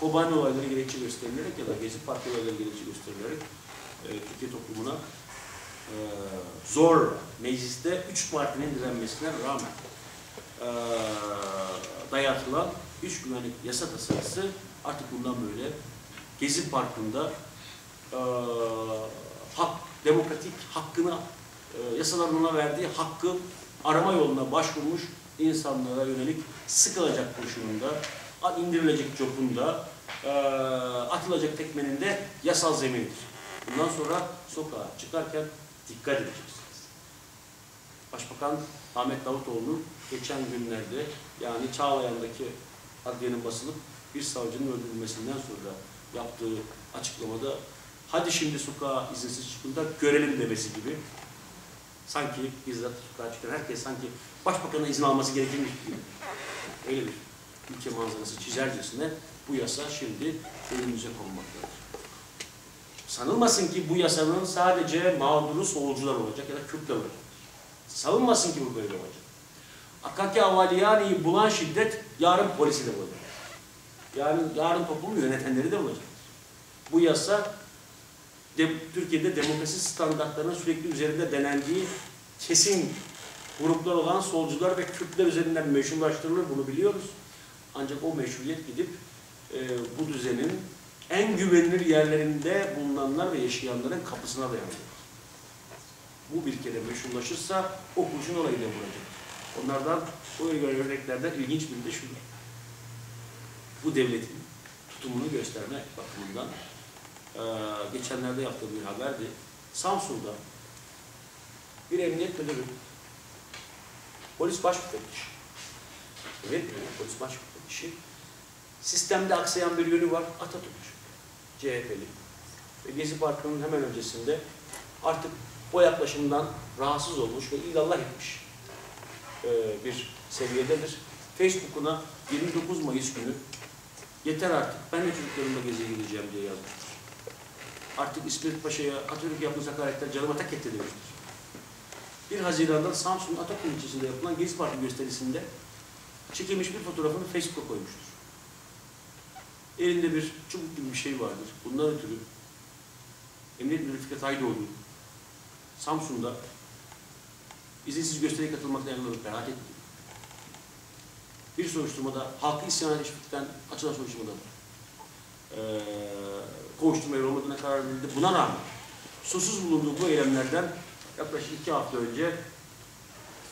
Kobani olayları gerekçe gösterilerek ya da Gezi Parti olayları gerekçe gösterilerek Türkiye toplumuna zor mecliste 3 partinin direnmesine rağmen dayatılan iç güvenlik yasa tasarısı artık bundan böyle Gezi Parkı'nda demokratik hakkını, yasaların ona verdiği hakkı arama yoluna başvurmuş insanlara yönelik sıkılacak kurşununda, indirilecek copunda, atılacak tekmenin de yasal zeminidir. Bundan sonra sokağa çıkarken dikkat edeceksiniz. Başbakan Ahmet Davutoğlu'nun geçen günlerde, yani Çağlayan'daki adliyenin basılıp bir savcının öldürülmesinden sonra yaptığı açıklamada hadi şimdi sokağa izinsiz çıkın da görelim demesi gibi, sanki bizzat sokağa çıkan herkes sanki başbakanın izin alması gerekirmiş gibi, öyle bir ülke manzarası çizercesine bu yasa şimdi önümüze konmaktadır. Sanılmasın ki bu yasanın sadece mağduru solcular olacak ya da Kürtler olacak. Sanılmasın ki bu böyle olacak. Akaki Avalyani'yi bulan şiddet yarın polisi de olacak. Yarın toplumu yönetenleri de olacak. Bu yasa Türkiye'de demokrasi standartlarının sürekli üzerinde denendiği kesin gruplar olan solcular ve Kürtler üzerinden meşrulaştırılır, bunu biliyoruz. Ancak o meşruiyet gidip bu düzenin en güvenilir yerlerinde bulunanlar ve yaşayanların kapısına dayanıyor. Bu bir kere meşrulaşırsa o kurşun olayı da vuracak. Onlardan, o örneklerden ilginç biri de şudur. Bu devletin tutumunu gösterme bakımından geçenlerde yaptığım bir haberdi. Samsun'da bir emniyet müdürü, polis başmüfettişi, sistemde aksayan bir yönü var. Atatürk, CHP'li ve Gezi Parkı'nın hemen öncesinde artık o yaklaşımdan rahatsız olmuş ve ilallah etmiş bir seviyededir. Facebook'una 29 Mayıs günü yeter artık, ben de çocuklarımla geziye gideceğim diye yazmıştır. Artık İsmet Paşa'ya, Atatürk'e yapılacak hakaretler canıma tak etti demiştir. 1 Haziran'da Samsun'un Atatürk ilçesinde yapılan Gezi Parkı gösterisinde çekilmiş bir fotoğrafını Facebook'a koymuştur. Elinde bir çubuk gibi bir şey vardır. Bundan ötürü Emniyet Müdürü Fikret Aydoğdu Samsun'da izinsiz gösteriye katılmakla emniyet beraat etti. Bir soruşturmada, halkı isyana teşvikten açılan soruşturmada kovuşturmaya olmadığına karar verildi. Buna rağmen susuz bulunduğu bu eylemlerden yaklaşık 2 hafta önce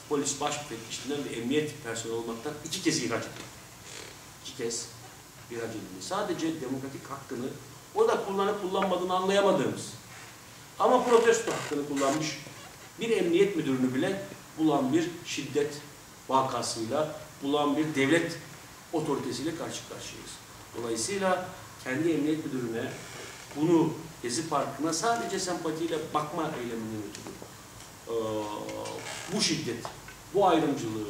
polis başmüfettişinden ve emniyet personeli olmaktan 2 kez ihraç etti. 2 kez. Sadece demokratik hakkını o da kullanıp kullanmadığını anlayamadığımız ama protesto hakkını kullanmış bir emniyet müdürünü bile bulan bir şiddet vakasıyla, bulan bir devlet otoritesiyle karşı karşıyayız. Dolayısıyla kendi emniyet müdürüne bunu, Gezi Parkı'na sadece sempatiyle bakma eylemini ötürü bu şiddet, bu ayrımcılığı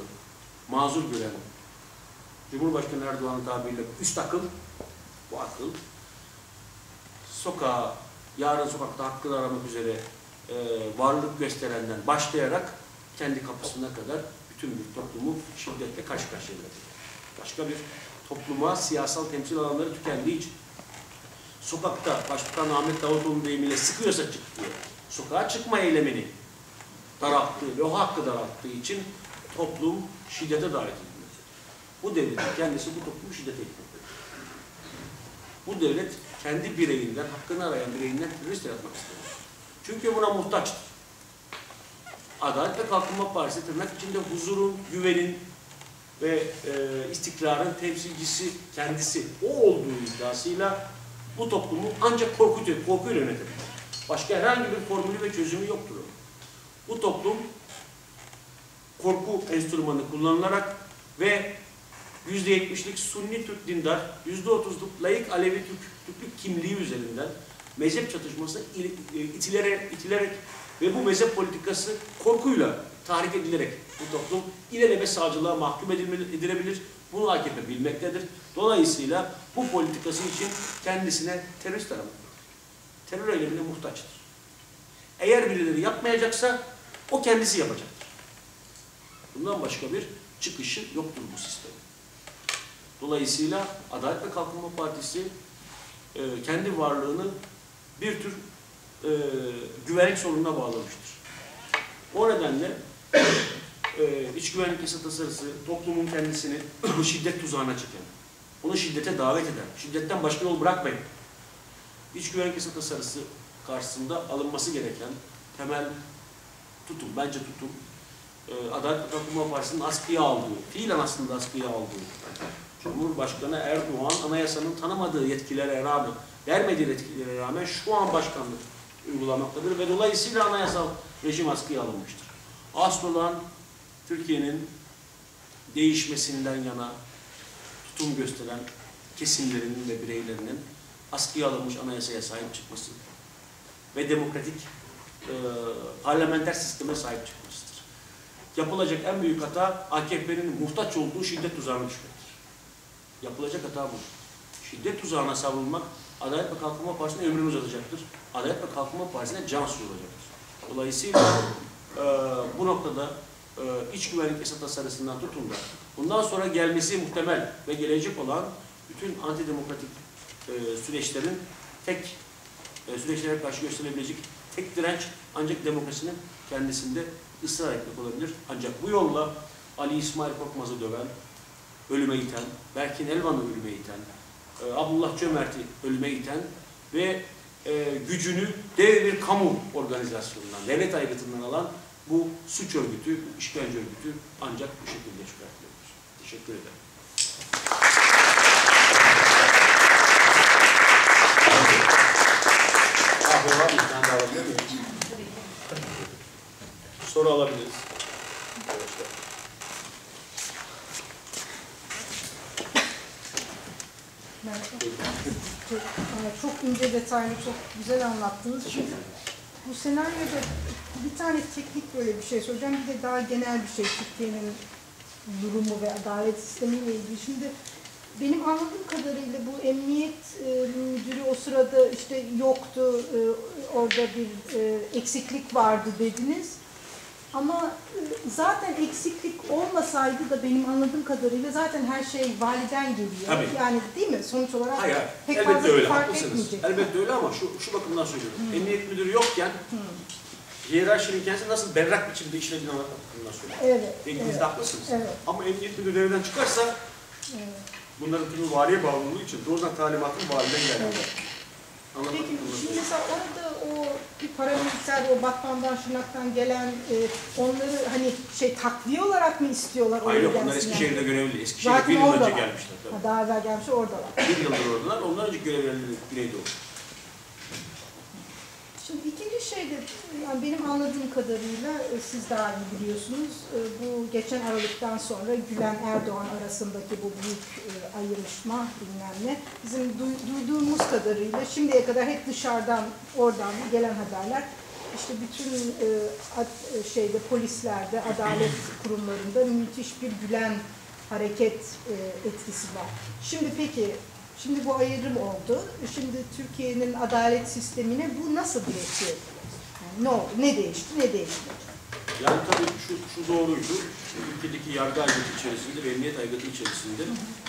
mazur gören Cumhurbaşkanı Erdoğan'ın tabiriyle üst akıl, bu akıl sokağa, yarın sokakta hakkını aramak üzere varlık gösterenden başlayarak kendi kapısına kadar bütün bir toplumu şiddetle karşı karşıya getiriyor. Başka bir topluma siyasal temsil alanları tükendiği için sokakta Başbakan Ahmet Davutoğlu deyimiyle sıkıyorsa çıkıyor. Sokağa çıkma eylemini daralttığı ve o hakkı daralttığı için toplum şiddete dair edildi. Bu devletin kendisi bu toplumu şiddete etmektedir. Bu devlet kendi bireyinden, hakkını arayan bireyinden terörist yaratmak istiyor. Çünkü buna muhtaçtır. Adalet ve Kalkınma Partisi tırnak içinde huzurun, güvenin ve istikrarın temsilcisi kendisi o olduğu iddiasıyla bu toplumu ancak korkuyla yönetebilir. Başka herhangi bir formülü ve çözümü yoktur. Bu toplum korku enstrümanı kullanılarak ve %70'lik Sunni Türk dindar, %30'luk laik Alevi Türklük kimliği üzerinden mezhep çatışmasına itilerek ve bu mezhep politikası korkuyla tahrik edilerek bu toplum ilelebe sağcılığa mahkum edilebilir. Bunu AKP bilmektedir. Dolayısıyla bu politikası için kendisine terörist aramıyor. Terör eylemine muhtaçtır. Eğer birileri yapmayacaksa o kendisi yapacaktır. Bundan başka bir çıkışı yoktur bu sistemin. Dolayısıyla Adalet ve Kalkınma Partisi kendi varlığını bir tür güvenlik sorununa bağlamıştır. O nedenle iç güvenlik yasa tasarısı toplumun kendisini şiddet tuzağına çeken, onu şiddete davet eden, şiddetten başka yol bırakmayın. İç güvenlik yasa tasarısı karşısında alınması gereken temel tutum, bence tutum, Adalet ve Kalkınma Partisi'nin askıya aldığı, fiilen aslında askıya aldığı, Cumhurbaşkanı Erdoğan anayasanın tanımadığı yetkilere rağmen, vermediği yetkilere rağmen şu an başkanlık uygulamaktadır ve dolayısıyla anayasal rejim askıya alınmıştır. Asıl olan Türkiye'nin değişmesinden yana tutum gösteren kesimlerinin ve bireylerinin askıya alınmış anayasaya sahip çıkması ve demokratik parlamenter sisteme sahip çıkmasıdır. Yapılacak en büyük hata AKP'nin muhtaç olduğu şiddet tuzağına düşmektir. Yapılacak hata bu. Şiddet tuzağına savrulmak Adalet ve Kalkınma Partisi'ne ömrünü uzatacaktır. Adalet ve Kalkınma Partisi'ne can suyu olacaktır. Dolayısıyla bu noktada iç güvenlik yasa tasarısından tutun da bundan sonra gelmesi muhtemel ve gelecek olan bütün antidemokratik süreçlerin süreçlere karşı gösterilebilecek tek direnç ancak demokrasinin kendisinde ısrar etmek olabilir. Ancak bu yolla Ali İsmail Korkmaz'ı döven, ölüme iten, Berkin Elvan'ı ölüme iten, Abdullah Cömert'i ölüme iten ve gücünü dev bir kamu organizasyonundan, devlet aygıtından alan bu suç örgütü, işkence örgütü ancak bu şekilde çıkartılabilir. Teşekkür ederim. Soru alabiliriz. Çok ince detaylı, çok güzel anlattınız. Çünkü bu senaryoda bir tane teknik böyle bir şey söyleyeceğim. Bir de daha genel bir şey, Türkiye'nin durumu ve adalet sistemiyle ilgili. Şimdi benim anladığım kadarıyla bu emniyet müdürü o sırada işte yoktu, orada bir eksiklik vardı dediniz. Ama zaten eksiklik olmasaydı da benim anladığım kadarıyla zaten her şey validen geliyor. Tabii. Yani değil mi? Sonuç olarak hayır, pek elbette fazla öyle, fark etmeyecek. Elbette öyle ama şu bakımdan söylüyorum. Emniyet müdürü yokken hiyerarşinin kendisi nasıl berrak biçimde işlediğini anlatmak bakımından söylüyorum. Evet. İlginizde haklısınız. Evet. Ama emniyet müdürü evden çıkarsa bunların tümü valiye bağlılığı için doğrudan talimatın validen gelmiyor. Evet. Peki şimdi mesela orada o bir paramiliter, o Batman'dan, Şırnak'tan gelen onları hani takviye olarak mı istiyorlar? Hayır, onlar Eskişehir'de görevli. Eskişehir'de bir yıl önce gelmişler. Ha, daha evvel gelmişler, oradalar. Bir yıldır oradalar, ondan önce görevlileri Güneydoğu. Şimdi ikinci şey de, yani benim anladığım kadarıyla siz daha iyi biliyorsunuz, bu geçen Aralık'tan sonra Gülen-Erdoğan arasındaki bu büyük ayrışma bilmem ne, bizim duyduğumuz kadarıyla şimdiye kadar hep dışarıdan, oradan gelen haberler, işte bütün polislerde, adalet kurumlarında müthiş bir Gülen hareket etkisi var. Şimdi peki, şimdi bu ayrım oldu. Şimdi Türkiye'nin adalet sistemine bu nasıl bir etki ediyor? Yani ne oldu? Ne değişti? Ne değişmedi? Yani tabii şu doğruydu. Ülkedeki yargı aygıtı içerisinde ve emniyet aygıtı içerisinde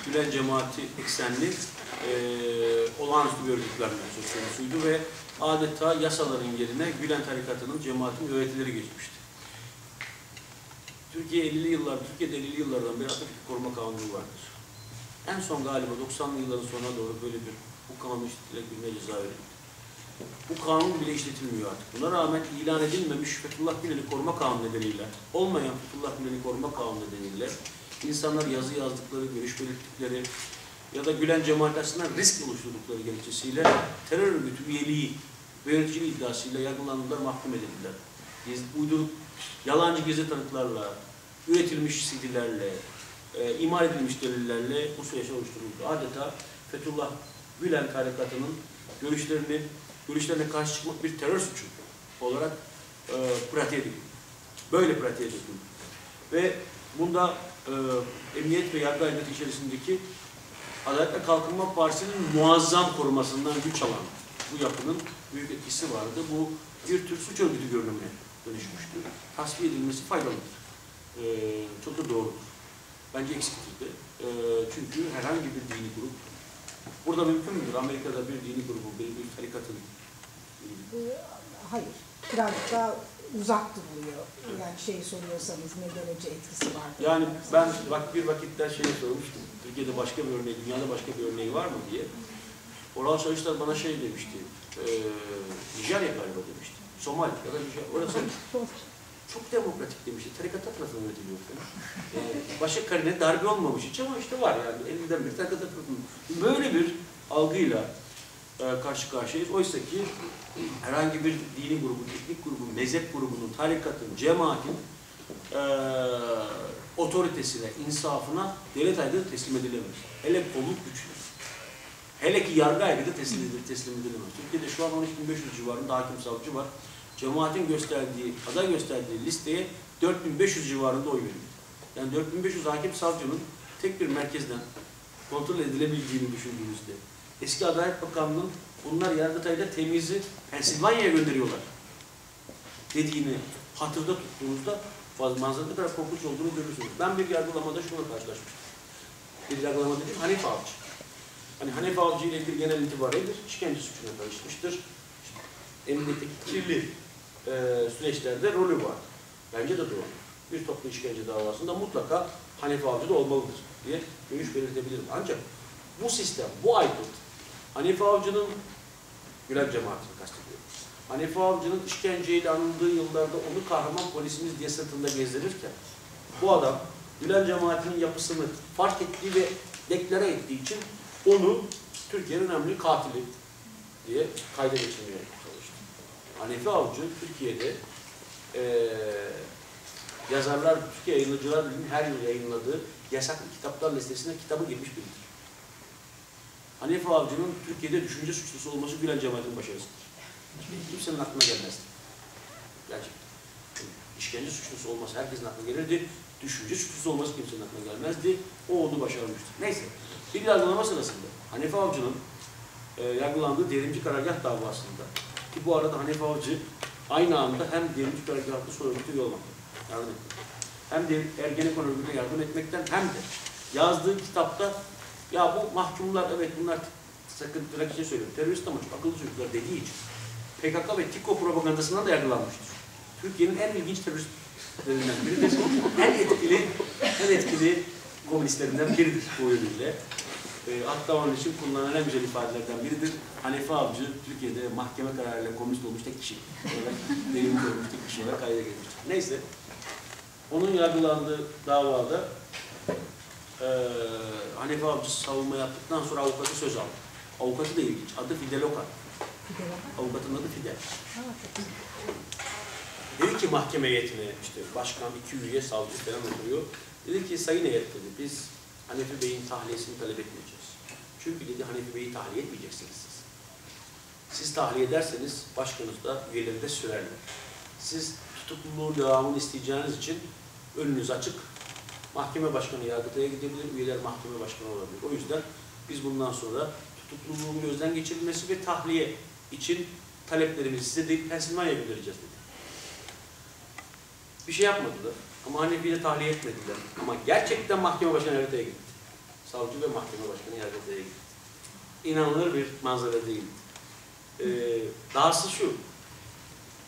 Gülen cemaati eksenli olağanüstü bir örgütlenme söz konusuydu ve adeta yasaların yerine Gülen tarikatının, cemaatin öğretileri geçmişti. Türkiye'de 50'li yıllardan beri Atatürk Koruma Kanunu vardır. En son galiba 90'lı yılların sonuna doğru böyle bir hukuka müdahale edilme ceza verildi. Bu kanun bile işletilmiyor artık. Buna rağmen ilan edilmemiş Fethullah Gülen'i koruma kanunu nedeniyle, olmayan Fethullah Gülen'i koruma kanunu nedeniyle insanlar yazı yazdıkları, görüş belirttikleri ya da Gülen cemaat açısından risk oluşturdukları gerekçesiyle terör örgütü üyeliği ve yöneticiliği iddiasıyla yargılandılar, mahkum edildiler. Uyduruk, yalancı gezi tanıklarla, üretilmiş CD'lerle, imal edilmiş delillerle bu süreç oluşturuldu. Adeta Fethullah Gülen tarikatının görüşlerine karşı çıkmak bir terör suçu olarak pratiğe edildi. Böyle pratiğe edildi. Ve bunda emniyet ve yargı aydınlığı içerisindeki Adalet ve Kalkınma Partisi'nin muazzam korumasından güç alan bu yapının büyük etkisi vardı. Bu bir tür suç örgütü görünümüne dönüşmüştü. Tasfiye edilmesi faydalıdır. Çok da doğrudur. Bence eksiklikti. Çünkü herhangi bir dini grup, burada mümkün müdür Amerika'da bir dini grubu, bir tarikatın? Hayır. Biraz daha uzak duruyor. Yani şeyi soruyorsanız ne derece etkisi var? Yani ben bir vakitler şeyi sormuştum. Türkiye'de başka bir örneği, dünyada başka bir örneği var mı diye. Oral Soyuşlar bana şey demişti. Nijerya galiba demişti. Somali ya da Nijerya. Orası çok demokratik demişti. Tarikatlar tarafından yönetiliyor. Yani başka karine darbe olmamış hiç ama işte var yani. Elinden bir tarikatlar tarafından. Böyle bir algıyla karşı karşıyayız. Oysa ki herhangi bir dini grubun, etnik grubun, mezhep grubunun, tarikatın, cemaatin otoritesine, insafına devlet aygıtı teslim edilemez. Hele kolluk güçlü. Hele ki yargı aygıtı teslim edilemez. Türkiye'de şu an 13.500 civarında hakim savcı var. Cemaatin gösterdiği, aday gösterdiği listeye 4.500 civarında oy verildi. Yani 4.500 hakim savcının tek bir merkezden kontrol edilebildiğini düşündüğümüzde eski Adalet Bakanlığı'nın bunlar Yargıtay'da temizi Pensilvanya'ya gönderiyorlar dediğini hatırda tuttuğunuzda manzara ne kadar korkunç olduğunu görürsünüz. Ben bir yargılamada şuna karşılaşmıştım. Bir yargılamada değil, Hanefi Avcı. Hani Hanefi Avcı ile ilgili genel itibaridir, işkence suçuna karışmıştır. Emniyetteki kirli süreçlerde rolü var. Bence de doğru. Bir toplu işkence davasında mutlaka Hanefi Avcı da olmalıdır diye görüş belirtebilirim. Ancak bu sistem, bu aykut, Hanefi Avcı'nın, Gülen cemaatini kastediyorum, Hanefi Avcı'nın işkenceyle anıldığı yıllarda onu kahraman polisimiz diye sırtında gezdirirken, bu adam Gülen cemaatinin yapısını fark ettiği ve deklare ettiği için onu Türkiye'nin önemli katili diye kayda geçirmeye çalıştı. Hanefi Avcı Türkiye'de yazarlar, Türkiye Yayıncılar Birliği'nin her yıl yayınladığı yasaklı kitaplar listesine kitabı girmiş biridir. Hanefi Avcı'nın Türkiye'de düşünce suçlusu olması Gülen cemaatin başarısıdır. Kimsenin aklına gelmezdi. Gerçekten. İşkence suçlusu olması herkesin aklına gelirdi. Düşünce suçlusu olması kimsenin aklına gelmezdi. O onu başarmıştı. Neyse. Bir yargılama sırasında Hanefi Avcı'nın yargılandığı Devrimci Karargah davasında, ki bu arada Hanefi Avcı aynı anda hem Devrimci Karargah'ta soru örgütü yollamakta yardım etmekten, hem de Ergenekon örgütüne yardım etmekten, hem de yazdığı kitapta ya bu mahkumlar, evet bunlar sakıntılı bir şey söylüyor, terörist amaçlı, akıllı çocuklar dediği için PKK ve TİKO propagandasından da yargılanmıştır. Türkiye'nin en ilginç teröristlerinden biridir. en etkili komünistlerinden biridir bu yönüyle. Hatta onun için kullanılan en güzel ifadelerden biridir. Hanefi Avcı, Türkiye'de mahkeme kararıyla komünist olmuş tek kişi. Devrimci olmuş tek kişi olarak kayda gelmiştir. Neyse, onun yargılandığı davada Hanefi Avcısı savunma yaptıktan sonra avukatı söz aldı. Avukatı da ilginç. Adı Fidel Okan. Avukatın adı Fidel. Dedi ki mahkeme heyetine, işte başkan, iki üye, savcı falan oturuyor. Dedi ki sayın heyet dedi, biz Hanefi Bey'in tahliyesini talep etmeyeceğiz. Çünkü dedi Hanefi Bey'i tahliye etmeyeceksiniz siz. Siz tahliye ederseniz başkanınız da üyeleri de sürerler. Siz tutukluluğun devamını isteyeceğiniz için önünüz açık. Mahkeme başkanı Yargıtay'a gidebilir, üyeler mahkeme başkanı olabilir. O yüzden biz bundan sonra tutukluluğun gözden geçirilmesi ve tahliye için taleplerimizi size değil Pensilvanya'ya göndereceğiz dedi. Bir şey yapmadılar ama Hanefi'yle tahliye etmediler. Ama gerçekten mahkeme başkanı Yargıtay'a gitti. Savcı ve mahkeme başkanı Yargıtay'a gitti. İnanılır bir manzara değildi. Dahası şu,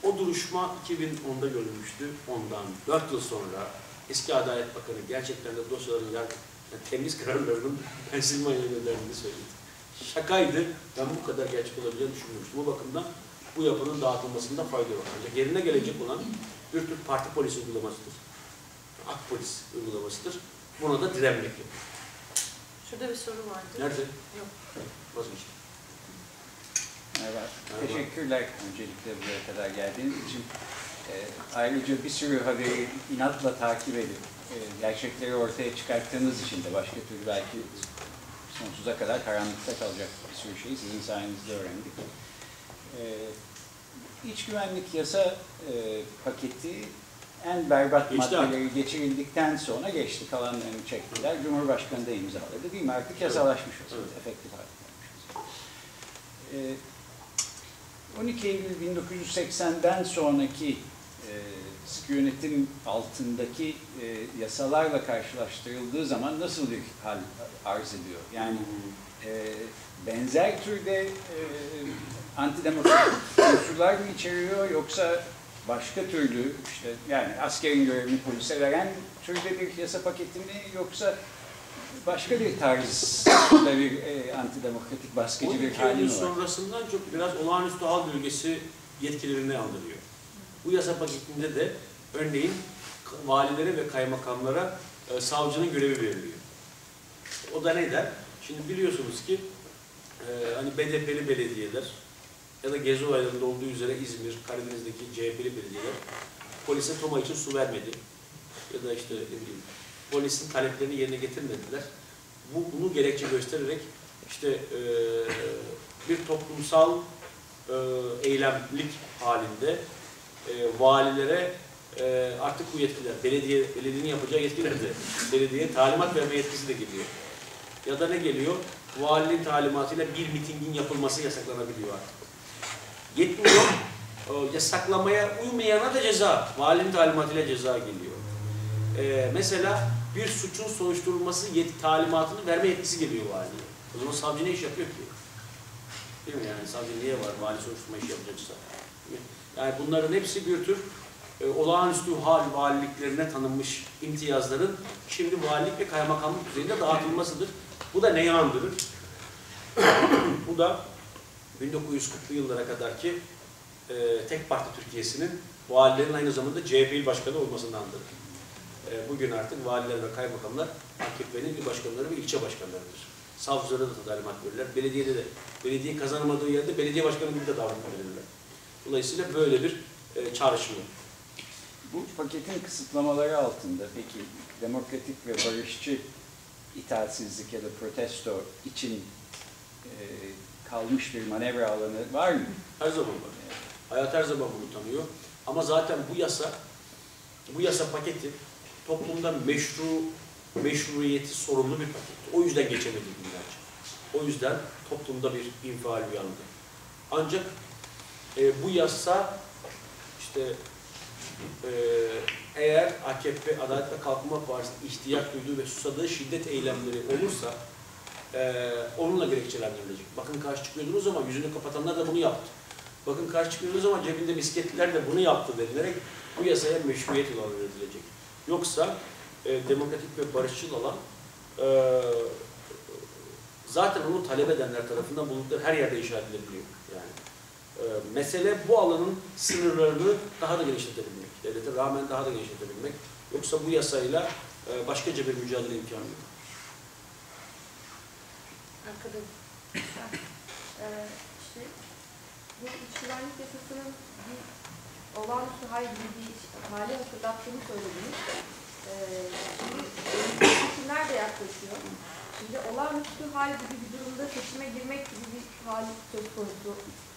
o duruşma 2010'da görülmüştü. Ondan 4 yıl sonra eski Adalet Bakanı gerçekten de dosyaların temiz kararlarının Pensilvanya'ya gönderdiğini söyledi. şakaydı. Ben bu kadar gerçek olabileceğini düşünmemiştim. Bu bakımdan bu yapının dağıtılmasında fayda var. Ancak yerine gelecek olan bir tür parti polisi uygulamasıdır. AK polis uygulamasıdır. Buna da direnmek yok. Şurada bir soru vardı. Nerede? Yok. Vazgeçtim. Merhaba. Teşekkürler öncelikle buraya kadar geldiğiniz için. Ayrıca bir sürü haberi inatla takip edip gerçekleri ortaya çıkarttığınız için de başka türlü belki sonsuza kadar karanlıkta kalacak bir sürü şeyi sizin sayenizde öğrendik. İç güvenlik yasa paketi en berbat maddeleri geçirildikten sonra geçti. Kalanlarını çektiler. Cumhurbaşkanı da imzaladı. Değil mi? Artık yasalaşmış o zaman. Evet. Efektif hale gelmiş. 12 Eylül 1980'den sonraki sıkı yönetim altındaki yasalarla karşılaştırıldığı zaman nasıl bir hal arz ediyor? Yani benzer türde antidemokratik unsurlar mı içeriyor yoksa başka türlü işte yani askerin görevini polise veren türde bir yasa paketi mi yoksa başka bir tarzda bir antidemokratik baskıcı bir hali mi var? Sonrasından çok biraz olağanüstü hal bölgesi yetkilerini andırıyor. Bu yasa paketinde de örneğin valilere ve kaymakamlara savcının görevi veriliyor. O da ne der? Şimdi biliyorsunuz ki hani BDP'li belediyeler ya da Gezi olaylarında olduğu üzere İzmir, Karadeniz'deki CHP'li belediyeler polise Toma için su vermedi. Ya da işte polisin taleplerini yerine getirmediler. Bunu gerekçe göstererek işte bir toplumsal eylemlik halinde valilere artık bu yetkiler, belediyenin yapacağı yetkiler de belediyeye talimat verme yetkisi de geliyor. Ya da ne geliyor? Valinin talimatıyla bir mitingin yapılması yasaklanabiliyor artık. Yetmiyor. Yasaklamaya uymayana da ceza. Valinin talimatıyla ceza geliyor. Mesela bir suçun soruşturulması talimatını verme yetkisi geliyor valiye. O zaman savcı ne iş yapıyor ki? Değil mi yani? Savcı niye var? Vali soruşturma işi yapacaksa. Yani bunların hepsi bir tür olağanüstü hal valiliklerine tanınmış imtiyazların şimdi valilik ve kaymakamlık düzeyinde dağıtılmasıdır. Bu da neyi andırır? Bu da 1940'lı yıllara kadarki tek parti Türkiye'sinin valilerin aynı zamanda CHP'li başkanı olmasını andırır. Bugün artık valiler ve kaymakamlar AKP'nin il başkanları ve ilçe başkanlarıdır. Savcılara da talimat verirler. Belediyede de, belediye kazanamadığı yerde belediye başkanı gibi de davranma verirler. Dolayısıyla böyle bir çağrışımı. Bu paketin kısıtlamaları altında peki demokratik ve barışçı itaatsizlik ya da protesto için kalmış bir manevra alanı var mı? Her zaman var. Hayat her zaman bunu tanıyor. Ama zaten bu yasa paketi toplumda meşruiyeti sorumlu bir paket. O yüzden geçemedi günlerce. O yüzden toplumda bir infial uyandı. Ancak bu yasa işte eğer AKP Adalet ve Kalkınma Partisi'nin ihtiyaç duyduğu ve susadığı şiddet eylemleri olursa onunla gerekçelendirilecek. Bakın karşı çıkıyordunuz ama yüzünü kapatanlar da bunu yaptı. Bakın karşı çıkıyordunuz ama cebinde misketliler de bunu yaptı denilerek bu yasaya meşruiyet ilan edilecek. Yoksa demokratik ve barışçıl olan zaten onu talep edenler tarafından bulundukları her yerde inşa edilebiliyor. Yani mesele bu alanın sınırlarını daha da genişletebilmek. Devlete rağmen daha da genişletebilmek. Yoksa bu yasayla başkaca bir mücadele imkanı yok. Arkadaşlar, işte bu iç güvenlik yasasının olağanüstü hal gibi bir hali hatırlattığını söylediniz. Şimdi seçimler de yaklaşıyor. Şimdi olağanüstü hal gibi bir durumda seçime girmek gibi bir hal söz konusu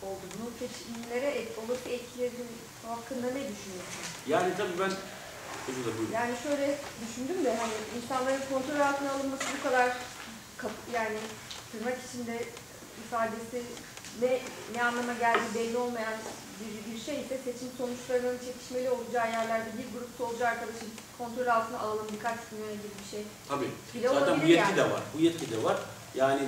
oldu. Bunun seçimlere olası etkilerinin hakkında ne düşünüyorsunuz? Yani tabii ben yani şöyle düşündüm de hani insanların kontrol altına alınması bu kadar yani tırnak içinde ifadesi ne anlama geldiği belli olmayan bir şey ise seçim sonuçlarının çekişmeli olacağı yerlerde bir grup solcu arkadaşın kontrol altına alalım birkaç gün önce bir şey. Tabii. Bile zaten bu yetki yani de var. Bu yetki de var. Yani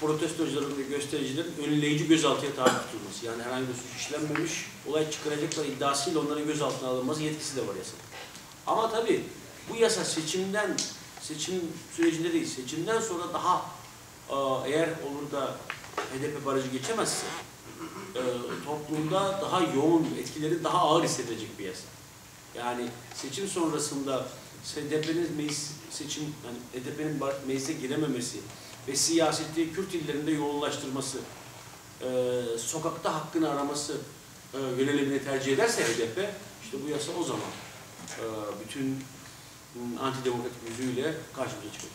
protestocuların ve göstericilerin önleyici gözaltıya tabi tutulması. Yani herhangi bir suç işlenmemiş, olay çıkaracaklar iddiasıyla onların gözaltına alınması yetkisi de var yasada. Ama tabii bu yasa seçimden seçim sürecinde değil, seçimden sonra daha eğer olur da HDP barajı geçemezse toplumda daha yoğun, etkileri daha ağır hissedilecek bir yasa. Yani seçim sonrasında HDP'nin meclis seçim, yani HDP'nin meclise girememesi ve siyaseti Kürt illerinde yoğunlaştırması, sokakta hakkını araması yönelimini tercih ederse HDP, işte bu yasa o zaman bütün antidemokratik yüzüyle karşımıza çıkıyor.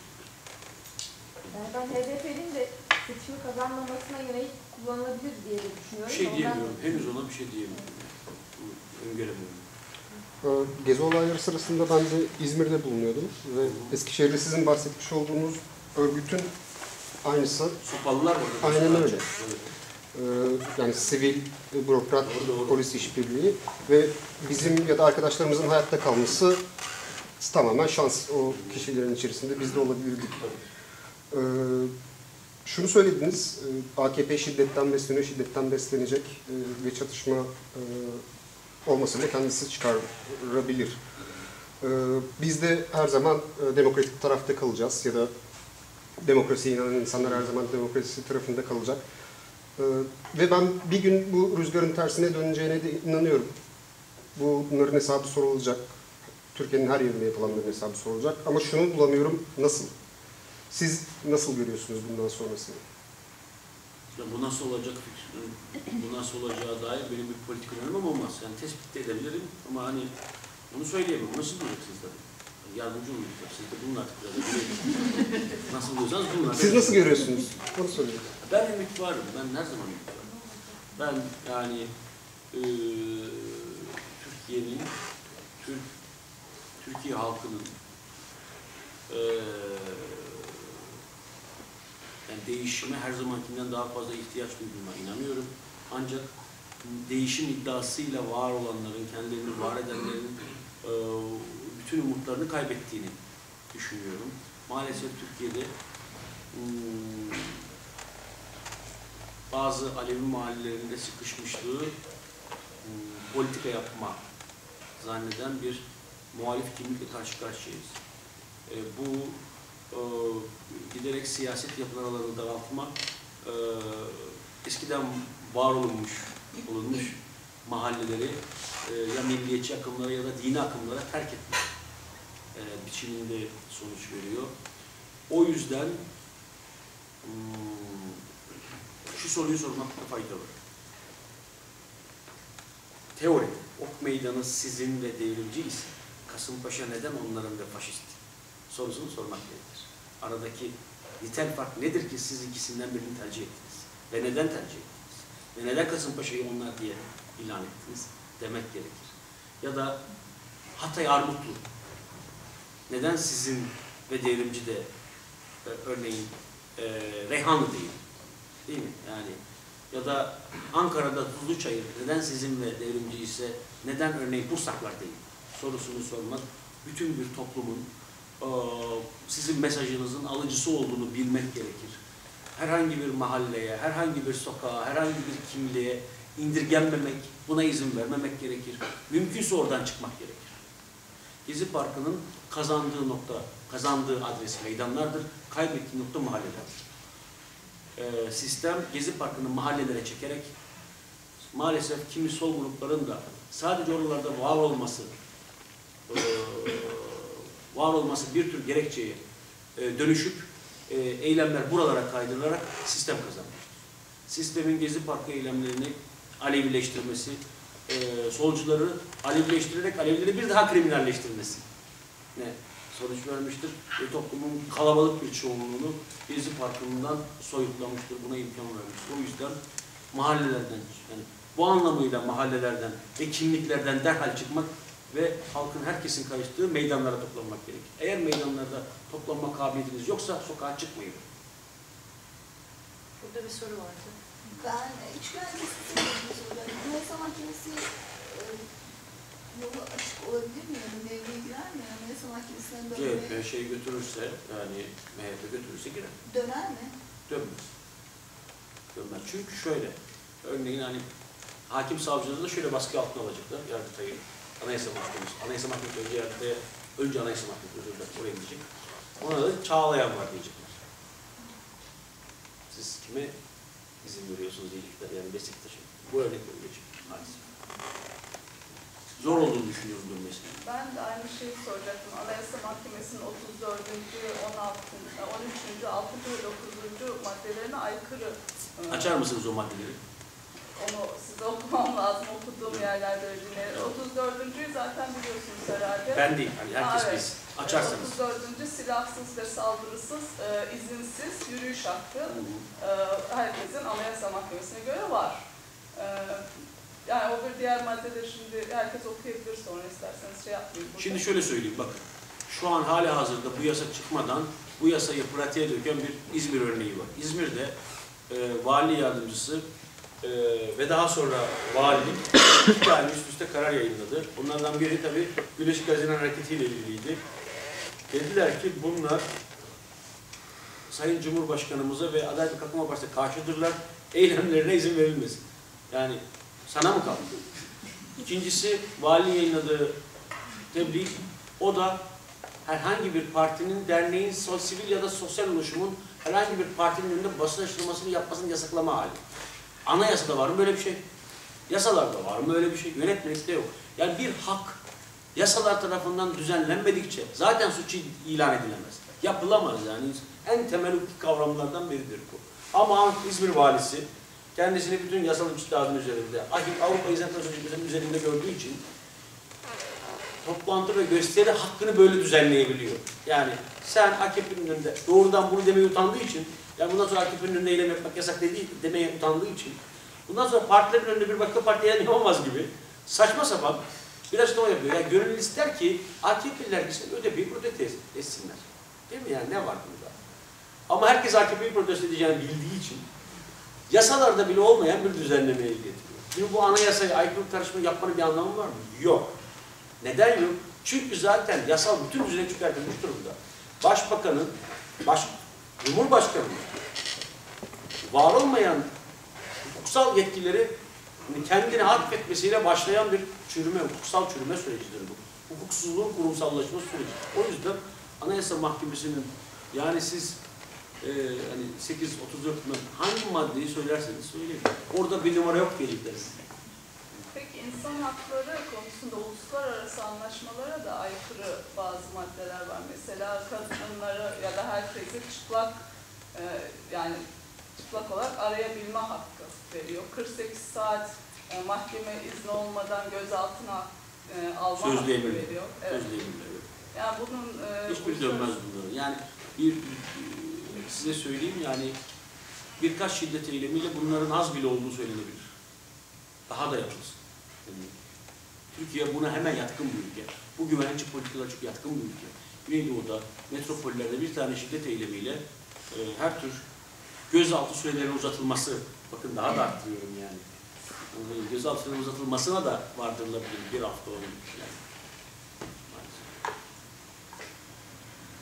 Yani ben HDP'nin de seçimi kazanmamasına yönelik kullanılabilir diye düşünüyorum. Bir şey diyemiyorum. Henüz ona bir şey diyemiyorum. Öngöremiyorum. Gezi olayları sırasında ben de İzmir'de bulunuyordum ve Eskişehir'de sizin bahsetmiş olduğunuz örgütün aynısı. Sopalılar mı? Aynen öyle. Yani sivil, bürokrat, polis işbirliği ve bizim ya da arkadaşlarımızın hayatta kalması tamamen şans. O kişilerin içerisinde biz de olabildik. Şunu söylediniz, AKP şiddetten besleniyor, şiddetten beslenecek ve çatışma olmasa da kendisi çıkarabilir. Biz de her zaman demokratik tarafta kalacağız ya da demokrasiye inanan insanlar her zaman demokrasi tarafında kalacak. Ve ben bir gün bu rüzgarın tersine döneceğine de inanıyorum. Bunların hesabı sorulacak. Türkiye'nin her yerinde yapılanların hesabı sorulacak. Ama şunu bulamıyorum, nasıl? Siz nasıl görüyorsunuz bundan sonrasını? Ya bu nasıl olacak, bu nasıl olacağı dair benim bir politik önerim olmaz. Yani tespit edebilirim ama hani onu söyleyemem. Onu siz bulacaksınız tabii. Yardımcı olmayacak. Siz de bunun artık biraz nasıl diyorsanız bunun artık. Siz nasıl görüyorsunuz? Onu söyleyeyim. Ben ümit varım. Ben her zaman ümit varım. Ben yani Türkiye'nin, Türkiye halkının yani değişime her zamankinden daha fazla ihtiyaç duyduğuna inanıyorum. Ancak değişim iddiasıyla var olanların, kendilerini var edenlerin bütün umutlarını kaybettiğini düşünüyorum. Maalesef Türkiye'de bazı Alevi mahallelerinde sıkışmışlığı politika yapma zanneden bir muhalif kimlikle karşı karşıyayız. Bu giderek siyaset yapılar alanını daraltma, eskiden var olunmuş mahalleleri ya milliyetçi akımlara ya da dini akımlara terk etme biçiminde sonuç veriyor. O yüzden şu soruyu sormakta fayda var. Teori, ok meydanı sizin ve devrimciyiz. Kasımpaşa neden onların ve faşist? Sorusunu sormak gerekir. Aradaki nitel fark nedir ki siz ikisinden birini tercih ettiniz? Ve neden tercih ettiniz? Ve neden Kasımpaşa'yı onlar diye ilan ettiniz? Demek gerekir. Ya da Hatay Armutlu. Neden sizin ve devrimci de örneğin Reyhanlı değil? Değil mi? Yani ya da Ankara'da Tuzluçayır. Neden sizin ve devrimci ise neden örneğin Bursaklar değil? Sorusunu sormak bütün bir toplumun sizin mesajınızın alıcısı olduğunu bilmek gerekir. Herhangi bir mahalleye, herhangi bir sokağa, herhangi bir kimliğe indirgenmemek, buna izin vermemek gerekir. Mümkünse oradan çıkmak gerekir. Gezi Parkı'nın kazandığı nokta, kazandığı adres meydanlardır. Kaybettiği nokta mahallelerdir. Sistem Gezi Parkı'nı mahallelere çekerek maalesef kimi sol grupların da sadece oralarda var olması bir tür gerekçeye dönüşüp eylemler buralara kaydırılarak sistem kazandı. Sistemin Gezi Parkı eylemlerini Alevileştirmesi, solcuları Alevileştirerek Alevileri bir daha kriminalleştirmesi ne sonuç vermiştir ve toplumun kalabalık bir çoğunluğunu Gezi Parkı'ndan soyutlamıştır, buna imkan vermiştir. O yüzden mahallelerden, yani bu anlamıyla mahallelerden ve kimliklerden derhal çıkmak ve halkın, herkesin karıştığı meydanlara toplanmak gerekir. Eğer meydanlarda toplanma kabiliyetiniz yoksa sokağa çıkmayın. Burada bir soru vardı. Ben 3 gün önce size bir soru verdim. O zaman kimisi yolu açık olabilir mi? Mevli'ye girer mi? Anayasa Mahkemesi'nden dönmeye... CHP şey götürürse, yani MHP götürürse girer. Döner mi? Dönmez. Dönmez. Çünkü şöyle, örneğin hani hakim savcıları da şöyle baskı altına alacaklar, Yargıtay'ı. Anayasa Mahkemesi önce Anayasa Mahkemesi, özür dilerim, oraya gidecek. Ona da Çağlayan var diyecekler. Siz kime izin veriyorsunuz diyecekler. Yani Beşiktaş'a. Bu örnek verilecek. Maalesef. Zor olduğunu düşünüyorum bu mesele. Ben de aynı şeyi soracaktım. Anayasa Mahkemesi'nin 34. 16. 13. 6. ve 9. maddelerine aykırı. Açar mısınız o maddeleri? Onu size okumam lazım. Okuduğum yerlerde öyle dinleyelim. 34.'yü zaten biliyorsunuz herhalde. Ben değil. Yani herkes biz. Açarsanız. 34. silahsız ve saldırısız, izinsiz yürüyüş hakkı herkesin Anayasa Mahkemesi'ne göre var. Yani o bir diğer maddeleri şimdi herkes okuyabilir sonra isterseniz şey yapmayın. Şimdi şöyle söyleyeyim bakın. Şu an hala hazırda bu yasa çıkmadan bu yasayı pratiğe döken bir İzmir örneği var. İzmir'de vali yardımcısı ve daha sonra vali iki tane üst üste karar yayınladı. Bunlardan biri tabii Güneş Gazinen Hareketi ile ilgiliydi. Dediler ki bunlar Sayın Cumhurbaşkanımıza ve Adalet ve Kalkınma Partisi'ne karşıdırlar. Eylemlerine izin verilmesin. Yani sana mı kaldı? İkincisi valinin yayınladığı tebliğ. O da herhangi bir partinin, derneğin, sivil ya da sosyal oluşumun herhangi bir partinin önünde basın açılmasını yapmasını yasaklama hali. Anayasada var mı böyle bir şey? Yasalarda var mı böyle bir şey? Yönetmelikte yok. Yani bir hak yasalar tarafından düzenlenmedikçe zaten suç ilan edilemez. Yapılamaz yani. En temel hukuk kavramlardan biridir bu. Ama İzmir valisi kendisini bütün yasal üstadın üzerinde, Avrupa İnsan Hakları Sözleşmesi'nin üzerinde gördüğü için toplantı ve gösteri hakkını böyle düzenleyebiliyor. Yani sen AKP'nin önünde doğrudan bunu demeye utandığı için, yani bundan sonra AKP'nin önünde eylem yapmak yasak değil demeye utandığı için, bundan sonra partilerin önünde bir başka partiye eylem yapamaz gibi saçma sapan bir açıklama yapıyor. Yani gönül ister ki AKP'liler gitsin ÖDP'yi protesto etsinler. Değil mi yani ne var burada? Ama herkes AKP'yi protesto edeceğini bildiği için yasalarda bile olmayan bir düzenlemeye getiriyor. Şimdi bu anayasaya aykırı karışma yapmanın bir anlamı var mı? Yok. Neden yok? Çünkü zaten yasal bütün düzene çıkartılmış durumda. Başbakanın, Cumhurbaşkanı'nın var olmayan hukuksal yetkileri kendine atfetmesiyle başlayan bir çürüme, hukuksal çürüme sürecidir bu. Hukuksuzluğun kurumsallaşma süreci. O yüzden Anayasa Mahkemesi'nin yani siz hani 8.34'ten hangi maddeyi söylerseniz söyleyin. Orada bir numara yok diyecekler. Peki insan hakları konusunda uluslararası anlaşmalara da aykırı bazı maddeler var. Mesela kadınları ya da herkese çıplak yani çıplak olarak arayabilme hakkı veriyor. 48 saat mahkeme izni olmadan gözaltına alma hakkı veriyor. Evet. Yani bunun hiçbir dönmez bunları. Yani bir size söyleyeyim yani birkaç şiddet eylemiyle bunların az bile olduğu söylenebilir. Daha da yapılsın. Yani, Türkiye buna hemen yatkın bir ülke. Bu güvenlikçi politikalar çok yatkın bir ülke. Güneydoğu'da, metropollerde bir tane şiddet eylemiyle her tür gözaltı sürelerinin uzatılması, bakın daha da arttırıyorum yani. Yani gözaltı sürelerinin uzatılmasına da vardırılabilir bir hafta olabilir. Yani.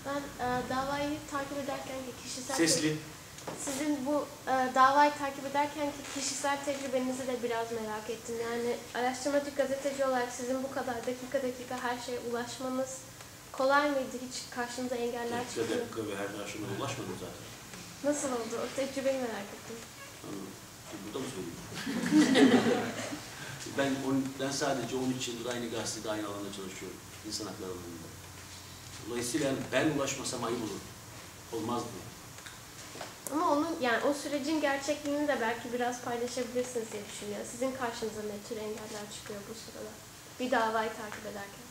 Ben davayı takip ederken ki kişisel sizin bu davayı takip ederken ki kişisel tecrübenizi de biraz merak ettim. Yani araştırmacı gazeteci olarak sizin bu kadar dakika dakika her şeye ulaşmanız kolay mıydı? Hiç karşınıza engeller çıktı? Dakika ve her aşamaya ulaşmadım zaten. Nasıl oldu? O tecrübeyi merak ettim. Burada mı söylüyorsun? ben sadece 13 yıldır aynı gazetede aynı alanda çalışıyorum. İnsan hakları alanında. Dolayısıyla ben ulaşmasam ayıp olur. Olmaz diye. Ama onun yani o sürecin gerçekliğini de belki biraz paylaşabilirsiniz diye düşünüyorum. Sizin karşınıza ne tür engeller çıkıyor bu sırada? Bir davayı takip ederken.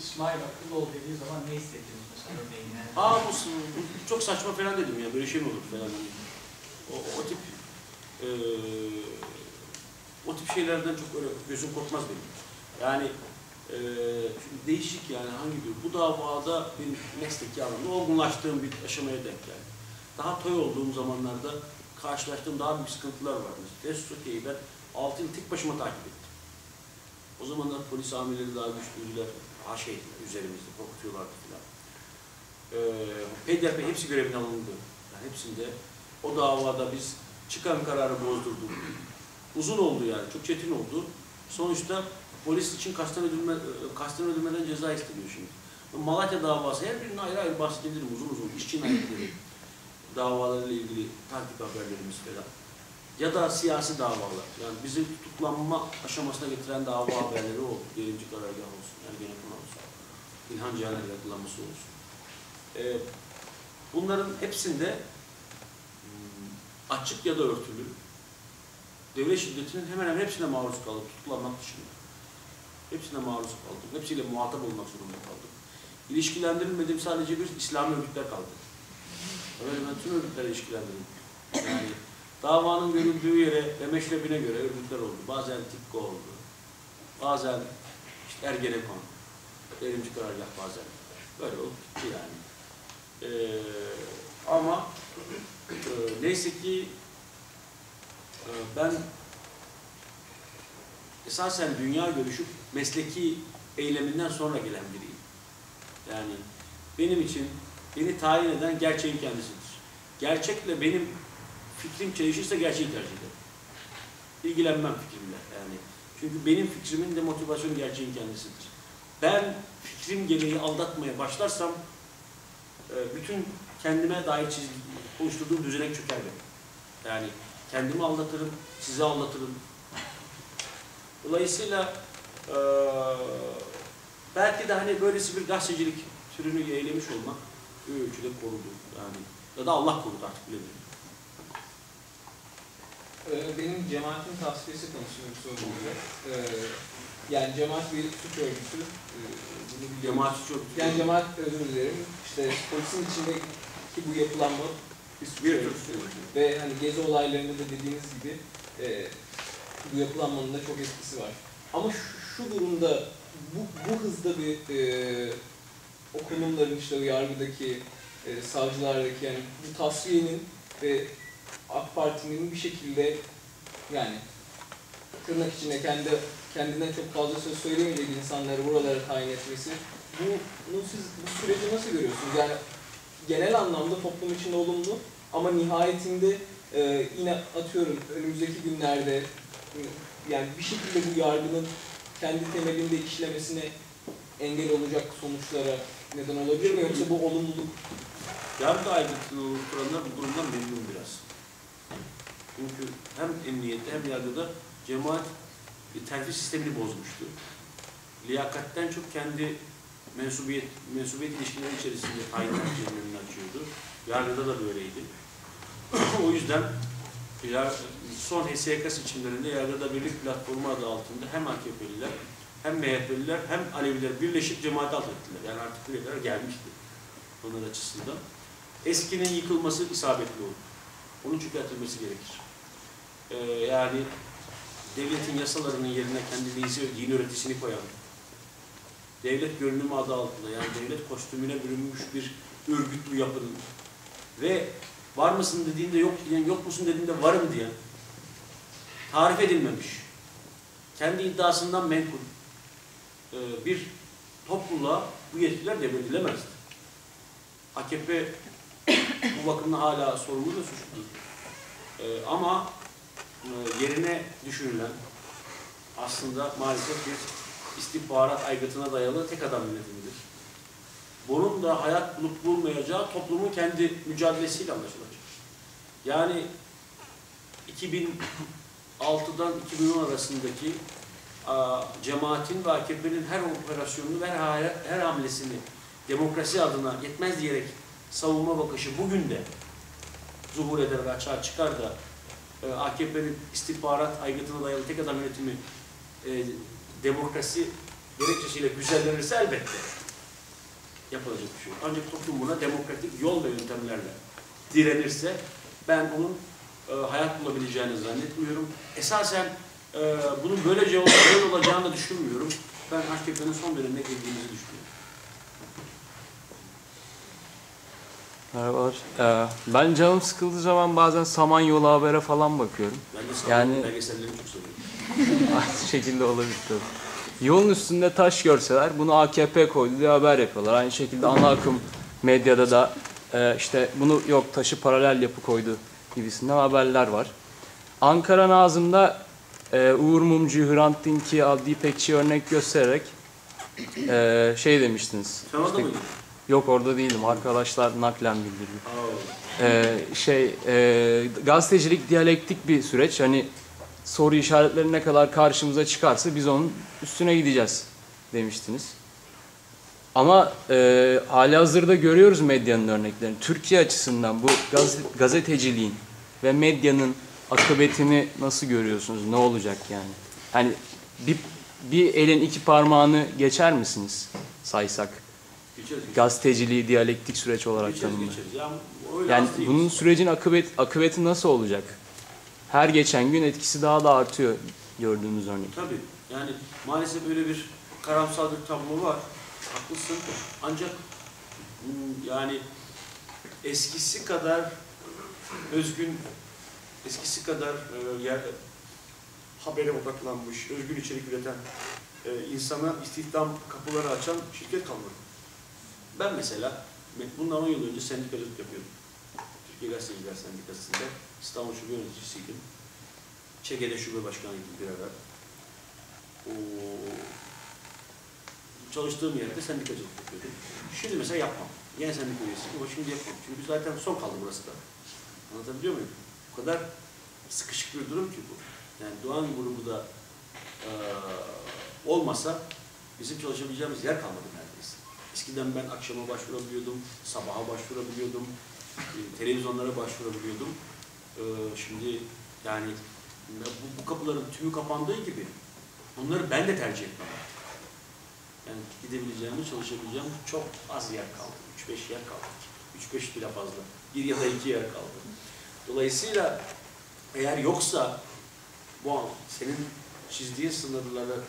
İsmail Akburuk dediği zaman ne hissettiniz mesela örneğin? Yani. Bu çok saçma falan dedim ya. Böyle şey mi olur falan. O tip o tip şeylerden çok öyle gözüm korkmaz benim. Yani şimdi değişik yani hangi bir bu davada bir mesleki anlamda olgunlaştığım bir aşamaya denk geldi. Daha toy olduğum zamanlarda karşılaştığım daha büyük sıkıntılar vardı. Research Institute'yi ben 6 yıl tek başıma takip ettim. O zamanlar polis amirleri daha güçlüydüler, üzerimizde korkutuyorlardı filan. Peyderpey hepsi görevine alındı. Yani hepsinde o davada biz çıkan kararı bozdurduk. Uzun oldu yani, çok çetin oldu. Sonuçta polis için kasten öldürmeden ceza isteniyor şimdi. Malatya davası her birine ayrı ayrı bahsedilirim uzun uzun. İş cinayetleri davalarıyla ilgili takip haberlerimiz falan. Ya da siyasi davalar. Yani bizi tutuklanma aşamasına getiren dava haberleri o. Gelinci karargah olsun, Ergenekon olsun, İlhan Cihan'ın yakalanması olsun. Bunların hepsinde açık ya da örtülü devlet şiddetinin hemen hemen hepsine maruz kaldık, tutuklanmak dışında. Hepsine maruz kaldık, hepsiyle muhatap olmak zorunda kaldık. İlişkilendirilmediğim sadece bir İslami örgütler kaldı. Öyle ben tüm örgütler ilişkilendirildim. Yani davanın görüldüğü yere ve meşrebine göre örgütler oldu. Bazen TİKKO oldu, bazen işte Ergenekon, Erimci Karargah bazen. Böyle oldu gitti yani. Ama neyse ki ben esasen dünya görüşüp mesleki eyleminden sonra gelen biriyim. Yani benim için beni tayin eden gerçeğin kendisidir. Gerçekle benim fikrim çelişirse gerçeği tercih ederim. İlgilenmem fikrimle yani. Çünkü benim fikrimin de motivasyonu gerçeğin kendisidir. Ben fikrim gereği aldatmaya başlarsam bütün kendime dair oluşturduğum düzenek çöker benim. Yani kendimi aldatırım, sizi aldatırım. Dolayısıyla belki de hani böylesi bir gazetecilik türünü yayınlamış olmak o ölçüde korudu yani. Ya da Allah korudu artık bilemiyorum. Benim cemaatin tavsiyesi konusunda bir soru olacak. Yani cemaat bir suç örgütü. Cemaat suç örgütü. Yani cemaat, özür dilerim, işte polisin içindeki bu yapılanma bir suç örgütü. Ve hani Gezi olaylarında da dediğiniz gibi bu yapılanmanın da çok etkisi var. Ama şu durumda bu hızda bir o konumların işte yargıdaki, savcılardaki yani bu tasfiyenin ve AK Parti'nin bir şekilde yani tırnak içinde kendinden çok fazla söz söylemeyecek insanları buralara tayin etmesi, bunu siz bu süreci nasıl görüyorsunuz? Yani genel anlamda toplum için olumlu ama nihayetinde yine atıyorum önümüzdeki günlerde yani bir şekilde bu yargının kendi temelinde işlemesine engel olacak sonuçlara neden olabilir mi? Yoksa bu olumluluk? Yargı aygıtını oluşturanlar bu durumdan memnun biraz. Çünkü hem emniyette hem yargıda cemaat terfi sistemini bozmuştu. Liyakatten çok kendi mensubiyet ilişkileri içerisinde aynı cemiyetini açıyordu. Yargıda da böyleydi. O yüzden son HSYK seçimlerinde yargıda birlik platformu adı altında hem AKP'liler hem MHP'liler hem Aleviler birleşip cemaat alt ettiler. Yani artık buraya kadar gelmişti onların açısından. Eskinin yıkılması isabetli oldu. Onun çökertilmesi gerekir. Yani devletin yasalarının yerine kendi dini öğretisini koyan, devlet görünümü adı altında yani devlet kostümüne bürünmüş bir örgütlü yapının ve var mısın dediğinde yok diyen, yok musun dediğinde varım diyen, tarif edilmemiş, kendi iddiasından menkul bir topluluğa bu yetkiler devredilemezdi. AKP bu bakımda hala sorumlu da suçlu. Ama yerine düşünülen aslında maalesef bir istihbarat aygıtına dayalı tek adam yönetimidir. Bunun da hayat bulup bulmayacağı toplumun kendi mücadelesiyle anlaşılacak. Yani 2006'dan 2010 arasındaki cemaatin ve AKP'nin her operasyonunu ve her hamlesini demokrasi adına yetmez diyerek savunma bakışı bugün de zuhur eder ve açığa çıkar da AKP'nin istihbarat aygıtına dayalı tek adam yönetimi demokrasi gerekçesiyle güzellenirse elbette yapılacak bir şey. Ancak toplum buna demokratik yol ve yöntemlerle direnirse ben onun hayat bulabileceğini zannetmiyorum. Esasen bunun böylece olacağını düşünmüyorum. Ben AKP'nin son dönemine girdiğimizi düşünüyorum. Merhabalar. Ben canım sıkıldığı zaman bazen Samanyolu Haber'e falan bakıyorum. Yani belgeselleri çok seviyorum. Aynı şekilde olabilir tabii. Yolun üstünde taş görseler bunu AKP koydu diye haber yapıyorlar. Aynı şekilde ana akım medyada da işte bunu yok taşı paralel yapı koydu gibisinden haberler var. Ankara Nazım'da Uğur Mumcu'yu, Hrant Dink'i, Adli İpekçi'yi örnek göstererek şey demiştiniz. Sen orada mıydın? Yok, orada değilim. Arkadaşlar naklen bildirdi. Gazetecilik diyalektik bir süreç. Hani soru işaretleri ne kadar karşımıza çıkarsa biz onun üstüne gideceğiz demiştiniz. Ama halihazırda görüyoruz medyanın örneklerini. Türkiye açısından bu gazeteciliğin ve medyanın akıbetini nasıl görüyorsunuz? Ne olacak yani? Hani bir elin iki parmağını geçer misiniz saysak? Geçeriz. Gazeteciliği diyalektik süreç olarak tanımlıyor. Yani bunun sürecin akıbeti nasıl olacak? Her geçen gün etkisi daha da artıyor gördüğümüz örnek. Tabii. Yani maalesef böyle bir karamsar bir tablo var. Haklısın. Ancak yani eskisi kadar özgün, eskisi kadar habere odaklanmış, özgün içerik üreten, insana istihdam kapıları açan şirket kalmadı. Ben mesela bundan 10 yıl önce sendikacılık yapıyordum. Türkiye Gazeteciler Sendikası'nda İstanbul Şube Yöneticisiydim. ÇGD Şube Başkanıydım bir ara. Çalıştığım yerde sendikacılık yapıyordum. Şimdi mesela yapmam. Yine sendika üyesiyim ama şimdi yapmam. Çünkü zaten son kaldı burası da. Anlatabiliyor muyum? O kadar sıkışık bir durum ki bu. Yani Doğan grubu da olmasa bizim çalışabileceğimiz yer kalmadı neredeyse. Eskiden ben akşama başvurabiliyordum, sabaha başvurabiliyordum, televizyonlara başvurabiliyordum. Şimdi yani bu kapıların tümü kapandığı gibi bunları ben de tercih etmem. Yani gidebileceğimiz, çalışabileceğimiz çok az yer kaldı. 3-5 yer kaldı. 3-5 bile fazla. 1 ya da 2 yer kaldı. Dolayısıyla eğer yoksa bu senin çizdiğin sınırları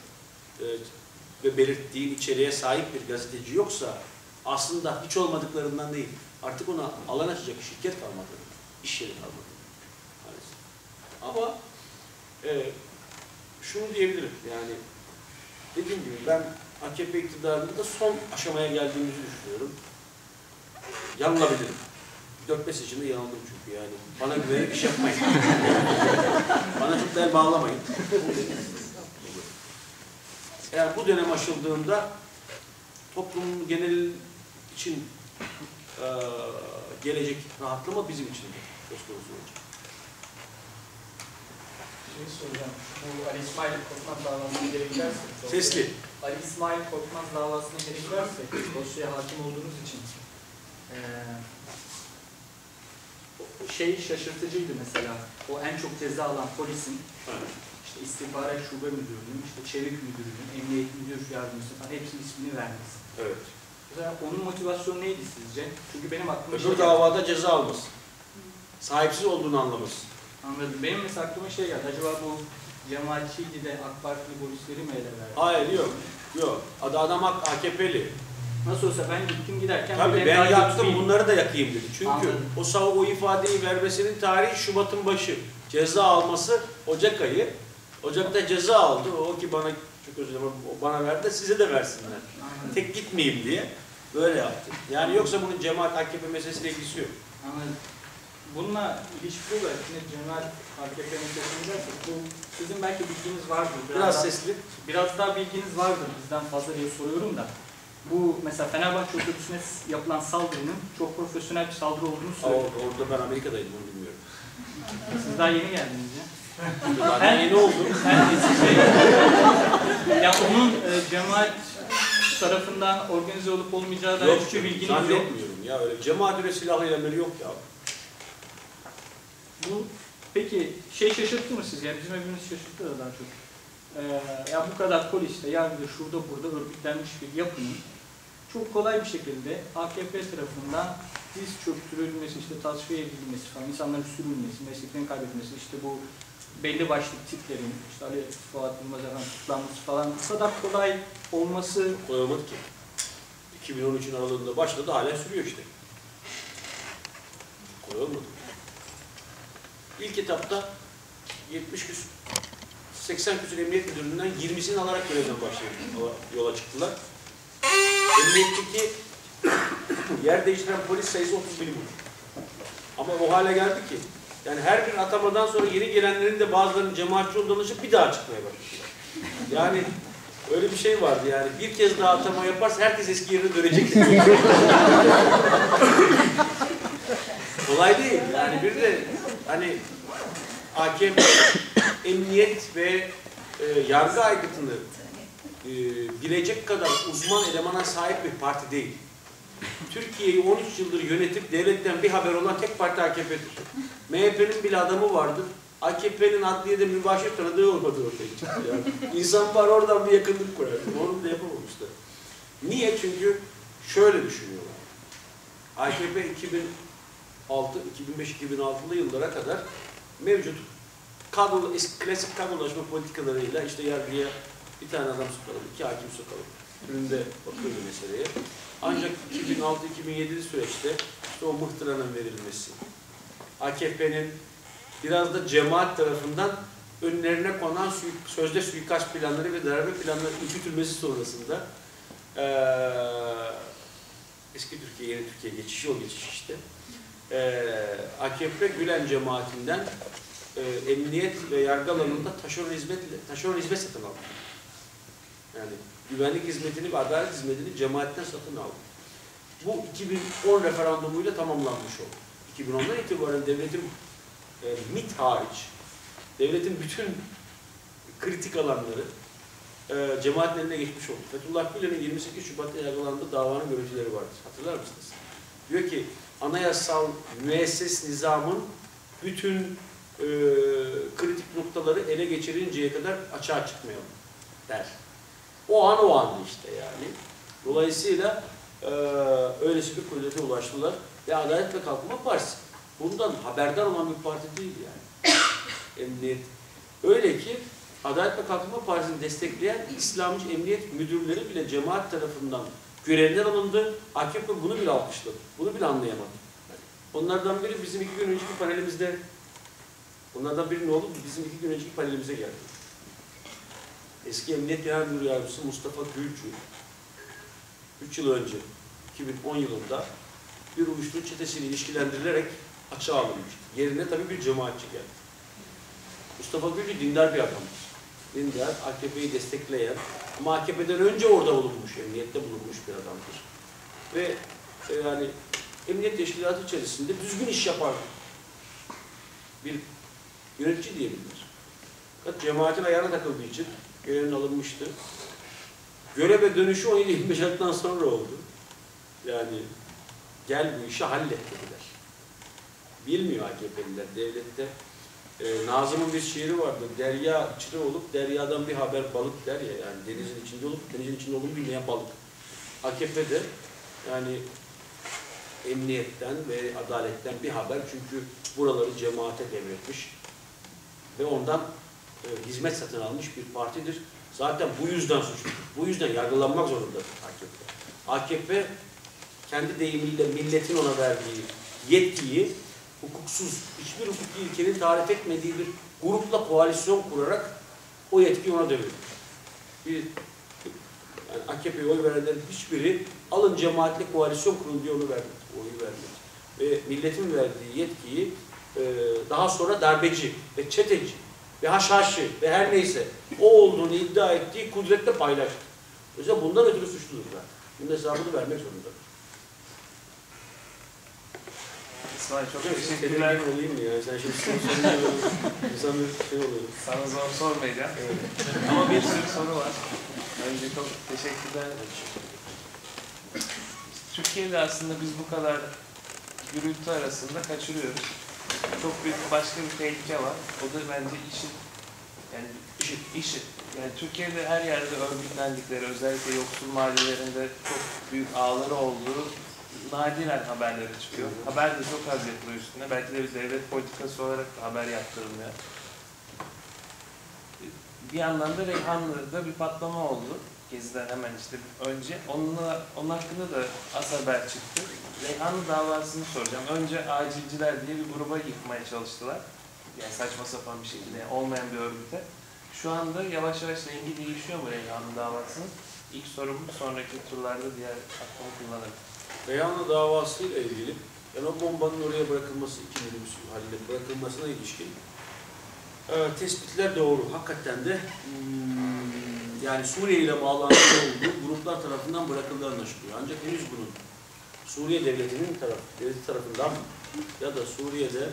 ve belirttiğin içeriğe sahip bir gazeteci yoksa aslında hiç olmadıklarından değil, artık ona alan açacak şirket kalmadı, iş yeri kalmadı. Maalesef. Ama şunu diyebilirim, yani dediğim gibi ben AKP iktidarında da son aşamaya geldiğimizi düşünüyorum. Yanılabilirim. 4-5 seçimde yanıldım çünkü yani. Bana güvenerek iş yapmayın. Bana çok el bağlamayın. Eğer bu dönem aşıldığında toplumun genel için gelecek rahatlama bizim için de söz konusu olacak. Bir şey soracağım. Bu Ali İsmail Korkmaz davasına gereklersek... Sesli. Ali İsmail Korkmaz davasına gereklersek, dosyaya hakim olduğunuz için... şey şaşırtıcıydı mesela. O en çok ceza alan polisin... Evet. İşte istihbarat şube müdürünün, işte çevik müdürünün, emniyet müdür yardımcısı falan hepsinin ismini vermesi. Evet. Mesela onun motivasyonu neydi sizce? Çünkü benim aklıma... Öbür davada ceza alması. Sahipsiz olduğunu anlaması. Anladım. Benim mesela aklıma şey geldi. Acaba bu cemaatçiydi de AK Partili polisleri mi ele verdi? Hayır, yok. Yok. Adam AKP'li. Nasıl olsa ben gittim giderken... Tabii ben yaktım, bunları da yakayım dedi. Çünkü anladım. O ifadeyi vermesinin tarihi Şubat'ın başı. Ceza alması Ocak ayı. Ocak'ta ceza aldı. O ki bana çok özür dilerim, bana verdi de size de versinler. Anladım. Tek gitmeyeyim diye böyle yaptı. Yani yoksa bunun cemaat AKP meselesiyle ilgisi yok. Anladım. Bununla ilişkili olarak cemaat AKP meselesinde bu sizin belki bilginiz vardır. Biraz sesli. Biraz daha bilginiz vardır bizden fazla diye soruyorum da. Bu mesela Fenerbahçe otobüsüne yapılan saldırının çok profesyonel bir saldırı olduğunu söylüyor. Orada ben Amerika'daydım, onu bilmiyorum. Siz daha yeni geldiniz ya. Ben yeni oldum. Ya onun cemaat tarafından organize olup olmayacağı da hiçbir bilginiz yok. Zannetmiyorum ya öyle. Cemaat üye silahlı eylemleri yok ya. Bu peki şey şaşırttı mı siz? Ya bizim evimiz şaşırttı da daha çok. Ya bu kadar poliste, yargıda, şurada burada örgütlenmiş bir yapının çok kolay bir şekilde AKP tarafından diz çöktürülmesi, işte tasfiye edilmesi falan, insanların sürülmesi, mesleklerini kaybetmesi, işte bu belli başlı tiplerin, işte Ali Fuat Yılmaz'ın tutuklanması falan bu kadar kolay olması... Kolay olmadı ki. 2013'ün aralığında başladı, hala sürüyor işte. Kolay olmadı. İlk etapta 80 küsur emniyet müdürlüğünden 20'sini alarak görevden başladılar, yola çıktılar. Emniyetteki yer değiştiren polis sayısı 30 bin oldu. Ama o hale geldi ki, yani her bir atamadan sonra yeni gelenlerin de bazılarının cemaatçi olduğunu bir daha çıkmaya başladılar. Yani Öyle bir şey vardı yani. Bir kez daha atama yaparsa herkes eski yerine dönecek. Kolay değil. Yani bir de hani AKP, emniyet ve yargı aygıtını bilecek kadar uzman elemana sahip bir parti değil. Türkiye'yi 13 yıldır yönetip devletten bir haber olan tek parti AKP'dir. MHP'nin bile adamı vardır. AKP'nin adliyede mübaşir tanıdığı olmadığı ortaya çıktı. Yani insan var, oradan bir yakınlık kurar. Onu da yapamamışlar. Niye? Çünkü şöyle düşünüyorlar. AKP 2005-2006'lı yıllara kadar mevcut kadro, klasik kadrolaşma politikalarıyla işte yargıya bir tane adam sokalım, iki hakim sokalım. Önünde bakıyordu meseleye. Ancak 2006-2007 süreçte işte o mıhtıranın verilmesi, AKP'nin biraz da cemaat tarafından önlerine konan sözde suikast planları ve darbe planları ürkütülmesi sonrasında eski Türkiye, yeni Türkiye geçişi, o geçiş işte. AKP Gülen cemaatinden emniyet ve yargı alanında taşeron hizmet satın aldı. Yani güvenlik hizmetini ve adalet hizmetini cemaatten satın aldı. Bu 2010 referandumuyla tamamlanmış oldu. 2010'dan itibaren devletin MİT hariç, devletin bütün kritik alanları cemaatin eline geçmiş oldu. Fethullah Gülen'in 28 Şubat'ta yargılandığı davanın görüntüleri vardır. Hatırlar mısınız? Diyor ki, anayasal müesses nizamın bütün kritik noktaları ele geçirinceye kadar açığa çıkmayalım der. O an işte yani. Dolayısıyla öylesi bir kudrete ulaştılar ve Adalet ve Kalkınma Partisi bundan haberdar olan bir parti değil yani. Emniyet. Öyle ki Adalet ve Kalkınma Partisi'ni destekleyen İslamcı emniyet müdürleri bile cemaat tarafından görevler alındı. AKP bunu bile alkışladı. Bunu bile anlayamadı. Onlardan biri bizim 2 gün önceki panelimizde, onlardan biri ne oldu? Bizim 2 gün önceki panelimize geldi. Eski Emniyet Genel Müdür Yardımcısı Mustafa Gülcü, 3 yıl önce, 2010 yılında bir uyuşturucu çetesiyle ilişkilendirilerek açığa alınmıştı. Yerine tabii bir cemaatçi geldi. Mustafa Gülcü dindar bir adamdır. Dindar, AKP'yi destekleyen, ama AKP'den önce orada bulunmuş, emniyette bulunmuş bir adamdır. Ve yani emniyet teşkilatı içerisinde düzgün iş yapan bir yönetici diyebiliriz. Fakat cemaatin ayağına takıldığı için görevden alınmıştı. Göreve dönüşü 17-25 Aralık'tan sonra oldu. Yani gel bu işi hallet dediler. Bilmiyor AKP'liler devlette. Nazım'ın bir şiiri vardı. Derya çıra olup deryadan bir haber balık der ya. Yani denizin içinde olup denizin içinde olduğunu bilmeyen balık. AKP'de yani emniyetten ve adaletten bir haber. Çünkü buraları cemaate devretmiş ve ondan hizmet satın almış bir partidir. Zaten bu yüzden suçlu. Bu yüzden yargılanmak zorundadır AKP. AKP kendi deyimiyle milletin ona verdiği yetkiyi hukuksuz, hiçbir hukuki ilkenin tarif etmediği bir grupla koalisyon kurarak o yetkiyi ona devredildi. Yani AKP'ye oy verenlerin hiçbiri alın cemaatle koalisyon kurun diye onu verdi, oyu vermedi. Ve milletin verdiği yetkiyi daha sonra darbeci ve çeteci ve haşhaşi ve her neyse o olduğunu iddia ettiği kudretle paylaştı. O yüzden bundan ötürü suçludurlar. Bunun hesabını vermek zorunda. İsmail çok teşekkürler. Olayım mı ya? Sen şimdi insan bir şey oluyor. Sana zor sormayacağım. Evet. Ama bir sürü soru var. Önce çok teşekkürler. Türkiye'de aslında biz bu kadar gürültü arasında kaçırıyoruz. Çok büyük başka bir tehlike var. O da bence IŞİD. Yani Türkiye'de her yerde örgütlendikleri, özellikle yoksul mahallelerinde çok büyük ağları olduğu nadiren haberlere çıkıyor. Evet. Haber de çok az yapılıyor üstüne. Belki de bir devlet politikası olarak da haber yaptırılmıyor. Bir yandan da Reyhanlı'da bir patlama oldu. Gezi'den hemen işte önce. Onun hakkında da az haber çıktı. Reyhanlı davasını soracağım. Önce acilciler diye bir gruba yıkmaya çalıştılar. Yani saçma sapan bir şekilde, olmayan bir örgüte. Şu anda yavaş yavaş rengi değişiyor mu Reyhanlı davasının? İlk sorum, sonraki turlarda diğer aklımı kullanırım. Reyhanlı davasıyla ilgili, yani o bombanın oraya bırakılması, 2 minibüs haline bırakılmasına ilişkin tespitler doğru. Hakikaten de yani Suriye ile bağlantılı olduğu gruplar tarafından bırakıldığı anlaşılıyor. Ancak henüz bunun Suriye devletinin tarafından ya da Suriye'de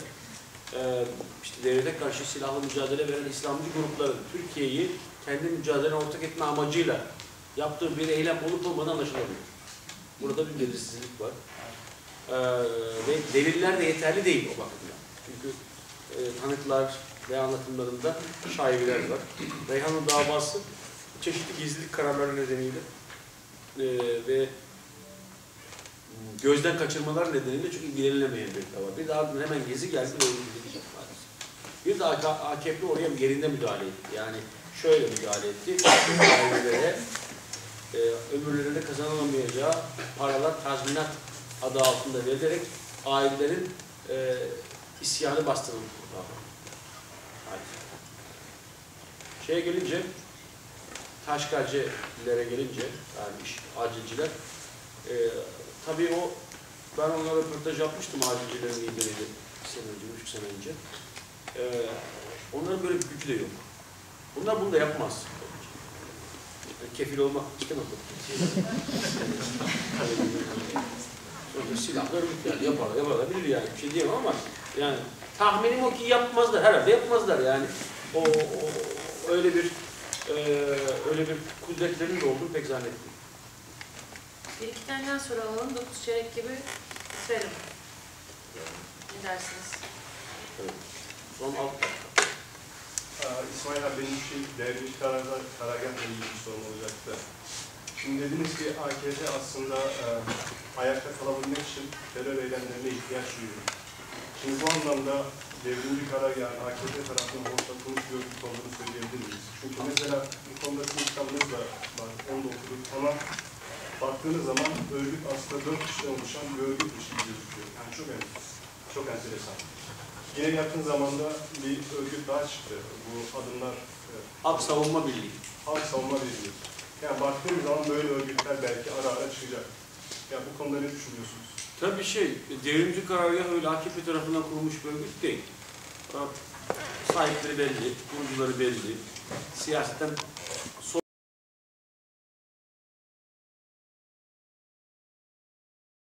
işte devlete karşı silahlı mücadele veren İslamcı grupların Türkiye'yi kendi mücadelene ortak etme amacıyla yaptığı bir eylem olup olmadan anlaşılamıyor. Burada bir belirsizlik var. Ve deliller de yeterli değil o bakımdan. Çünkü tanıklar ve anlatımlarında şaibiler var. Reyhan'ın davası çeşitli gizlilik kararları nedeniyle ve gözden kaçırmalar nedeniyle çok ilgilenilemeyen bir dava. Bir de ardından hemen Gezi geldi ve ilgilenecek maalesef. Bir de AKP oraya yerinde müdahale etti. Yani şöyle müdahale etti. Şaibelere ömürlerinde kazanılamayacağı paralar tazminat adı altında verilerek ailelerin isyanı bastırıldı. Şeye gelince, taşkacilere gelince, yani acilciler, tabii ben onlara röportaj yapmıştım acilcilerin lideriydi, 1,5 sene önce. Onların böyle bir gücü de yok. Bunlar bunu da yapmaz. Kefil olmak istemem. Silahlar yani yaparlar bilir yani, bir şey diyemem ama yani tahminim o ki yapmazlar, herhalde yapmazlar yani. O öyle bir kudretlerin de olduğunu pek zannetmiyorum. Bir iki tane soru alalım, 9 çeyrek gibi bitirelim. Ne dersiniz? Evet. Son 6 dakika. İsmail abi, benim şu devrimci karargahla ilgili bir sorun olacaktı. Şimdi dediniz ki AKP aslında ayakta kalabilmek için terör eylemlerine ihtiyaç duyuyor. Şimdi bu anlamda devrimci karargahın AKP tarafından ortaklanmış bir örgüt olduğunu söyleyebilir miyiz? Çünkü mesela bu konuda kitabınız da var, onu da okuduk ama baktığınız zaman örgüt aslında 4 kişiden oluşan bir örgütmüş gibi gözüküyor. Yani çok enteresan. Yine yakın zamanda bir örgüt daha çıktı. Bu adımlar... Halk Savunma Birliği. Halk Savunma Birliği. Yani baktığımız zaman böyle örgütler belki ara ara çıkacak. Ya bu konuda ne düşünüyorsunuz? Tabii devrimci karargah öyle AKP tarafından kurulmuş bir örgüt değil. Sahipleri belli, kurucuları belli. Siyasetten